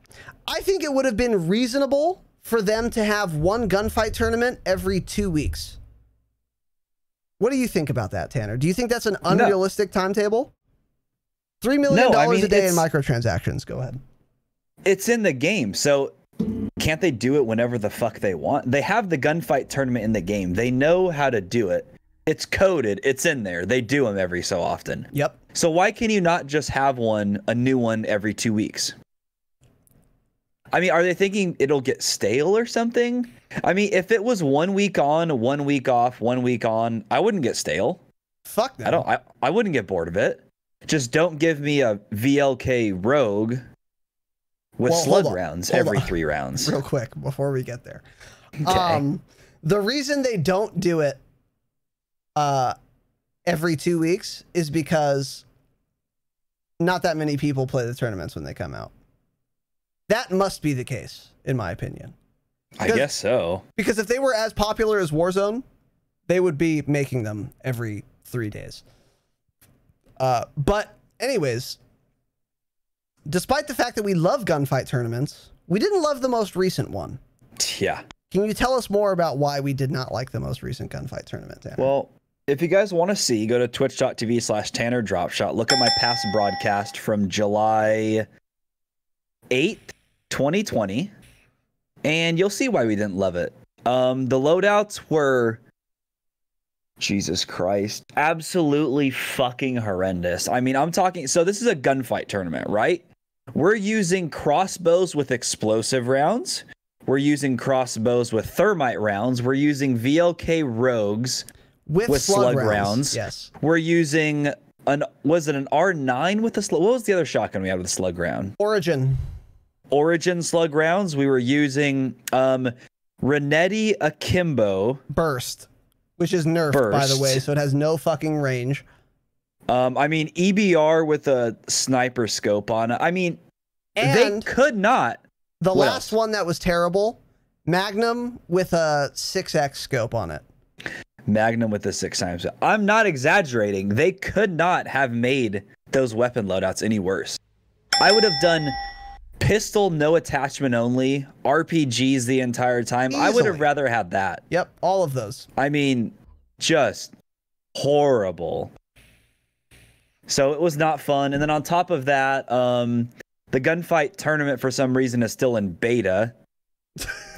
I think it would have been reasonable for them to have one gunfight tournament every two weeks. What do you think about that, Tanner? Do you think that's an unrealistic no. timetable? three million dollars no, I mean, a day in microtransactions. Go ahead. It's in the game, so can't they do it whenever the fuck they want? They have the gunfight tournament in the game. They know how to do it. It's coded. It's in there. They do them every so often. Yep. So why can you not just have one, a new one every two weeks? I mean, are they thinking it'll get stale or something? I mean, if it was one week on, one week off, one week on, I wouldn't get stale. Fuck that. I don't. I, I wouldn't get bored of it. Just don't give me a V L K Rogue with well, slug rounds hold every on. three rounds. Real quick before we get there. Okay. Um, the reason they don't do it uh, every two weeks is because not that many people play the tournaments when they come out. That must be the case, in my opinion. Because, I guess so. Because if they were as popular as Warzone, they would be making them every three days. Uh, but anyways, despite the fact that we love gunfight tournaments, we didn't love the most recent one. Yeah. Can you tell us more about why we did not like the most recent gunfight tournament, Tanner? Well, if you guys want to see, go to twitch.tv slash Tanner Dropshot. Look at my past broadcast from July eighth, twenty twenty, and you'll see why we didn't love it. Um, the loadouts were... Jesus Christ. Absolutely fucking horrendous. I mean, I'm talking... So this is a gunfight tournament, right? We're using crossbows with explosive rounds. We're using crossbows with thermite rounds. We're using V L K Rogues with, with slug, slug rounds. rounds. Yes. We're using... an Was it an R nine with a slug? What was the other shotgun we had with a slug round? Origin. Origin slug rounds. We were using um, Renetti Akimbo. Burst. Which is nerfed, Burst. by the way, so it has no fucking range. Um, I mean, E B R with a sniper scope on it. I mean, and they could not. The well. last one that was terrible, Magnum with a six X scope on it. Magnum with a six times. I'm not exaggerating. They could not have made those weapon loadouts any worse. I would have done pistol, no attachment only, R P Gs the entire time. Easily. I would have rather had that. Yep, all of those. I mean, just horrible. So it was not fun. And then on top of that, um, the gunfight tournament for some reason is still in beta.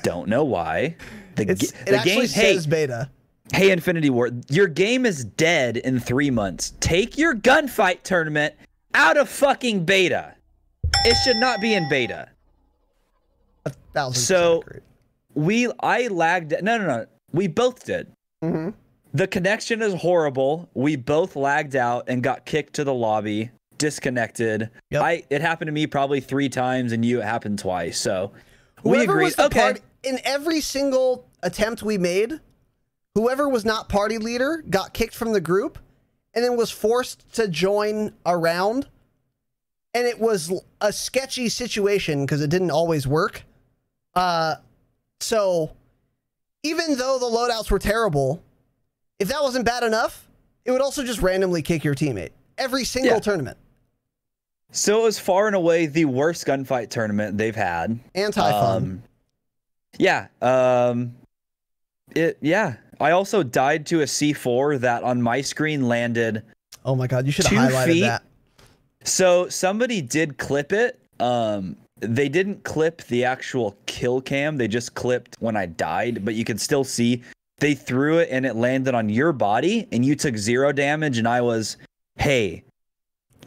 Don't know why. The, the it actually game says hey, beta. Hey, Infinity Ward, your game is dead in three months. Take your gunfight tournament out of fucking beta. It should not be in beta. A thousand so we, I lagged. No, no, no. We both did. Mm-hmm. The connection is horrible. We both lagged out and got kicked to the lobby, disconnected. Yep. I. It happened to me probably three times, and you it happened twice. So whoever we agreed. Was the okay. Part, in every single attempt we made, whoever was not party leader got kicked from the group, and then was forced to join a round. And it was a sketchy situation because it didn't always work. Uh, so even though the loadouts were terrible, if that wasn't bad enough, it would also just randomly kick your teammate every single yeah. tournament. So it was far and away the worst gunfight tournament they've had. Anti-fun. Um, yeah. Um, it, yeah. I also died to a C four that on my screen landed. Oh my God. You should have highlighted feet. that. So somebody did clip it. Um, they didn't clip the actual kill cam. They just clipped when I died, but you can still see they threw it and it landed on your body and you took zero damage. And I was, hey,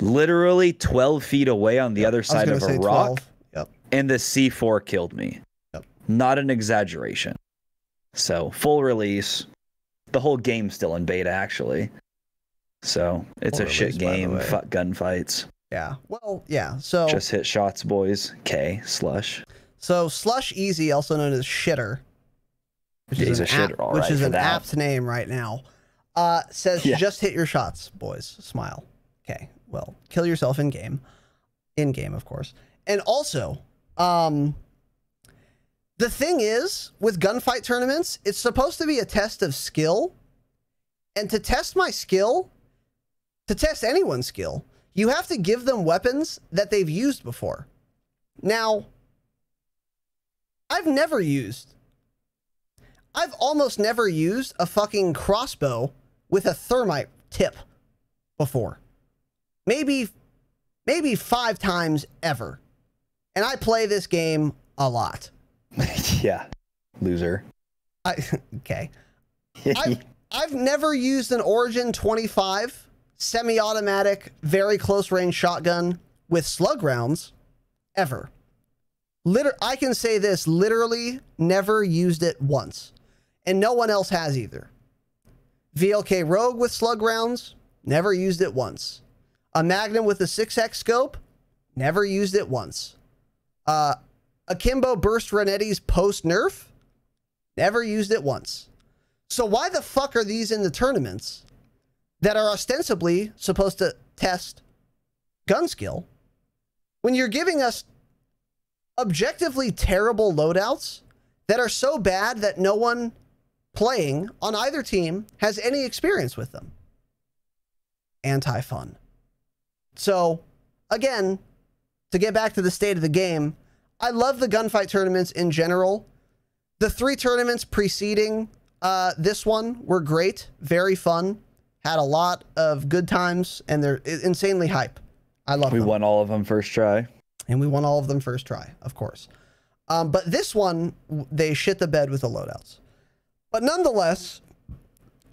literally twelve feet away on the yep. other side of a rock. Yep. And the C four killed me. Yep. Not an exaggeration. So full release. The whole game's still in beta, actually. So it's a shit game. Fuck gunfights. Yeah. Well, yeah. So just hit shots, boys. K slush. So Slush Easy, also known as Shitter, which is a shitter, which is an apt name right now, uh, says yeah. just hit your shots, boys. Smile. Okay. Well, kill yourself in game, in game, of course. And also, um, the thing is with gunfight tournaments, it's supposed to be a test of skill, and to test my skill. To test anyone's skill, you have to give them weapons that they've used before. Now, I've never used, I've almost never used a fucking crossbow with a thermite tip before. Maybe, maybe five times ever. And I play this game a lot. Yeah. Loser. I, okay. I've, I've never used an Origin twenty-five semi-automatic, very close range shotgun with slug rounds ever. Liter- I can say this, literally never used it once. And no one else has either. V L K Rogue with slug rounds, never used it once. A Magnum with a six X scope, never used it once. Uh, Akimbo Burst Renetti's post-nerf, never used it once. So why the fuck are these in the tournaments that are ostensibly supposed to test gun skill when you're giving us objectively terrible loadouts that are so bad that no one playing on either team has any experience with them? Anti-fun. So again, to get back to the state of the game, I love the gunfight tournaments in general. The three tournaments preceding uh, this one were great, very fun, had a lot of good times, and they're insanely hype. I love them. We won all of them first try. And we won all of them first try, of course. Um, but this one, they shit the bed with the loadouts. But nonetheless,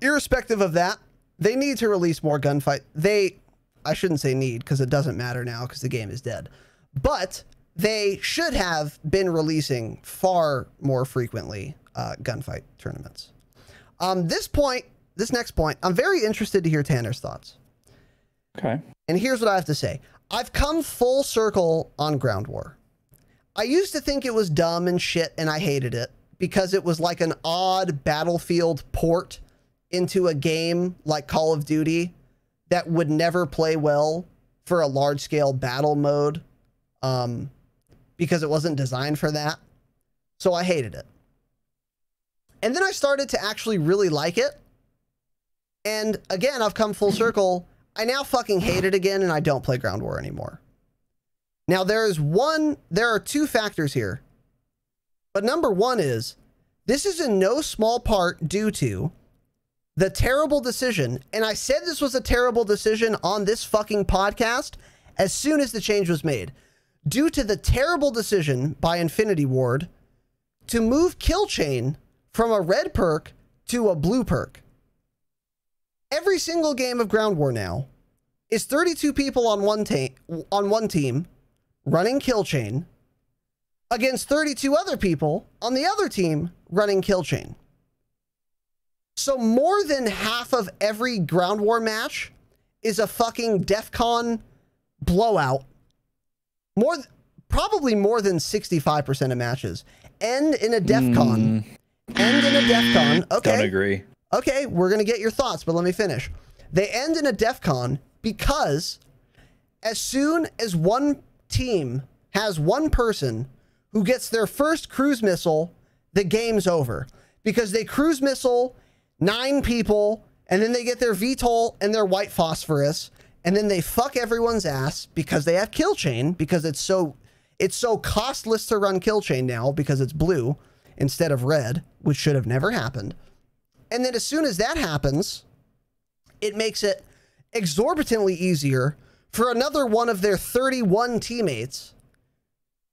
irrespective of that, they need to release more gunfight. They, I shouldn't say need, because it doesn't matter now, because the game is dead. But they should have been releasing far more frequently uh, gunfight tournaments. Um, this point, this next point, I'm very interested to hear Tanner's thoughts. Okay. And here's what I have to say. I've come full circle on Ground War. I used to think it was dumb and shit, and I hated it because it was like an odd Battlefield port into a game like Call of Duty that would never play well for a large-scale battle mode um, because it wasn't designed for that. So I hated it. And then I started to actually really like it. And again, I've come full circle. I now fucking hate it again, and I don't play Ground War anymore. Now, there is one, there are two factors here. But number one is, this is in no small part due to the terrible decision, and I said this was a terrible decision on this fucking podcast as soon as the change was made, due to the terrible decision by Infinity Ward to move Kill Chain from a red perk to a blue perk. Every single game of Ground War now is thirty-two people on one, on one team running Kill Chain against thirty-two other people on the other team running Kill Chain. So more than half of every Ground War match is a fucking DEFCON blowout. More, probably more than sixty-five percent of matches end in a DEFCON. Mm. End in a DEFCON. Okay. Don't agree. Okay, we're going to get your thoughts, but let me finish. They end in a DEFCON because as soon as one team has one person who gets their first cruise missile, the game's over. Because they cruise missile nine people, and then they get their V TOL and their white phosphorus, and then they fuck everyone's ass because they have Kill Chain, because it's so, it's so costless to run Kill Chain now because it's blue instead of red, which should have never happened. And then as soon as that happens, it makes it exorbitantly easier for another one of their thirty-one teammates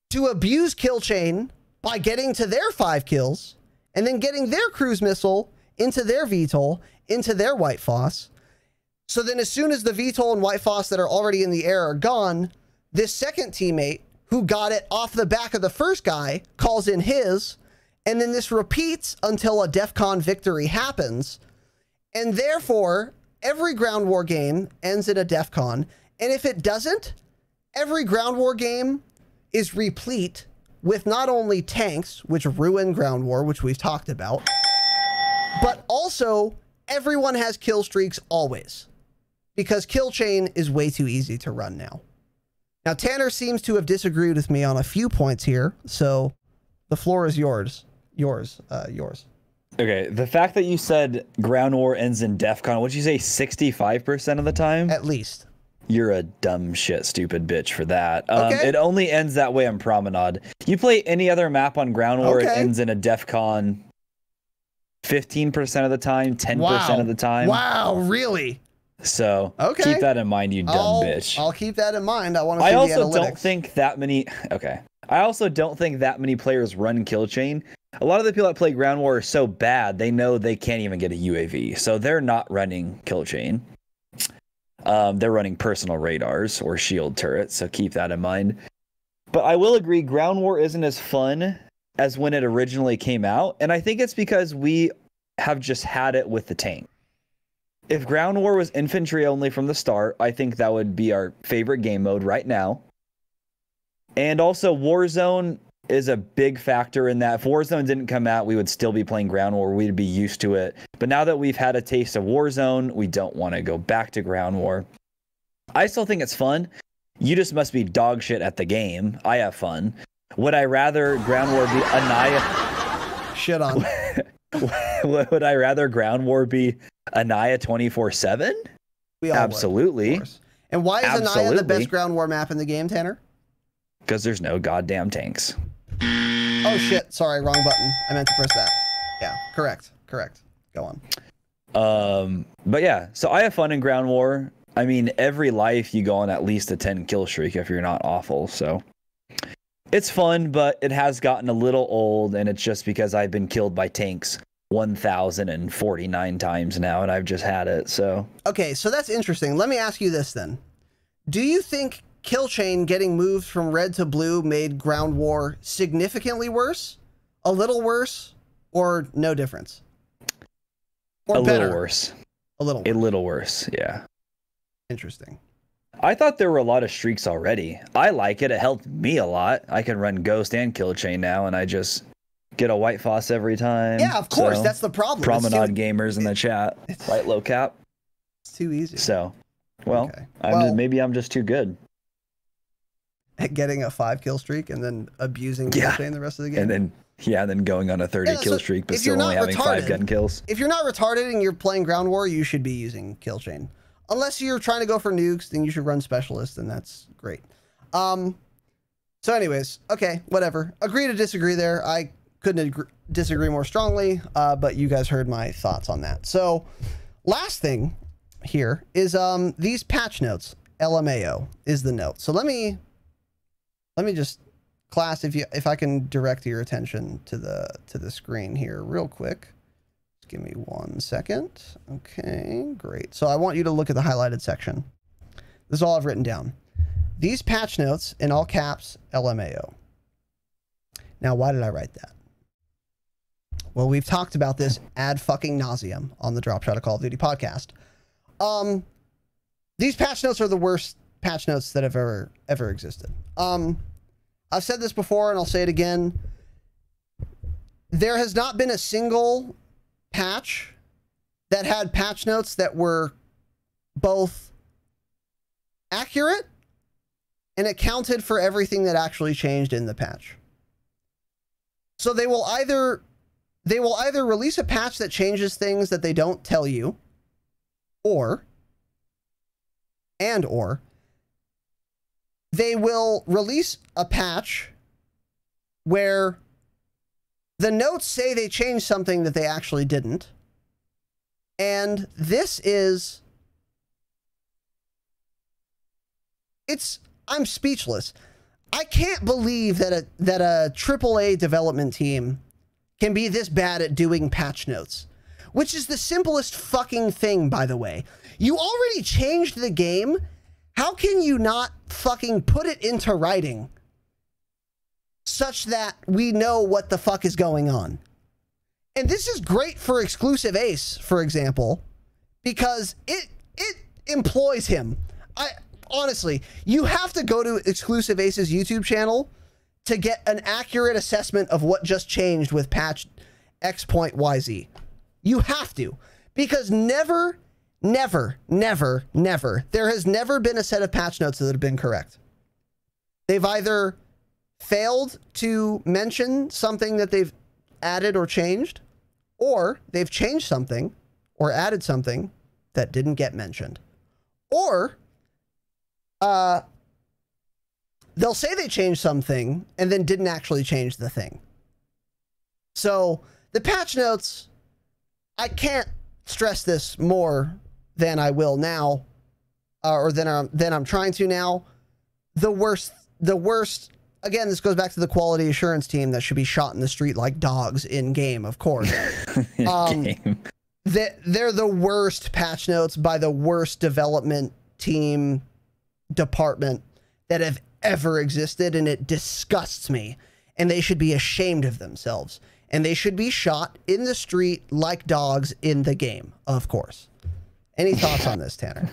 to abuse Kill Chain by getting to their five kills and then getting their cruise missile into their V TOL, into their white phos. So then as soon as the V TOL and white phos that are already in the air are gone, this second teammate who got it off the back of the first guy calls in his, and then this repeats until a DEFCON victory happens. And therefore, every Ground War game ends in a DEFCON. And if it doesn't, every Ground War game is replete with not only tanks, which ruin Ground War, which we've talked about, but also everyone has kill streaks always, because Kill Chain is way too easy to run now. Now, Tanner seems to have disagreed with me on a few points here, so the floor is yours. Yours, uh, yours. Okay, the fact that you said Ground War ends in DEFCON, would you say sixty-five percent of the time? At least. You're a dumb shit, stupid bitch for that. Um, okay. It only ends that way on Promenade. You play any other map on ground war, okay. It ends in a DEFCON fifteen percent of the time, ten percent wow. of the time. Wow, really? So okay. keep that in mind, you dumb I'll, bitch. I'll keep that in mind. I want to see the analytics. I also don't think that many... Okay. I also don't think that many players run kill chain. A lot of the people that play ground war are so bad, they know they can't even get a U A V. So they're not running kill chain. Um, they're running personal radars or shield turrets, so keep that in mind. But I will agree, ground war isn't as fun as when it originally came out, and I think it's because we have just had it with the tank. If ground war was infantry only from the start, I think that would be our favorite game mode right now. And also, Warzone is a big factor in that. If Warzone didn't come out, we would still be playing ground war. We'd be used to it. But now that we've had a taste of Warzone, we don't want to go back to ground war. I still think it's fun. You just must be dog shit at the game. I have fun. Would I rather ground war be Aniyah? Shit on. Would I rather ground war be Aniyah twenty-four seven? We all Absolutely. Would, and why is Absolutely. Aniyah the best ground war map in the game, Tanner? Because there's no goddamn tanks. Oh shit, sorry, wrong button. I meant to press that. Yeah, correct, correct. Go on. Um, but yeah, so I have fun in ground war. I mean, every life you go on at least a ten kill streak if you're not awful, so. It's fun, but it has gotten a little old, and it's just because I've been killed by tanks one thousand forty-nine times now, and I've just had it, so. Okay, so that's interesting. Let me ask you this then. Do you think kill chain getting moved from red to blue made ground war significantly worse, a little worse, or no difference? Or a better? Little worse. A little worse. A little worse, yeah. Interesting. I thought there were a lot of streaks already. I like it. It helped me a lot. I can run ghost and kill chain now, and I just get a white foss every time. Yeah, of course. So, that's the problem. Promenade too, gamers in the chat. Light low cap. It's too easy. So, well, okay. I'm well just, maybe I'm just too good. At getting a five kill streak and then abusing kill yeah. chain the rest of the game. And then, yeah, and then going on a thirty yeah, kill so streak, but still only having retarded, five gun kills. If you're not retarded and you're playing ground war, you should be using kill chain. Unless you're trying to go for nukes, then you should run specialist, and that's great. Um, so anyways, okay, whatever. Agree to disagree there. I couldn't agree, disagree more strongly, uh, but you guys heard my thoughts on that. So last thing here is um, these patch notes. L M A O is the note. So let me... Let me just class if you if I can direct your attention to the to the screen here real quick. Just give me one second. Okay, great. So I want you to look at the highlighted section. This is all I've written down. These patch notes in all caps, L M A O. Now, why did I write that? Well, we've talked about this ad fucking nauseum on the Dropshot of Call of Duty podcast. Um, these patch notes are the worst patch notes that have ever ever existed. Um, I've said this before and I'll say it again. There has not been a single patch that had patch notes that were both accurate and accounted for everything that actually changed in the patch. So they will either they will either release a patch that changes things that they don't tell you, or and or they will release a patch where the notes say they changed something that they actually didn't. And this is... It's... I'm speechless. I can't believe that a, that a triple A development team can be this bad at doing patch notes. Which is the simplest fucking thing, by the way. You already changed the game. How can you not fucking put it into writing such that we know what the fuck is going on? And this is great for Exclusive Ace, for example, because it it employs him. I honestly, you have to go to Exclusive Ace's YouTube channel to get an accurate assessment of what just changed with patch X.Y Z. You have to, because never... Never, never, never. There has never been a set of patch notes that have been correct. They've either failed to mention something that they've added or changed, or they've changed something or added something that didn't get mentioned. Or uh, they'll say they changed something and then didn't actually change the thing. So the patch notes, I can't stress this more than I will now, uh, or than I'm, than I'm trying to now. The worst, the worst, again, this goes back to the quality assurance team that should be shot in the street like dogs in game, of course. um, game. They, they're the worst patch notes by the worst development team department that have ever existed, and it disgusts me. And they should be ashamed of themselves. And they should be shot in the street like dogs in the game, of course. Any thoughts on this, Tanner?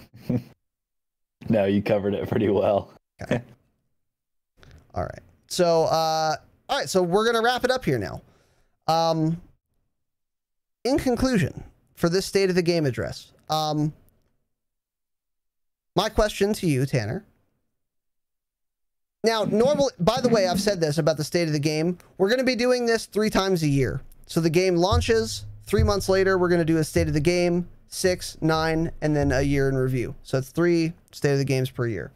No, you covered it pretty well. Okay. All right. So, uh, all right. So we're going to wrap it up here now. Um, in conclusion, for this state of the game address, um, my question to you, Tanner. Now, normally, by the way, I've said this about the state of the game. We're going to be doing this three times a year. So the game launches. Three months later, we're going to do a state of the game, six, nine, and then a year in review. So it's three state of the games per year.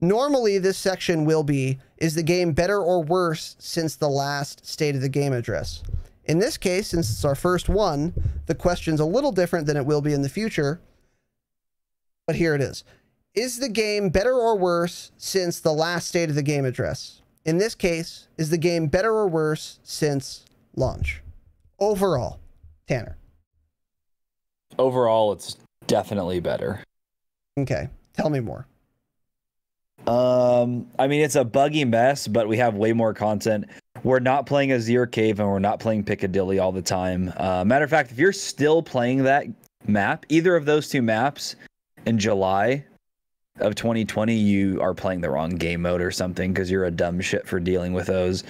Normally, this section will be, is the game better or worse since the last state of the game address? In this case, since it's our first one, the question's a little different than it will be in the future. But here it is. Is the game better or worse since the last state of the game address? In this case, is the game better or worse since launch? Overall, Tanner. Overall, it's definitely better. Okay, tell me more. Um, I mean, it's a buggy mess, but we have way more content. We're not playing Azhir Cave and we're not playing Piccadilly all the time. Uh, matter of fact, if you're still playing that map, either of those two maps in July of twenty twenty, you are playing the wrong game mode or something, because you're a dumb shit for dealing with those.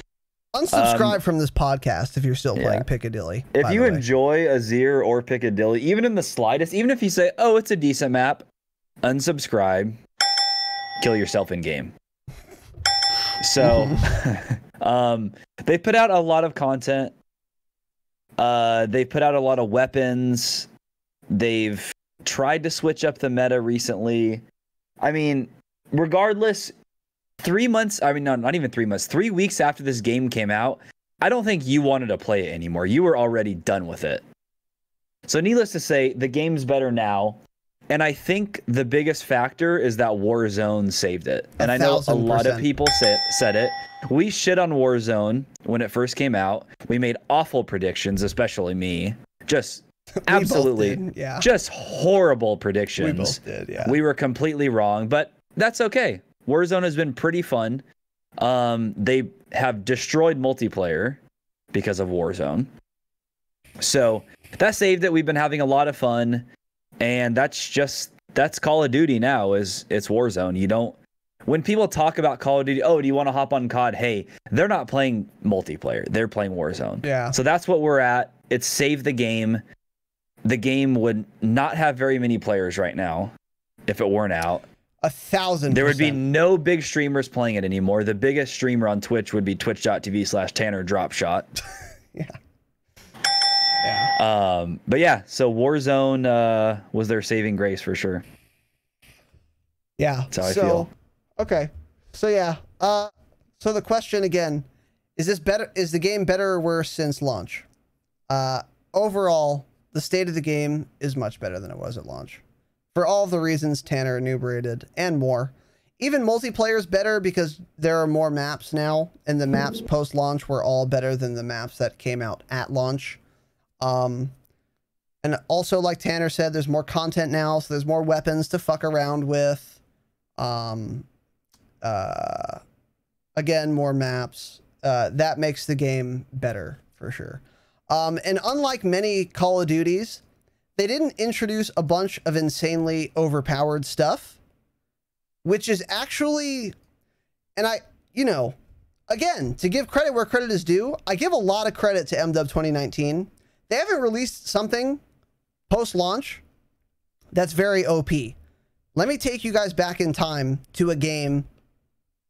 Unsubscribe um, from this podcast if you're still playing yeah. Piccadilly. If you enjoy Azhir or Piccadilly, even in the slightest, even if you say, oh, it's a decent map, unsubscribe, kill yourself in game. So um, they put out a lot of content. Uh, they put out a lot of weapons. They've tried to switch up the meta recently. I mean, regardless, three months, I mean, no, not even three months, three weeks after this game came out, I don't think you wanted to play it anymore. You were already done with it. So needless to say, the game's better now. And I think the biggest factor is that Warzone saved it. And I know a lot of people say, said it. We shit on Warzone when it first came out. We made awful predictions, especially me. Just... absolutely, yeah. Just horrible predictions. We both did, yeah. We were completely wrong, but that's okay. Warzone has been pretty fun. Um, they have destroyed multiplayer because of Warzone. So that saved it. We've been having a lot of fun, and that's just that's Call of Duty now. Is it's Warzone. You don't. When people talk about Call of Duty, oh, do you want to hop on C O D? Hey, they're not playing multiplayer. They're playing Warzone. Yeah. So that's what we're at. It's saved the game. The game would not have very many players right now if it weren't out. A thousand percent. There would be no big streamers playing it anymore. The biggest streamer on Twitch would be twitch.tv slash Tanner Dropshot. Yeah. Yeah. Um, but yeah, so Warzone uh, was their saving grace for sure. Yeah. That's how I so, feel. Okay. So yeah. Uh, so the question again, is this better? Is the game better or worse since launch? Uh, overall, the state of the game is much better than it was at launch, for all of the reasons Tanner enumerated and more. Even multiplayer is better because there are more maps now, and the maps post-launch were all better than the maps that came out at launch. Um, and also, like Tanner said, there's more content now, so there's more weapons to fuck around with. Um, uh, again, more maps. Uh, that makes the game better for sure. Um, and unlike many Call of Duties, they didn't introduce a bunch of insanely overpowered stuff, which is actually, and I, you know, again, to give credit where credit is due, I give a lot of credit to M W twenty nineteen. They haven't released something post-launch that's very O P. Let me take you guys back in time to a game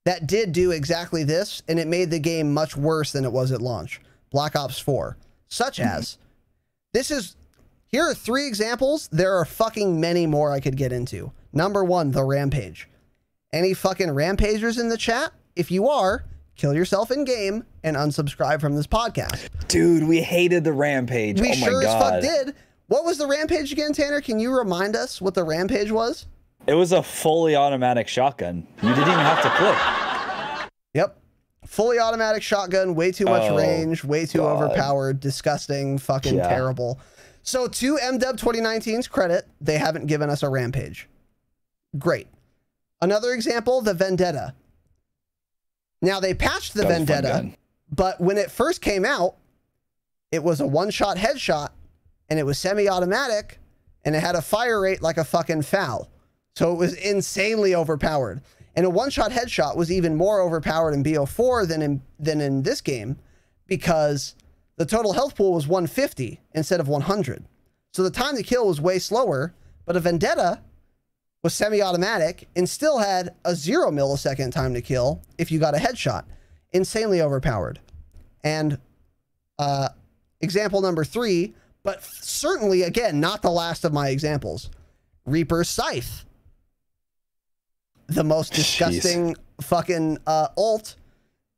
that did do exactly this, and it made the game much worse than it was at launch. Black Ops four. Such as, this is, here are three examples. There are fucking many more I could get into. Number one, the Rampage. Any fucking rampagers in the chat? If you are, kill yourself in game and unsubscribe from this podcast. Dude, we hated the rampage. We oh sure my God. as fuck did. What was the rampage again, Tanner? Can you remind us what the rampage was? It was a fully automatic shotgun. You didn't even have to click. Yep. Fully automatic shotgun, way too much oh, range, way too God. overpowered, disgusting, fucking yeah. terrible. So to M Dub twenty nineteen's credit, they haven't given us a rampage. Great. Another example, the Vendetta. Now they patched the Vendetta, but when it first came out, it was a one-shot headshot and it was semi-automatic and it had a fire rate like a fucking foul. So it was insanely overpowered. And a one-shot headshot was even more overpowered in B O four than in, than in this game, because the total health pool was one fifty instead of one hundred. So the time to kill was way slower, but a Vendetta was semi-automatic and still had a zero millisecond time to kill if you got a headshot. Insanely overpowered. And uh, example number three, but certainly, again, not the last of my examples, Reaper's Scythe. The most disgusting Jeez. fucking uh, ult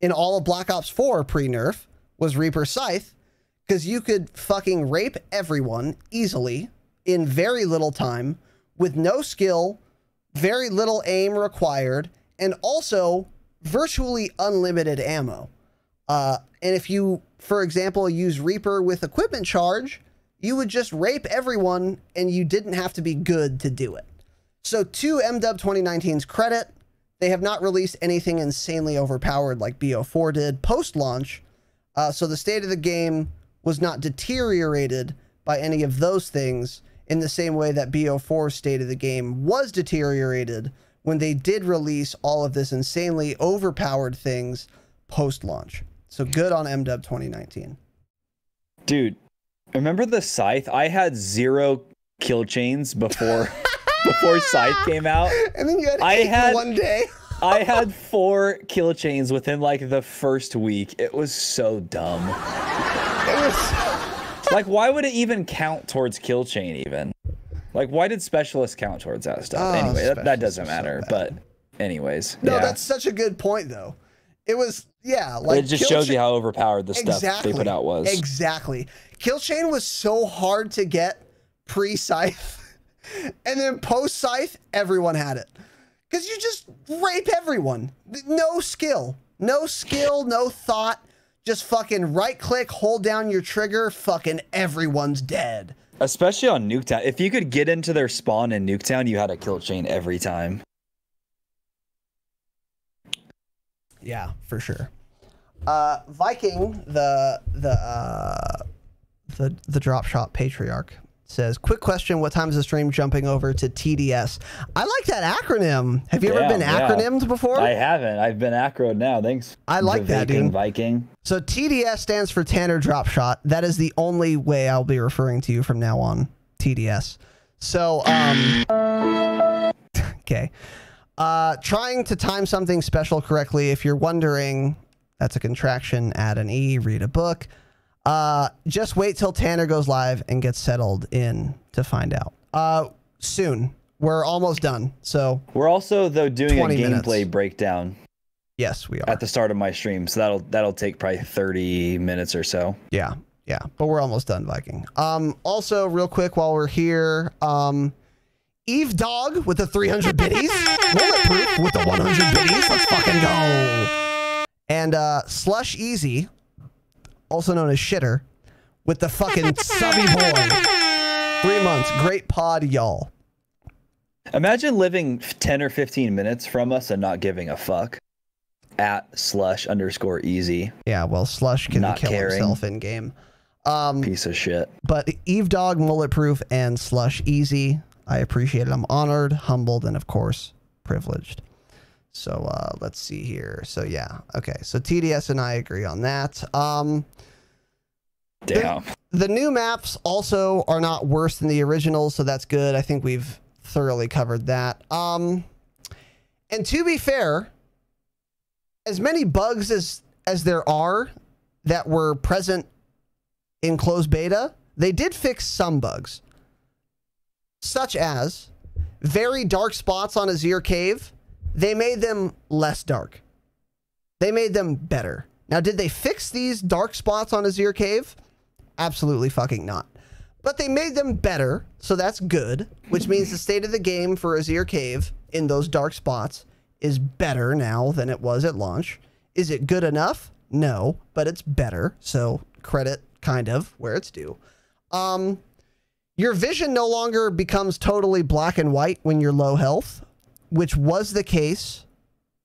in all of Black Ops four pre-nerf was Reaper Scythe, because you could fucking rape everyone easily in very little time with no skill, very little aim required, and also virtually unlimited ammo. Uh, and if you, for example, use Reaper with equipment charge, you would just rape everyone and you didn't have to be good to do it. So to M Dub twenty nineteen's credit, they have not released anything insanely overpowered like B O four did post-launch, uh, so the state of the game was not deteriorated by any of those things in the same way that B O four's state of the game was deteriorated when they did release all of this insanely overpowered things post-launch. So good on M Dub twenty nineteen. Dude, remember the Scythe? I had zero kill chains before... Before Scythe came out, and then you had, I had one day. I had four kill chains within like the first week. It was so dumb. It was so... Like, why would it even count towards kill chain? Even like, why did specialists count towards that stuff? Oh, anyway, that, that doesn't matter. So but, anyways, no, yeah. that's such a good point though. It was yeah, like it just shows chain... you how overpowered the exactly. stuff they put out was. Exactly, kill chain was so hard to get pre-Scythe. And then post-Scythe, everyone had it. Because you just rape everyone. No skill. No skill, no thought. Just fucking right-click, hold down your trigger, fucking everyone's dead. Especially on Nuketown. If you could get into their spawn in Nuketown, you had a kill chain every time. Yeah, for sure. Uh, Viking, the, the, uh, the, the Dropshot patriarch, says, quick question, what time is the stream jumping over to T D S? I like that acronym. Have you yeah, ever been acronymed yeah. before? I haven't. I've been acroed now. Thanks. I like the that, Viking, dude. Viking. So T D S stands for Tanner Dropshot. That is the only way I'll be referring to you from now on, T D S. So, um... okay. Uh, trying to time something special correctly. If you're wondering, that's a contraction, add an E, read a book. Uh, just wait till Tanner goes live and gets settled in to find out. Uh, soon. We're almost done. So we're also though doing a gameplay breakdown. Yes, we are. At the start of my stream, so that'll that'll take probably thirty minutes or so. Yeah, yeah, but we're almost done, Viking. Um, also, real quick while we're here, um, Eve Dog with the three hundred biddies, Bulletproof with the one hundred biddies. Let's fucking go. And uh, Slush Easy, also known as Shitter, with the fucking subby boy. Three months. Great pod, y'all. Imagine living ten or fifteen minutes from us and not giving a fuck. At slush underscore easy. Yeah, well, Slush can not kill caring. himself in game. Um, Piece of shit. But Eve Dog, Mulletproof, and Slush Easy, I appreciate it. I'm honored, humbled, and of course, privileged. So uh, let's see here. So yeah, okay. So T D S and I agree on that. Um, Damn. The, the new maps also are not worse than the originals, so that's good. I think we've thoroughly covered that. Um, and to be fair, as many bugs as as there are that were present in closed beta, they did fix some bugs, such as very dark spots on Azhir Cave they made them less dark. They made them better. Now, did they fix these dark spots on Azhir Cave? Absolutely fucking not. But they made them better, so that's good, which means the state of the game for Azhir Cave in those dark spots is better now than it was at launch. Is it good enough? No, but it's better, so credit kind of where it's due. Um, your vision no longer becomes totally black and white when you're low health, which was the case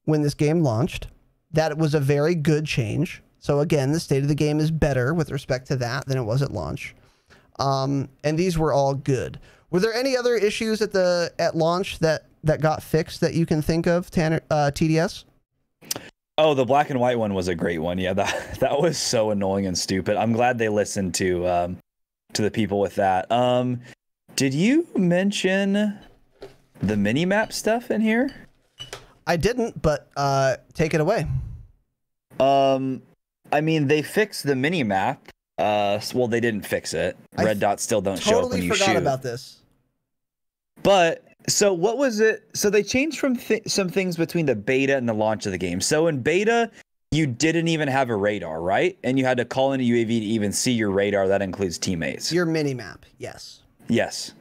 when this game launched. That was a very good change. So again, the state of the game is better with respect to that than it was at launch. Um, and these were all good. Were there any other issues at the at launch that that got fixed that you can think of, Tanner, uh, T D S? Oh, the black and white one was a great one. Yeah, that that was so annoying and stupid. I'm glad they listened to um, to the people with that. Um, did you mention the minimap stuff in here? I didn't, but uh, take it away. Um, I mean, they fixed the minimap. Uh, well, they didn't fix it. Red I dots still don't totally show up when you shoot. Totally forgot about this. But so what was it? So they changed from th some things between the beta and the launch of the game. So in beta, you didn't even have a radar, right? And you had to call in a U A V to even see your radar. That includes teammates. Your minimap, yes. Yes.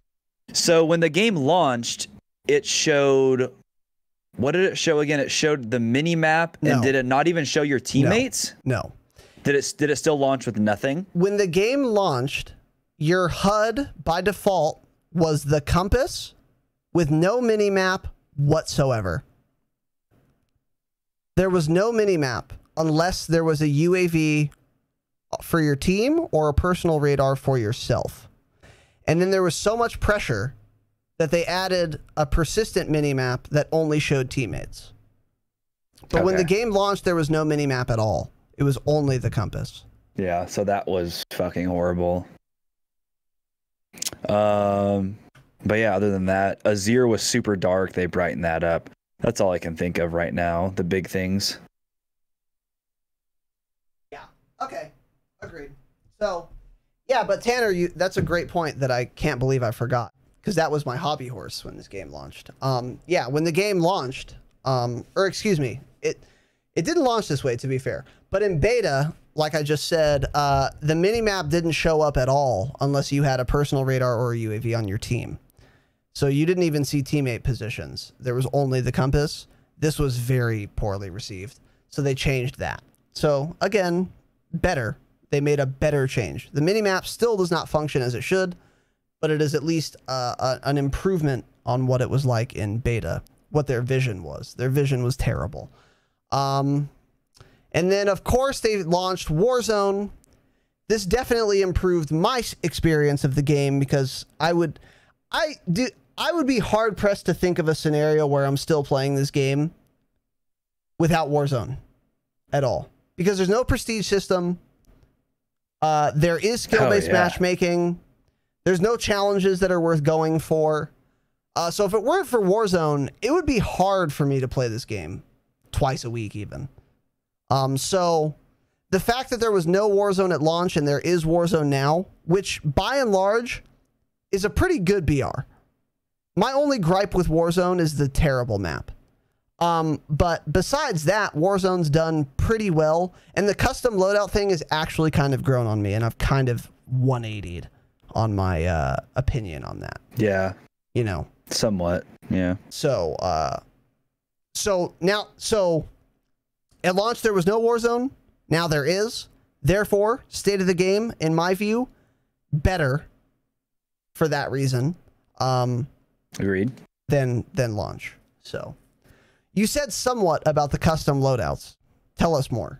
So when the game launched, it showed. What did it show again? It showed the mini map, and no. Did it not even show your teammates? No. no. Did it did it still launch with nothing? When the game launched, your H U D by default was the compass with no mini map whatsoever. There was no mini map unless there was a U A V for your team or a personal radar for yourself. And then there was so much pressure that they added a persistent minimap that only showed teammates. But okay. When the game launched, there was no minimap at all. It was only the compass. Yeah, so that was fucking horrible. Um, but yeah, other than that, Azhir was super dark. They brightened that up. That's all I can think of right now, the big things. Yeah, okay, agreed. So, yeah, but Tanner, you, that's a great point that I can't believe I forgot. Because that was my hobby horse when this game launched. Um, yeah, when the game launched, um, or excuse me, it it didn't launch this way, to be fair. But in beta, like I just said, uh, the minimap didn't show up at all unless you had a personal radar or a U A V on your team. So you didn't even see teammate positions. There was only the compass. This was very poorly received. So they changed that. So again, better. They made a better change. The minimap still does not function as it should, but it is at least uh, a, an improvement on what it was like in beta, what their vision was. Their vision was terrible. Um, and then, of course, they launched Warzone. This definitely improved my experience of the game because I would, I do, I would be hard-pressed to think of a scenario where I'm still playing this game without Warzone at all. Because there's no prestige system. Uh, there is skill-based oh, yeah. matchmaking. There's no challenges that are worth going for. Uh, so if it weren't for Warzone, it would be hard for me to play this game twice a week even. Um, so the fact that there was no Warzone at launch and there is Warzone now, which by and large is a pretty good B R. My only gripe with Warzone is the terrible map. Um, but besides that, Warzone's done pretty well. And the custom loadout thing is actually kind of grown on me, and I've kind of one eighty'd. On my uh opinion on that. Yeah, you know, somewhat. Yeah, so uh so now so at launch there was no Warzone. Now there is, therefore state of the game in my view better for that reason. Um agreed. Than than launch. So you said somewhat about the custom loadouts. Tell us more.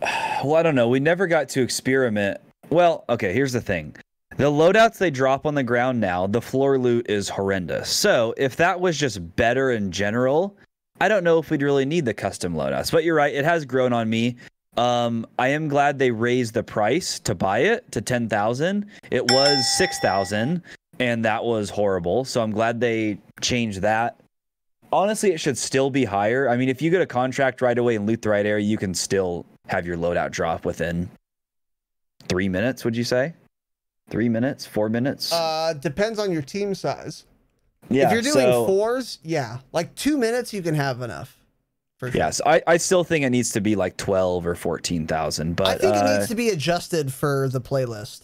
Well, I don't know, we never got to experiment. Well, okay, here's the thing. The loadouts they drop on the ground now, the floor loot is horrendous. So if that was just better in general, I don't know if we'd really need the custom loadouts. But you're right, it has grown on me. Um, I am glad they raised the price to buy it to ten thousand dollars. It was six thousand dollars, and that was horrible. So I'm glad they changed that. Honestly, it should still be higher. I mean, if you get a contract right away and loot the right area, you can still have your loadout drop within Three minutes, would you say? Three minutes? Four minutes? Uh, depends on your team size. Yeah, if you're doing so, fours, yeah, like two minutes, you can have enough. For sure. Yes, I, I still think it needs to be like twelve or fourteen thousand. But I think uh, it needs to be adjusted for the playlist.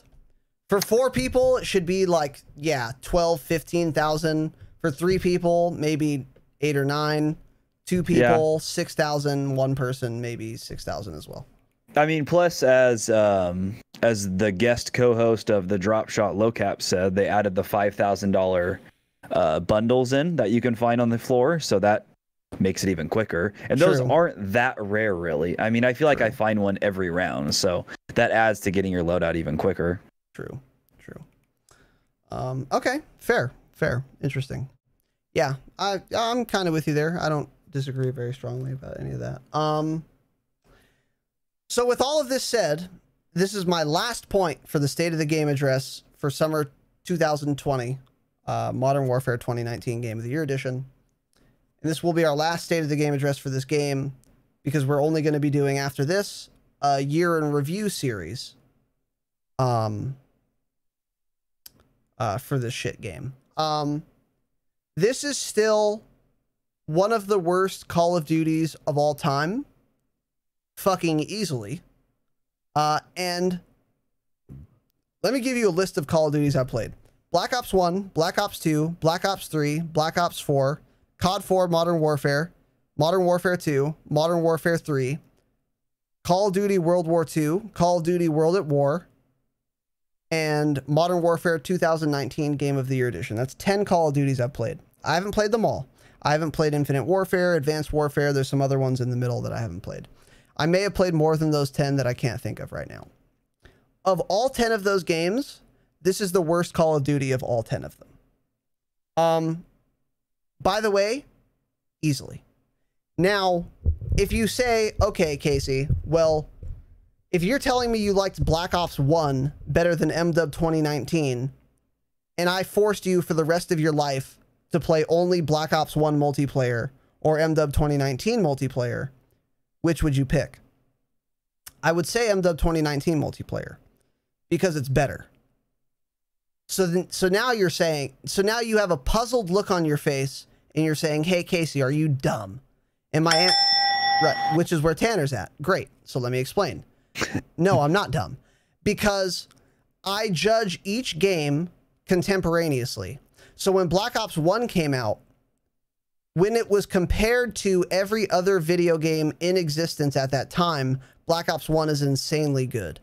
For four people, it should be like yeah, twelve, fifteen thousand. For three people, maybe eight or nine. Two people, yeah. six thousand. One person, maybe six thousand as well. I mean, plus as um as the guest co-host of the Dropshot Locap said, they added the five thousand dollar. Uh, bundles in that you can find on the floor, so that makes it even quicker. And True. Those aren't that rare, really. I mean, I feel like True. I find one every round, so that adds to getting your loadout even quicker. True. True. Um, okay. Fair. Fair. Interesting. Yeah, I I'm kind of with you there. I don't disagree very strongly about any of that. Um. So with all of this said, this is my last point for the State of the Game address for summer two thousand twenty. Uh, Modern Warfare twenty nineteen Game of the Year Edition. And this will be our last State of the Game address for this game, because we're only going to be doing after this a year in review series um, uh, for this shit game. Um, this is still one of the worst Call of Duties of all time, fucking easily. Uh, and let me give you a list of Call of Duties I played. Black Ops one, Black Ops two, Black Ops three, Black Ops four, C O D four Modern Warfare, Modern Warfare two, Modern Warfare three, Call of Duty World War two, Call of Duty World at War, and Modern Warfare twenty nineteen Game of the Year Edition. That's ten Call of Duties I've played. I haven't played them all. I haven't played Infinite Warfare, Advanced Warfare. There's some other ones in the middle that I haven't played. I may have played more than those ten that I can't think of right now. Of all ten of those games, this is the worst Call of Duty of all ten of them. Um, by the way, easily. Now, if you say, okay, Casey, well, if you're telling me you liked Black Ops one better than M D U B twenty nineteen, and I forced you for the rest of your life to play only Black Ops one multiplayer or M D U B twenty nineteen multiplayer, which would you pick? I would say M D U B twenty nineteen multiplayer, because it's better. So, then, so now you're saying, so now you have a puzzled look on your face and you're saying, hey, Casey, are you dumb? And my aunt, right, which is where Tanner's at. Great. So let me explain. No, I'm not dumb, because I judge each game contemporaneously. So when Black Ops one came out, when it was compared to every other video game in existence at that time, Black Ops one is insanely good.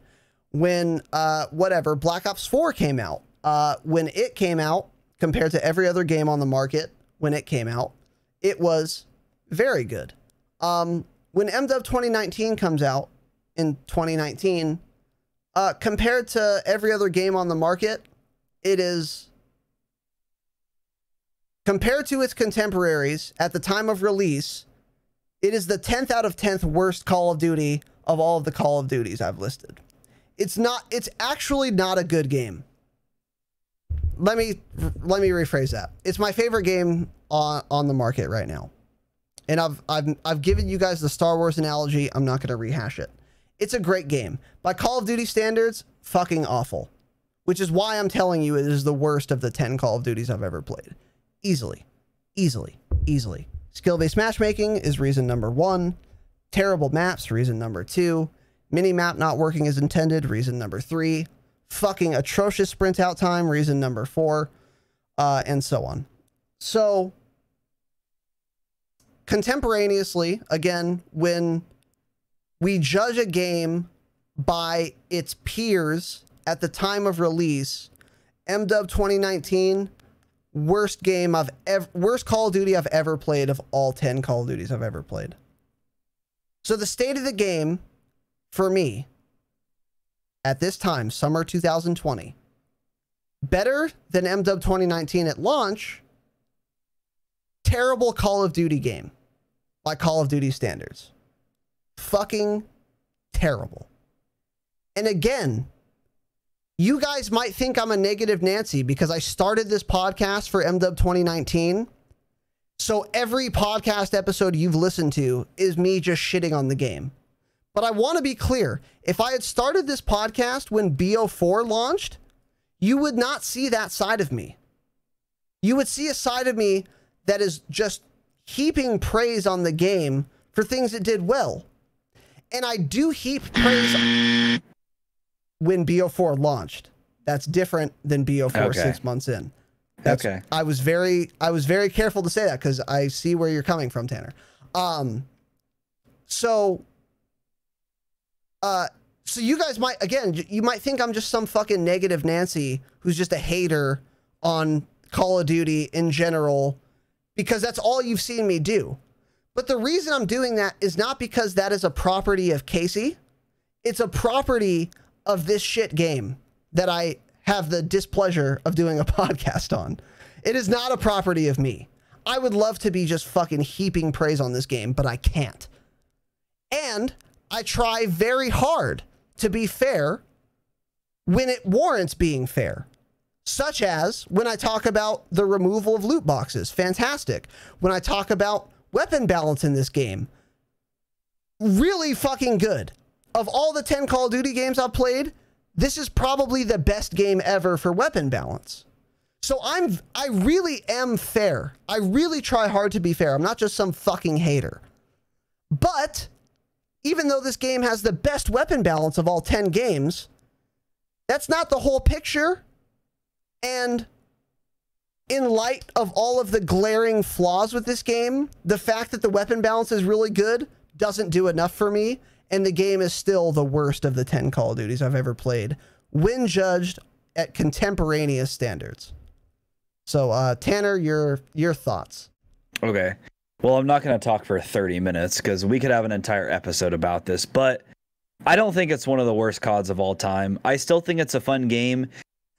When, uh, whatever, Black Ops four came out. Uh, when it came out, compared to every other game on the market, when it came out, it was very good. Um, when M D U B twenty nineteen comes out in twenty nineteen, uh, compared to every other game on the market, it is, compared to its contemporaries at the time of release, it is the tenth out of tenth worst Call of Duty of all of the Call of Duties I've listed. It's not, it's actually not a good game. Let me let me rephrase that. It's my favorite game on on the market right now, and I've I've I've given you guys the Star Wars analogy. I'm not going to rehash it. It's a great game by Call of Duty standards. Fucking awful, which is why I'm telling you it is the worst of the ten Call of Duties I've ever played. Easily, easily, easily. Skill-based matchmaking is reason number one. Terrible maps, reason number two. Minimap not working as intended, reason number three. Fucking atrocious sprint out time, reason number four, uh, and so on. So, contemporaneously, again, when we judge a game by its peers at the time of release, M D U B twenty nineteen, worst game I've ever, worst Call of Duty I've ever played of all ten Call of Duties I've ever played. So the state of the game, for me, at this time, summer two thousand twenty, better than M D U B twenty nineteen at launch, terrible Call of Duty game by Call of Duty standards. Fucking terrible. And again, you guys might think I'm a negative Nancy because I started this podcast for M D U B twenty nineteen. So every podcast episode you've listened to is me just shitting on the game. But I want to be clear, if I had started this podcast when B O four launched, you would not see that side of me. you would see a side of me that is just heaping praise on the game for things it did well. And I do heap praise when B O four launched. That's different than B O four okay. six months in. That's, okay. I was very, I was very careful to say that because I see where you're coming from, Tanner. Um, so, uh, so you guys might, again, you might think I'm just some fucking negative Nancy who's just a hater on Call of Duty in general, because that's all you've seen me do. But the reason I'm doing that is not because that is a property of Casey. It's a property of this shit game that I have the displeasure of doing a podcast on. It is not a property of me. I would love to be just fucking heaping praise on this game, but I can't. And I try very hard to be fair when it warrants being fair. Such as when I talk about the removal of loot boxes, fantastic. When I talk about weapon balance in this game, really fucking good. Of all the ten Call of Duty games I've played, this is probably the best game ever for weapon balance. So I'm, I really am fair. I really try hard to be fair. I'm not just some fucking hater. But even though this game has the best weapon balance of all ten games, that's not the whole picture. And in light of all of the glaring flaws with this game, the fact that the weapon balance is really good doesn't do enough for me. And the game is still the worst of the ten Call of Duties I've ever played when judged at contemporaneous standards. So, uh, Tanner, your, your thoughts. Okay. Well, I'm not going to talk for thirty minutes because we could have an entire episode about this, but I don't think it's one of the worst C O Ds of all time. I still think it's a fun game.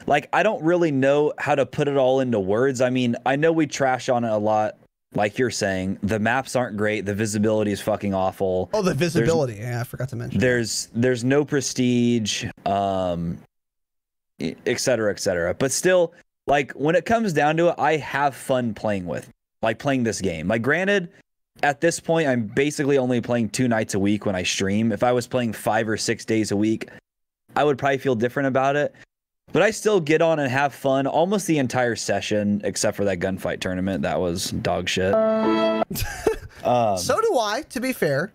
Like, I don't really know how to put it all into words. I mean, I know we trash on it a lot. Like you're saying, the maps aren't great. The visibility is fucking awful. Oh, the visibility. There's, yeah, I forgot to mention. There's there's no prestige, um, et cetera, et cetera. But still, like, when it comes down to it, I have fun playing with, like, playing this game. Like, granted, at this point, I'm basically only playing two nights a week when I stream. If I was playing five or six days a week, I would probably feel different about it. But I still get on and have fun almost the entire session, except for that gunfight tournament. That was dog shit. um, so do I, to be fair.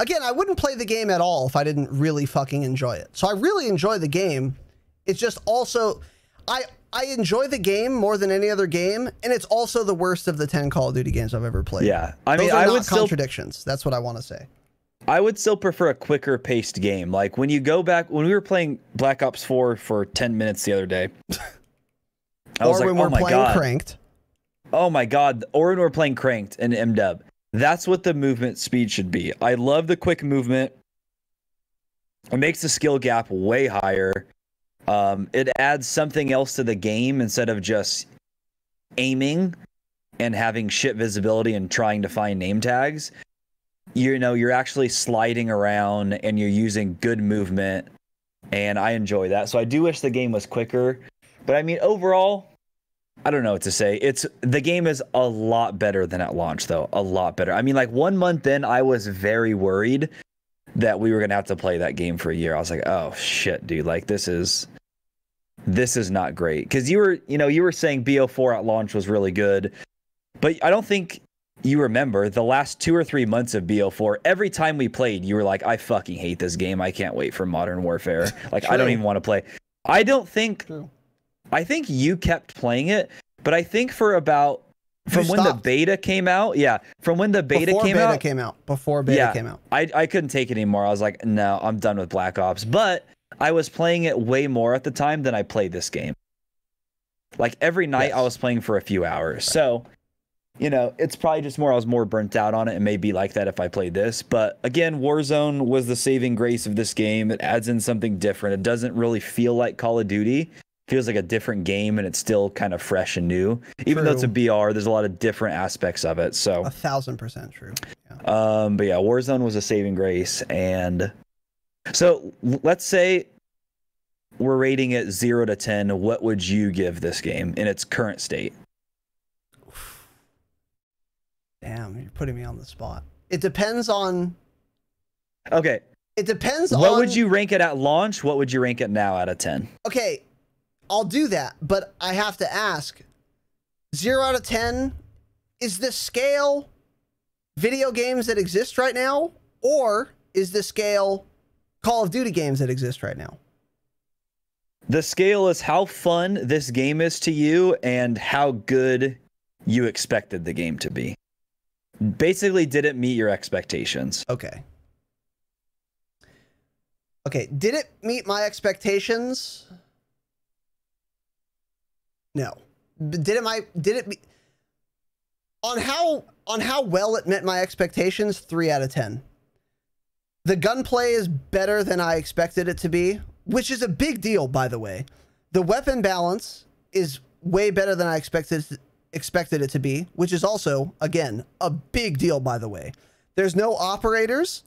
Again, I wouldn't play the game at all if I didn't really fucking enjoy it. So I really enjoy the game. It's just also, I I enjoy the game more than any other game, and it's also the worst of the ten Call of Duty games I've ever played. Yeah, I mean, Those are I not would contradictions. Still... That's what I want to say. I would still prefer a quicker paced game. Like when you go back, when we were playing Black Ops four for ten minutes the other day, I was or like, when we're oh my playing God. Cranked. Oh my God. Or when we're playing Cranked and M D U B. That's what the movement speed should be. I love the quick movement. It makes the skill gap way higher. Um, it adds something else to the game instead of just aiming and having shit visibility and trying to find name tags. You know, you're actually sliding around and you're using good movement, and I enjoy that. So I do wish the game was quicker, but I mean, overall, I don't know what to say. It's the game is a lot better than at launch, though. A lot better. I mean, like one month in, I was very worried that we were going to have to play that game for a year. I was like, oh shit, dude, like this is, this is not great. Because you were, you know, you were saying B O four at launch was really good, but I don't think... You remember the last two or three months of B O four, every time we played, you were like, I fucking hate this game. I can't wait for Modern Warfare. Like, true. I don't even want to play. I don't think, true. I think you kept playing it, but I think for about, from you when stopped. the beta came out, yeah, from when the beta before came beta out. came out. Before beta yeah, came out. I, I couldn't take it anymore. I was like, no, I'm done with Black Ops. But I was playing it way more at the time than I played this game. Like, every night yes. I was playing for a few hours. Right. So... You know, it's probably just more, I was more burnt out on it. It may be like that if I played this. But again, Warzone was the saving grace of this game. It adds in something different. It doesn't really feel like Call of Duty. It feels like a different game, and it's still kind of fresh and new. Even true. though it's a B R, there's a lot of different aspects of it. So a thousand percent true. Yeah. Um, but yeah, Warzone was a saving grace. And so let's say we're rating it zero to ten. What would you give this game in its current state? Damn, you're putting me on the spot. It depends on... Okay. It depends on... What would you rank it at launch? What would you rank it now out of ten? Okay, I'll do that, but I have to ask, zero out of ten is the scale video games that exist right now, or is the scale Call of Duty games that exist right now? The scale is how fun this game is to you and how good you expected the game to be. Basically, did it meet your expectations? Okay. Okay, did it meet my expectations? No. Did it my did it be, on how on how well it met my expectations? three out of ten. The gunplay is better than I expected it to be, which is a big deal, by the way. The weapon balance is way better than I expected expected it to be, which is also, again, a big deal, by the way. There's no operators,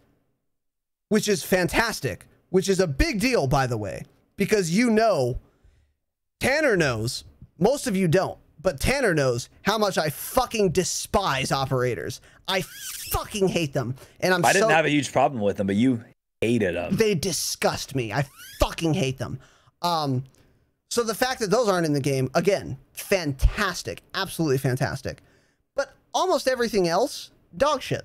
which is fantastic, which is a big deal, by the way, because you know, Tanner knows, most of you don't, but Tanner knows how much I fucking despise operators. I fucking hate them. And I'm I didn't so, have a huge problem with them, but you hated them. They disgust me. I fucking hate them. Um, so the fact that those aren't in the game, again, fantastic. Absolutely fantastic. But almost everything else, dog shit.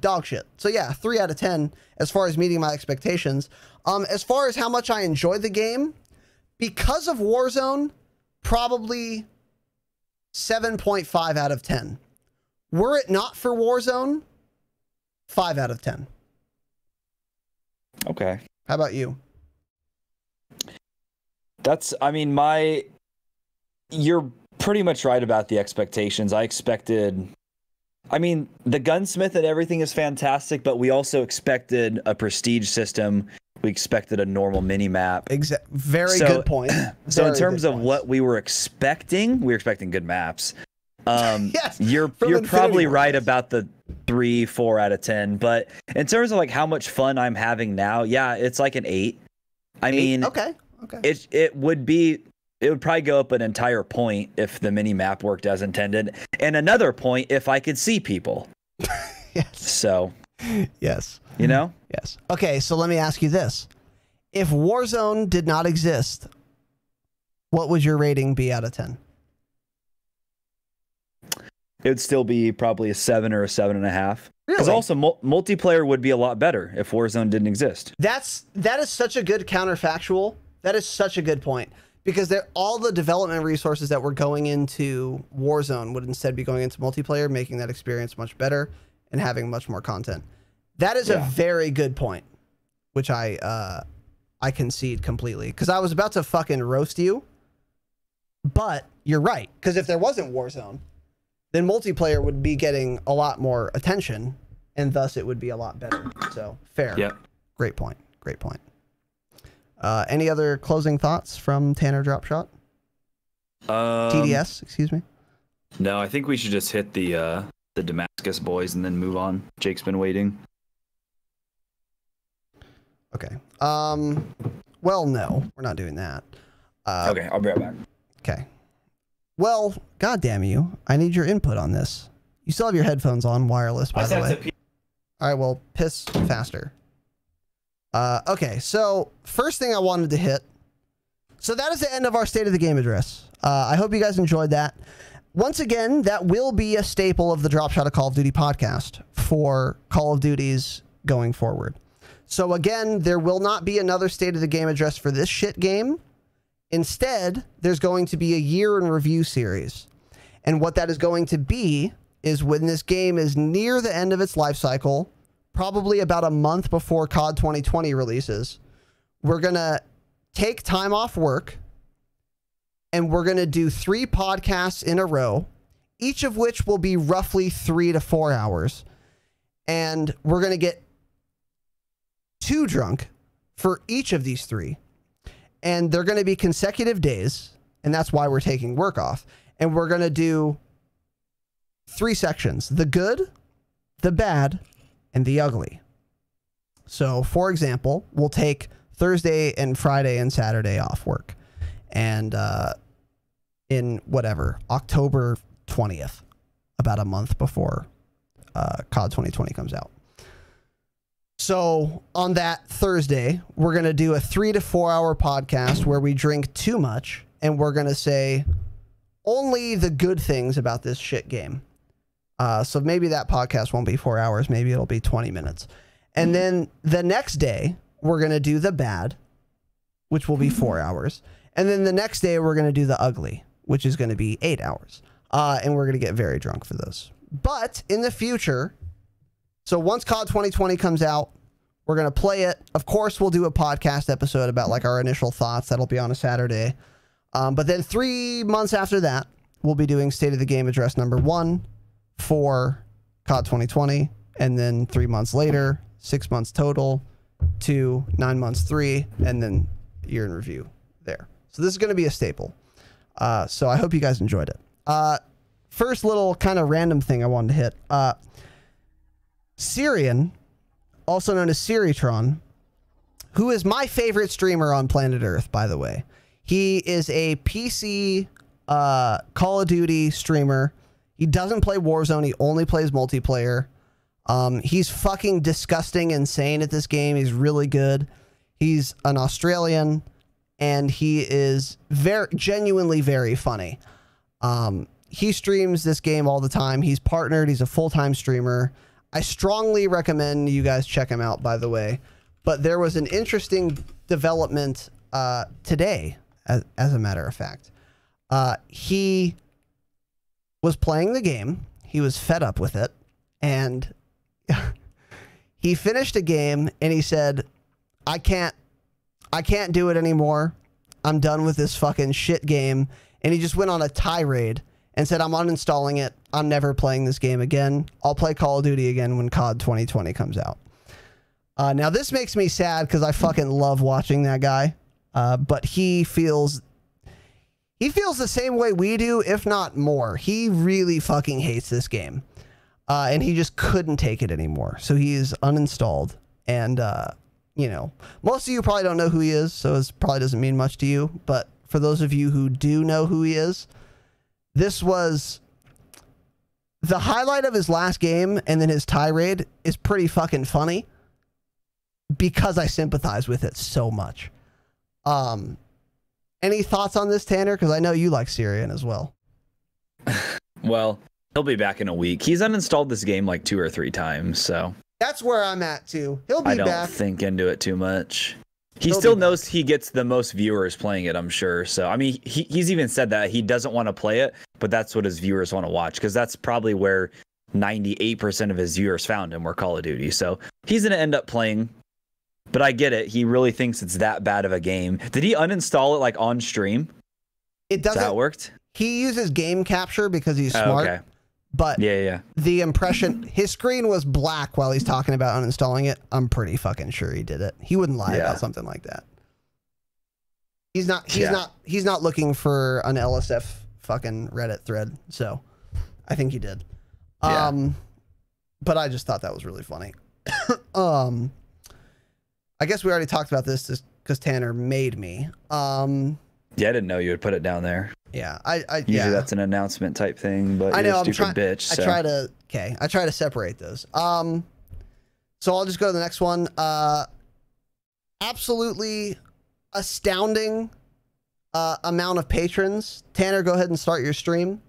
Dog shit. So yeah, three out of ten as far as meeting my expectations. Um, as far as how much I enjoyed the game, because of Warzone, probably seven point five out of ten. Were it not for Warzone, five out of ten. Okay. How about you? That's, I mean, my, you're pretty much right about the expectations. I expected, I mean, the gunsmith and everything is fantastic, but we also expected a prestige system. We expected a normal mini map. Exactly. Very so, good point. Very so in terms of point. What we were expecting, we were expecting good maps. Um, yes. You're you're probably Wars. right about the three, four out of ten. But in terms of like how much fun I'm having now, yeah, it's like an eight. I eight? mean, okay, okay. It it would be it would probably go up an entire point if the mini map worked as intended, and another point if I could see people. Yes. So. Yes. You know? Yes. Okay, so let me ask you this. If Warzone did not exist, what would your rating be out of ten? It would still be probably a seven or a seven and a half. Because really? also mul multiplayer would be a lot better if Warzone didn't exist. That's that is such a good counterfactual. That is such a good point. Because all the development resources that were going into Warzone would instead be going into multiplayer, making that experience much better and having much more content. That is yeah. a very good point, which I uh, I concede completely. Because I was about to fucking roast you, but you're right. Because if there wasn't Warzone, then multiplayer would be getting a lot more attention, and thus it would be a lot better. So, fair. Yep. Great point. Great point. Uh, any other closing thoughts from Tanner Dropshot? Um, T D S, excuse me? No, I think we should just hit the, uh, the Damascus boys and then move on. Jake's been waiting. Okay. Um, well, no, we're not doing that. Uh, okay, I'll be right back. Okay. Well, goddamn you. I need your input on this. You still have your headphones on wireless, by the way. All right, well, piss faster. Uh, okay, so first thing I wanted to hit. So that is the end of our State of the Game address. Uh, I hope you guys enjoyed that. Once again, that will be a staple of the Dropshot of Call of Duty podcast for Call of Duties going forward. So again, there will not be another State of the Game address for this shit game. Instead, there's going to be a year in review series. And what that is going to be is when this game is near the end of its life cycle, probably about a month before C O D twenty twenty releases, we're going to take time off work and we're going to do three podcasts in a row, each of which will be roughly three to four hours. And we're going to get too drunk for each of these three, and they're going to be consecutive days, and that's why we're taking work off. And we're going to do three sections: the good, the bad, and the ugly. So for example, we'll take Thursday and Friday and Saturday off work, and uh in whatever, October twentieth, about a month before uh C O D twenty twenty comes out. So on that Thursday, we're going to do a three to four hour podcast where we drink too much, and we're going to say only the good things about this shit game. Uh, so maybe that podcast won't be four hours. Maybe it'll be twenty minutes. And then the next day, we're going to do the bad, which will be four hours. And then the next day, we're going to do the ugly, which is going to be eight hours. Uh, and we're going to get very drunk for those. But in the future, so once C O D twenty twenty comes out, we're going to play it. Of course, we'll do a podcast episode about like our initial thoughts. That'll be on a Saturday. Um, but then three months after that, we'll be doing State of the Game address number one for C O D twenty twenty. And then three months later, six months total, two, nine months, three, and then year in review there. So this is going to be a staple. Uh, so I hope you guys enjoyed it. Uh, first little kind of random thing I wanted to hit. Uh, Syrian, also known as Syritron, who is my favorite streamer on planet Earth, by the way. He is a P C uh, Call of Duty streamer. He doesn't play Warzone. He only plays multiplayer. Um, he's fucking disgusting, insane at this game. He's really good. He's an Australian, and he is very genuinely very funny. Um, he streams this game all the time. He's partnered. He's a full-time streamer. I strongly recommend you guys check him out, by the way. But there was an interesting development uh, today, as, as a matter of fact. Uh, he was playing the game. He was fed up with it, and he finished a game and he said, I can't, I can't do it anymore. I'm done with this fucking shit game. And he just went on a tirade and said, I'm uninstalling it. I'm never playing this game again. I'll play Call of Duty again when C O D twenty twenty comes out. Uh, now this makes me sad because I fucking love watching that guy. Uh, but he feels, he feels the same way we do, if not more. He really fucking hates this game. Uh, and he just couldn't take it anymore. So he is uninstalled. And, uh, you know, most of you probably don't know who he is, so it probably doesn't mean much to you. But for those of you who do know who he is, this was the highlight of his last game, and then his tirade is pretty fucking funny because I sympathize with it so much. Um, any thoughts on this, Tanner? Because I know you like Syrian as well. Well... He'll be back in a week. He's uninstalled this game like two or three times, so that's where I'm at too. He'll be back. I don't back. think into it too much. He He'll still knows back. He gets the most viewers playing it, I'm sure. So I mean, he, he's even said that he doesn't want to play it, but that's what his viewers want to watch because that's probably where ninety-eight percent of his viewers found him, were Call of Duty. So he's gonna end up playing. But I get it. He really thinks it's that bad of a game. Did he uninstall it like on stream? It doesn't. That worked. He uses game capture because he's smart. Oh, okay. But yeah, yeah. The impression, his screen was black while he's talking about uninstalling it. I'm pretty fucking sure he did it. He wouldn't lie yeah. about something like that. He's not. He's yeah. not. He's not looking for an L S F fucking Reddit thread. So, I think he did. Yeah. Um, but I just thought that was really funny. um, I guess we already talked about this just because Tanner made me. Um. Yeah, I didn't know you would put it down there. Yeah, I, I usually yeah. that's an announcement type thing, but I know, you're a stupid bitch. So. I try to okay, I try to separate those. Um, so I'll just go to the next one. Uh, absolutely astounding uh, amount of patrons. Tanner, go ahead and start your stream.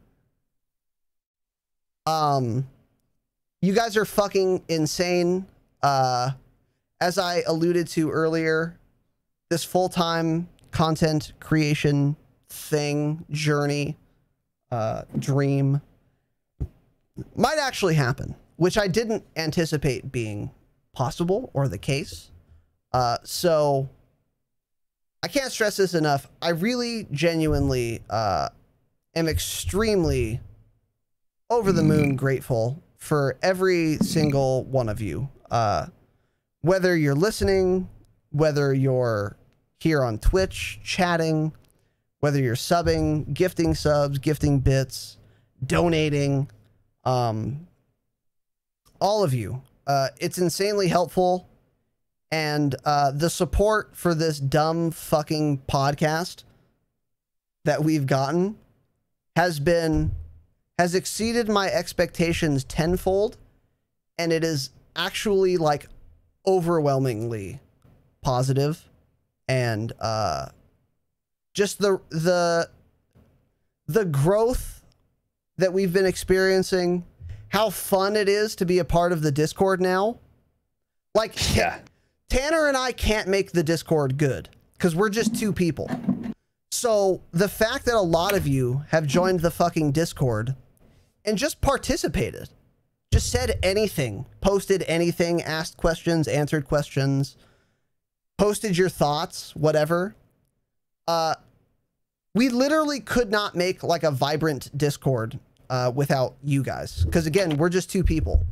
Um, you guys are fucking insane. Uh, as I alluded to earlier, this full-time content creation thing, journey, uh, dream might actually happen, which I didn't anticipate being possible or the case. Uh, so I can't stress this enough. I really genuinely uh, am extremely over the moon grateful for every single one of you. Uh, whether you're listening, whether you're here on Twitch chatting, whether you're subbing, gifting subs, gifting bits, donating, um, all of you. Uh, it's insanely helpful. And uh, the support for this dumb fucking podcast that we've gotten has been, has exceeded my expectations tenfold. And it is actually like overwhelmingly positive and, uh, just the the the growth that we've been experiencing, how fun it is to be a part of the Discord now. Like, yeah. Tanner and I can't make the Discord good because we're just two people. So the fact that a lot of you have joined the fucking Discord and just participated, just said anything, posted anything, asked questions, answered questions, posted your thoughts, whatever. Uh, we literally could not make like a vibrant Discord uh, without you guys. Because again, we're just two people.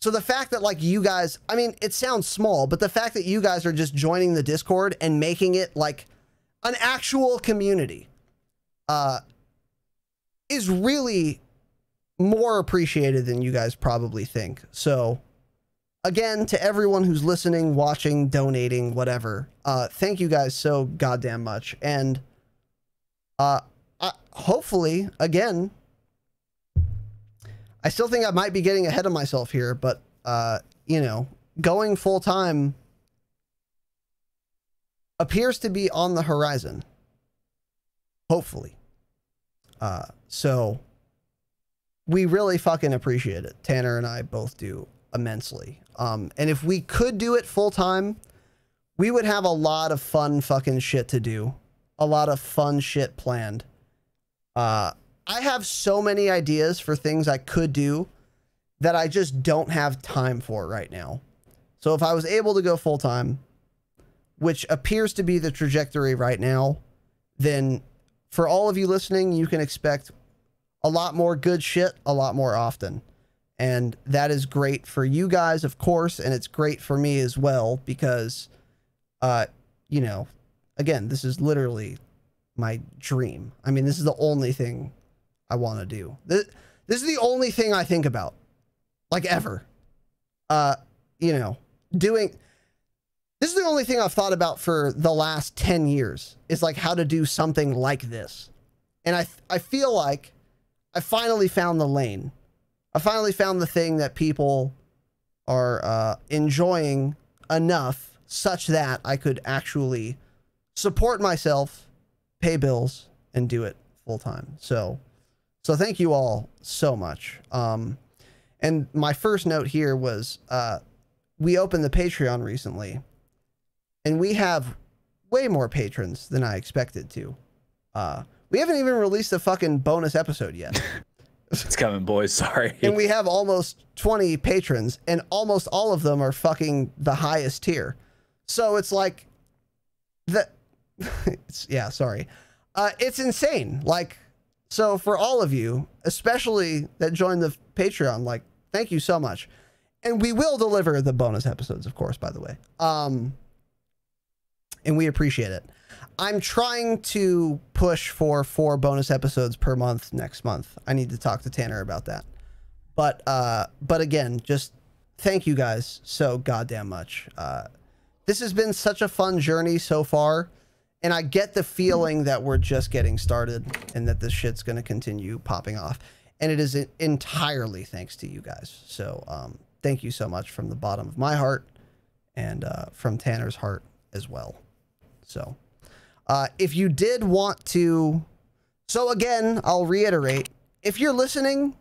So the fact that like you guys, I mean, it sounds small, but the fact that you guys are just joining the Discord and making it like an actual community uh, is really more appreciated than you guys probably think. So again, to everyone who's listening, watching, donating, whatever, uh, thank you guys so goddamn much. And uh, I, hopefully, again, I still think I might be getting ahead of myself here, but, uh, you know, going full time appears to be on the horizon. Hopefully. Uh, so we really fucking appreciate it. Tanner and I both do immensely. Um, and if we could do it full time, we would have a lot of fun fucking shit to do. A lot of fun shit planned. Uh, I have so many ideas for things I could do that I just don't have time for right now. So if I was able to go full time, which appears to be the trajectory right now, then for all of you listening, you can expect a lot more good shit a lot more often. And that is great for you guys, of course. And it's great for me as well, because, uh, you know, again, this is literally my dream. I mean, this is the only thing I want to do. This, this is the only thing I think about, like, ever. Uh, you know, doing, this is the only thing I've thought about for the last ten years is like how to do something like this. And I, I feel like I finally found the lane. I finally found the thing that people are uh, enjoying enough such that I could actually support myself, pay bills, and do it full time. So, so thank you all so much. Um, and my first note here was, uh, we opened the Patreon recently and we have way more patrons than I expected to. Uh, we haven't even released a fucking bonus episode yet. It's coming, boys. Sorry. And we have almost twenty patrons and almost all of them are fucking the highest tier. So it's like the, it's, yeah, sorry. Uh, it's insane. Like, so for all of you, especially that joined the Patreon, like, thank you so much. And we will deliver the bonus episodes, of course, by the way. Um, and we appreciate it. I'm trying to push for four bonus episodes per month next month. I need to talk to Tanner about that. But, uh, but again, just thank you guys so goddamn much. Uh, this has been such a fun journey so far. And I get the feeling that we're just getting started and that this shit's going to continue popping off. And it is entirely thanks to you guys. So, um, thank you so much from the bottom of my heart and, uh, from Tanner's heart as well. So, Uh, if you did want to, so again, I'll reiterate, if you're listening,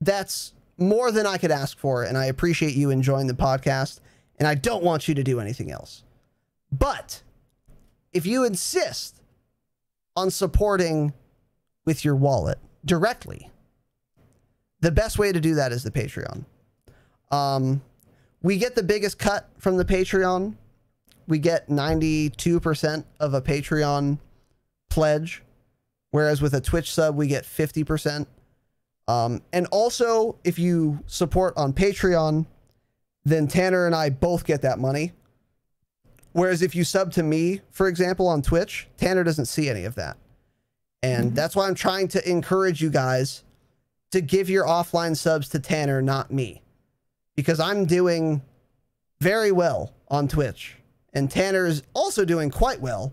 that's more than I could ask for. And I appreciate you enjoying the podcast and I don't want you to do anything else. But if you insist on supporting with your wallet directly, the best way to do that is the Patreon. Um, we get the biggest cut from the Patreon. We get ninety-two percent of a Patreon pledge, whereas with a Twitch sub, we get fifty percent. Um, and also, if you support on Patreon, then Tanner and I both get that money. Whereas if you sub to me, for example, on Twitch, Tanner doesn't see any of that. And mm-hmm. that's why I'm trying to encourage you guys to give your offline subs to Tanner, not me. Because I'm doing very well on Twitch. And Tanner is also doing quite well,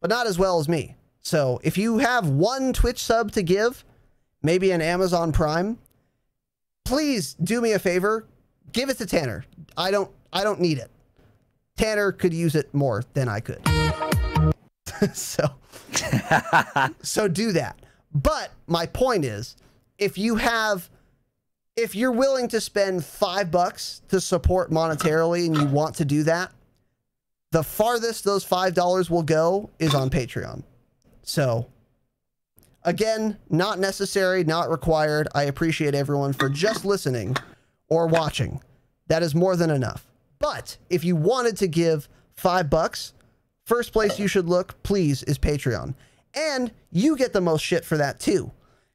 but not as well as me. So if you have one Twitch sub to give, maybe an Amazon Prime, please do me a favor, give it to Tanner. I don't, I don't need it. Tanner could use it more than I could. so, so do that. But my point is, if you have, if you're willing to spend five bucks to support monetarily and you want to do that, the farthest those five dollars will go is on Patreon. So again, not necessary, not required. I appreciate everyone for just listening or watching. That is more than enough. But if you wanted to give five bucks, first place you should look, please, is Patreon. And you get the most shit for that too.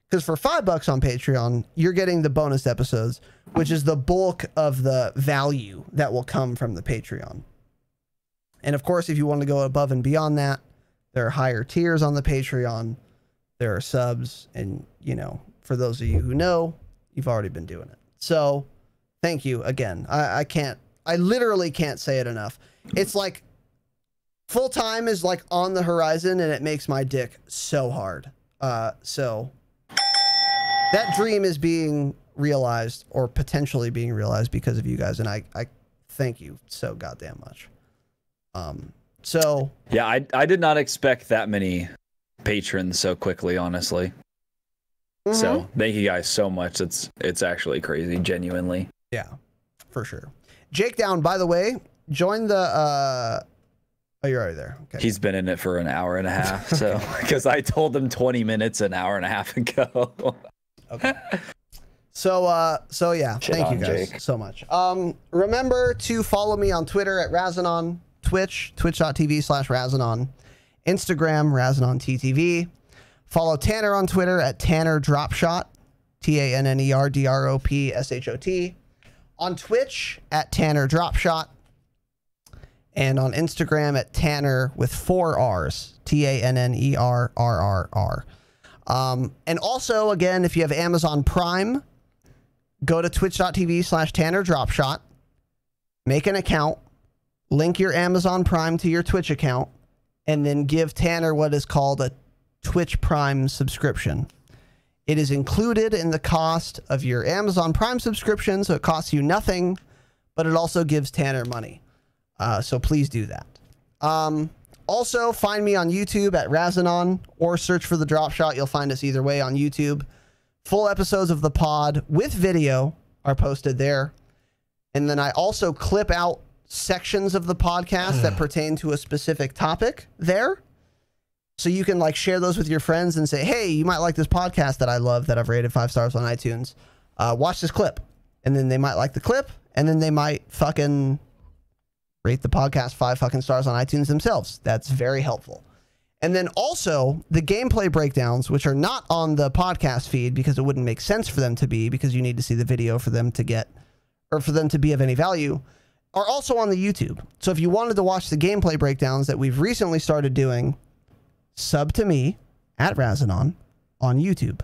Because for five bucks on Patreon, you're getting the bonus episodes, which is the bulk of the value that will come from the Patreon. And of course, if you want to go above and beyond that, there are higher tiers on the Patreon. There are subs. And, you know, for those of you who know, you've already been doing it. So thank you again. I, I can't, I literally can't say it enough. It's like full time is like on the horizon, and it makes my dick so hard. Uh, so... That dream is being realized, or potentially being realized, because of you guys, and I, I thank you so goddamn much. Um, so yeah, I I did not expect that many patrons so quickly, honestly. Mm-hmm. So thank you guys so much. It's it's actually crazy, genuinely. Yeah, for sure. Jake Down, by the way, joined the. Uh... Oh, you're already there. Okay. He's been in it for an hour and a half, so because I told him twenty minutes an hour and a half ago. Okay. So, uh, so yeah, Shit thank you guys Jake. so much. Um, remember to follow me on Twitter at Razinon, Twitch, twitch dot t v slash Razinon, Instagram, Razinon T T V. Follow Tanner on Twitter at Tanner Dropshot, T A N N E R D R O P S H O T. On Twitch at Tanner Dropshot. And on Instagram at Tanner with four R's, T A N N E R R R R. Um, and also, again, if you have Amazon Prime, go to twitch dot t v slash Tanner Dropshot, make an account, link your Amazon Prime to your Twitch account, and then give Tanner what is called a Twitch Prime subscription. It is included in the cost of your Amazon Prime subscription, so it costs you nothing, but it also gives Tanner money. Uh, so please do that. Um... Also, find me on YouTube at Razinon, or search for The Dropshot. You'll find us either way on YouTube. Full episodes of the pod with video are posted there. And then I also clip out sections of the podcast that pertain to a specific topic there. So you can like share those with your friends and say, hey, you might like this podcast that I love that I've rated five stars on iTunes. Uh, watch this clip. And then they might like the clip, and then they might fucking... rate the podcast five fucking stars on iTunes themselves. That's very helpful. And then also the gameplay breakdowns, which are not on the podcast feed because it wouldn't make sense for them to be, because you need to see the video for them to get, or for them to be of any value, are also on the YouTube. So if you wanted to watch the gameplay breakdowns that we've recently started doing, sub to me at Razinon on YouTube.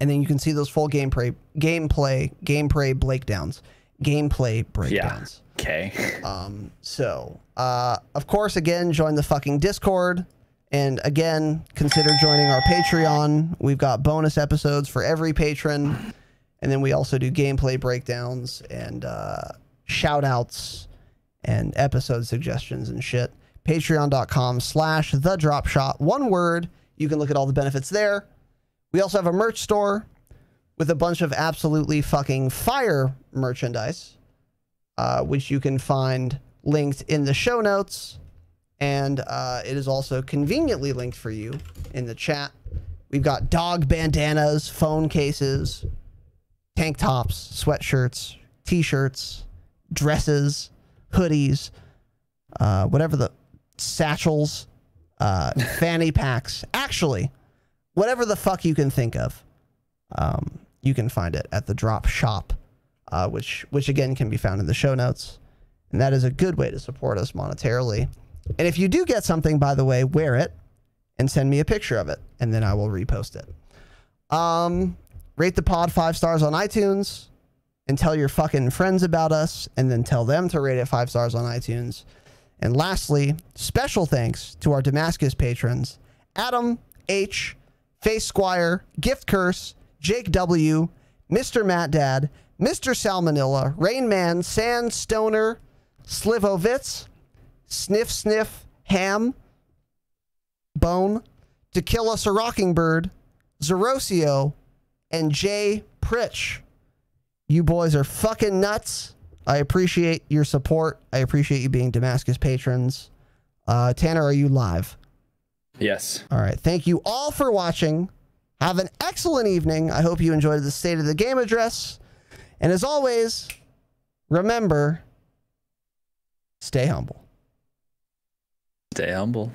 And then you can see those full gameplay, gameplay, gameplay breakdowns, gameplay breakdowns. Yeah. Okay. Um, so, uh, of course, again, join the fucking Discord. And again, consider joining our Patreon. We've got bonus episodes for every patron. And then we also do gameplay breakdowns and uh, shout outs and episode suggestions and shit. Patreon dot com slash The Dropshot. One word. You can look at all the benefits there. We also have a merch store with a bunch of absolutely fucking fire merchandise. Uh, which you can find linked in the show notes. And uh, it is also conveniently linked for you in the chat. We've got dog bandanas, phone cases, tank tops, sweatshirts, t-shirts, dresses, hoodies, uh, whatever the satchels, uh, fanny packs. Actually, whatever the fuck you can think of, um, you can find it at The Drop Shop. Uh, which, which again can be found in the show notes. And that is a good way to support us monetarily. And if you do get something, by the way, wear it and send me a picture of it, and then I will repost it. Um, rate the pod five stars on iTunes, and tell your fucking friends about us, and then tell them to rate it five stars on iTunes. And lastly, special thanks to our Damascus patrons, Adam H, Face Squire, Gift Curse, Jake W, Mister Matt Dad, Mister Salmonella, Rain Man, Sand Stoner, Slivovitz, Sniff Sniff Ham, Bone, To Kill Us a Rockingbird, Zerosio, and Jay Pritch. You boys are fucking nuts. I appreciate your support. I appreciate you being Damascus patrons. Uh, Tanner, are you live? Yes. All right. Thank you all for watching. Have an excellent evening. I hope you enjoyed the State of the Game address. And as always, remember, stay humble. Stay humble.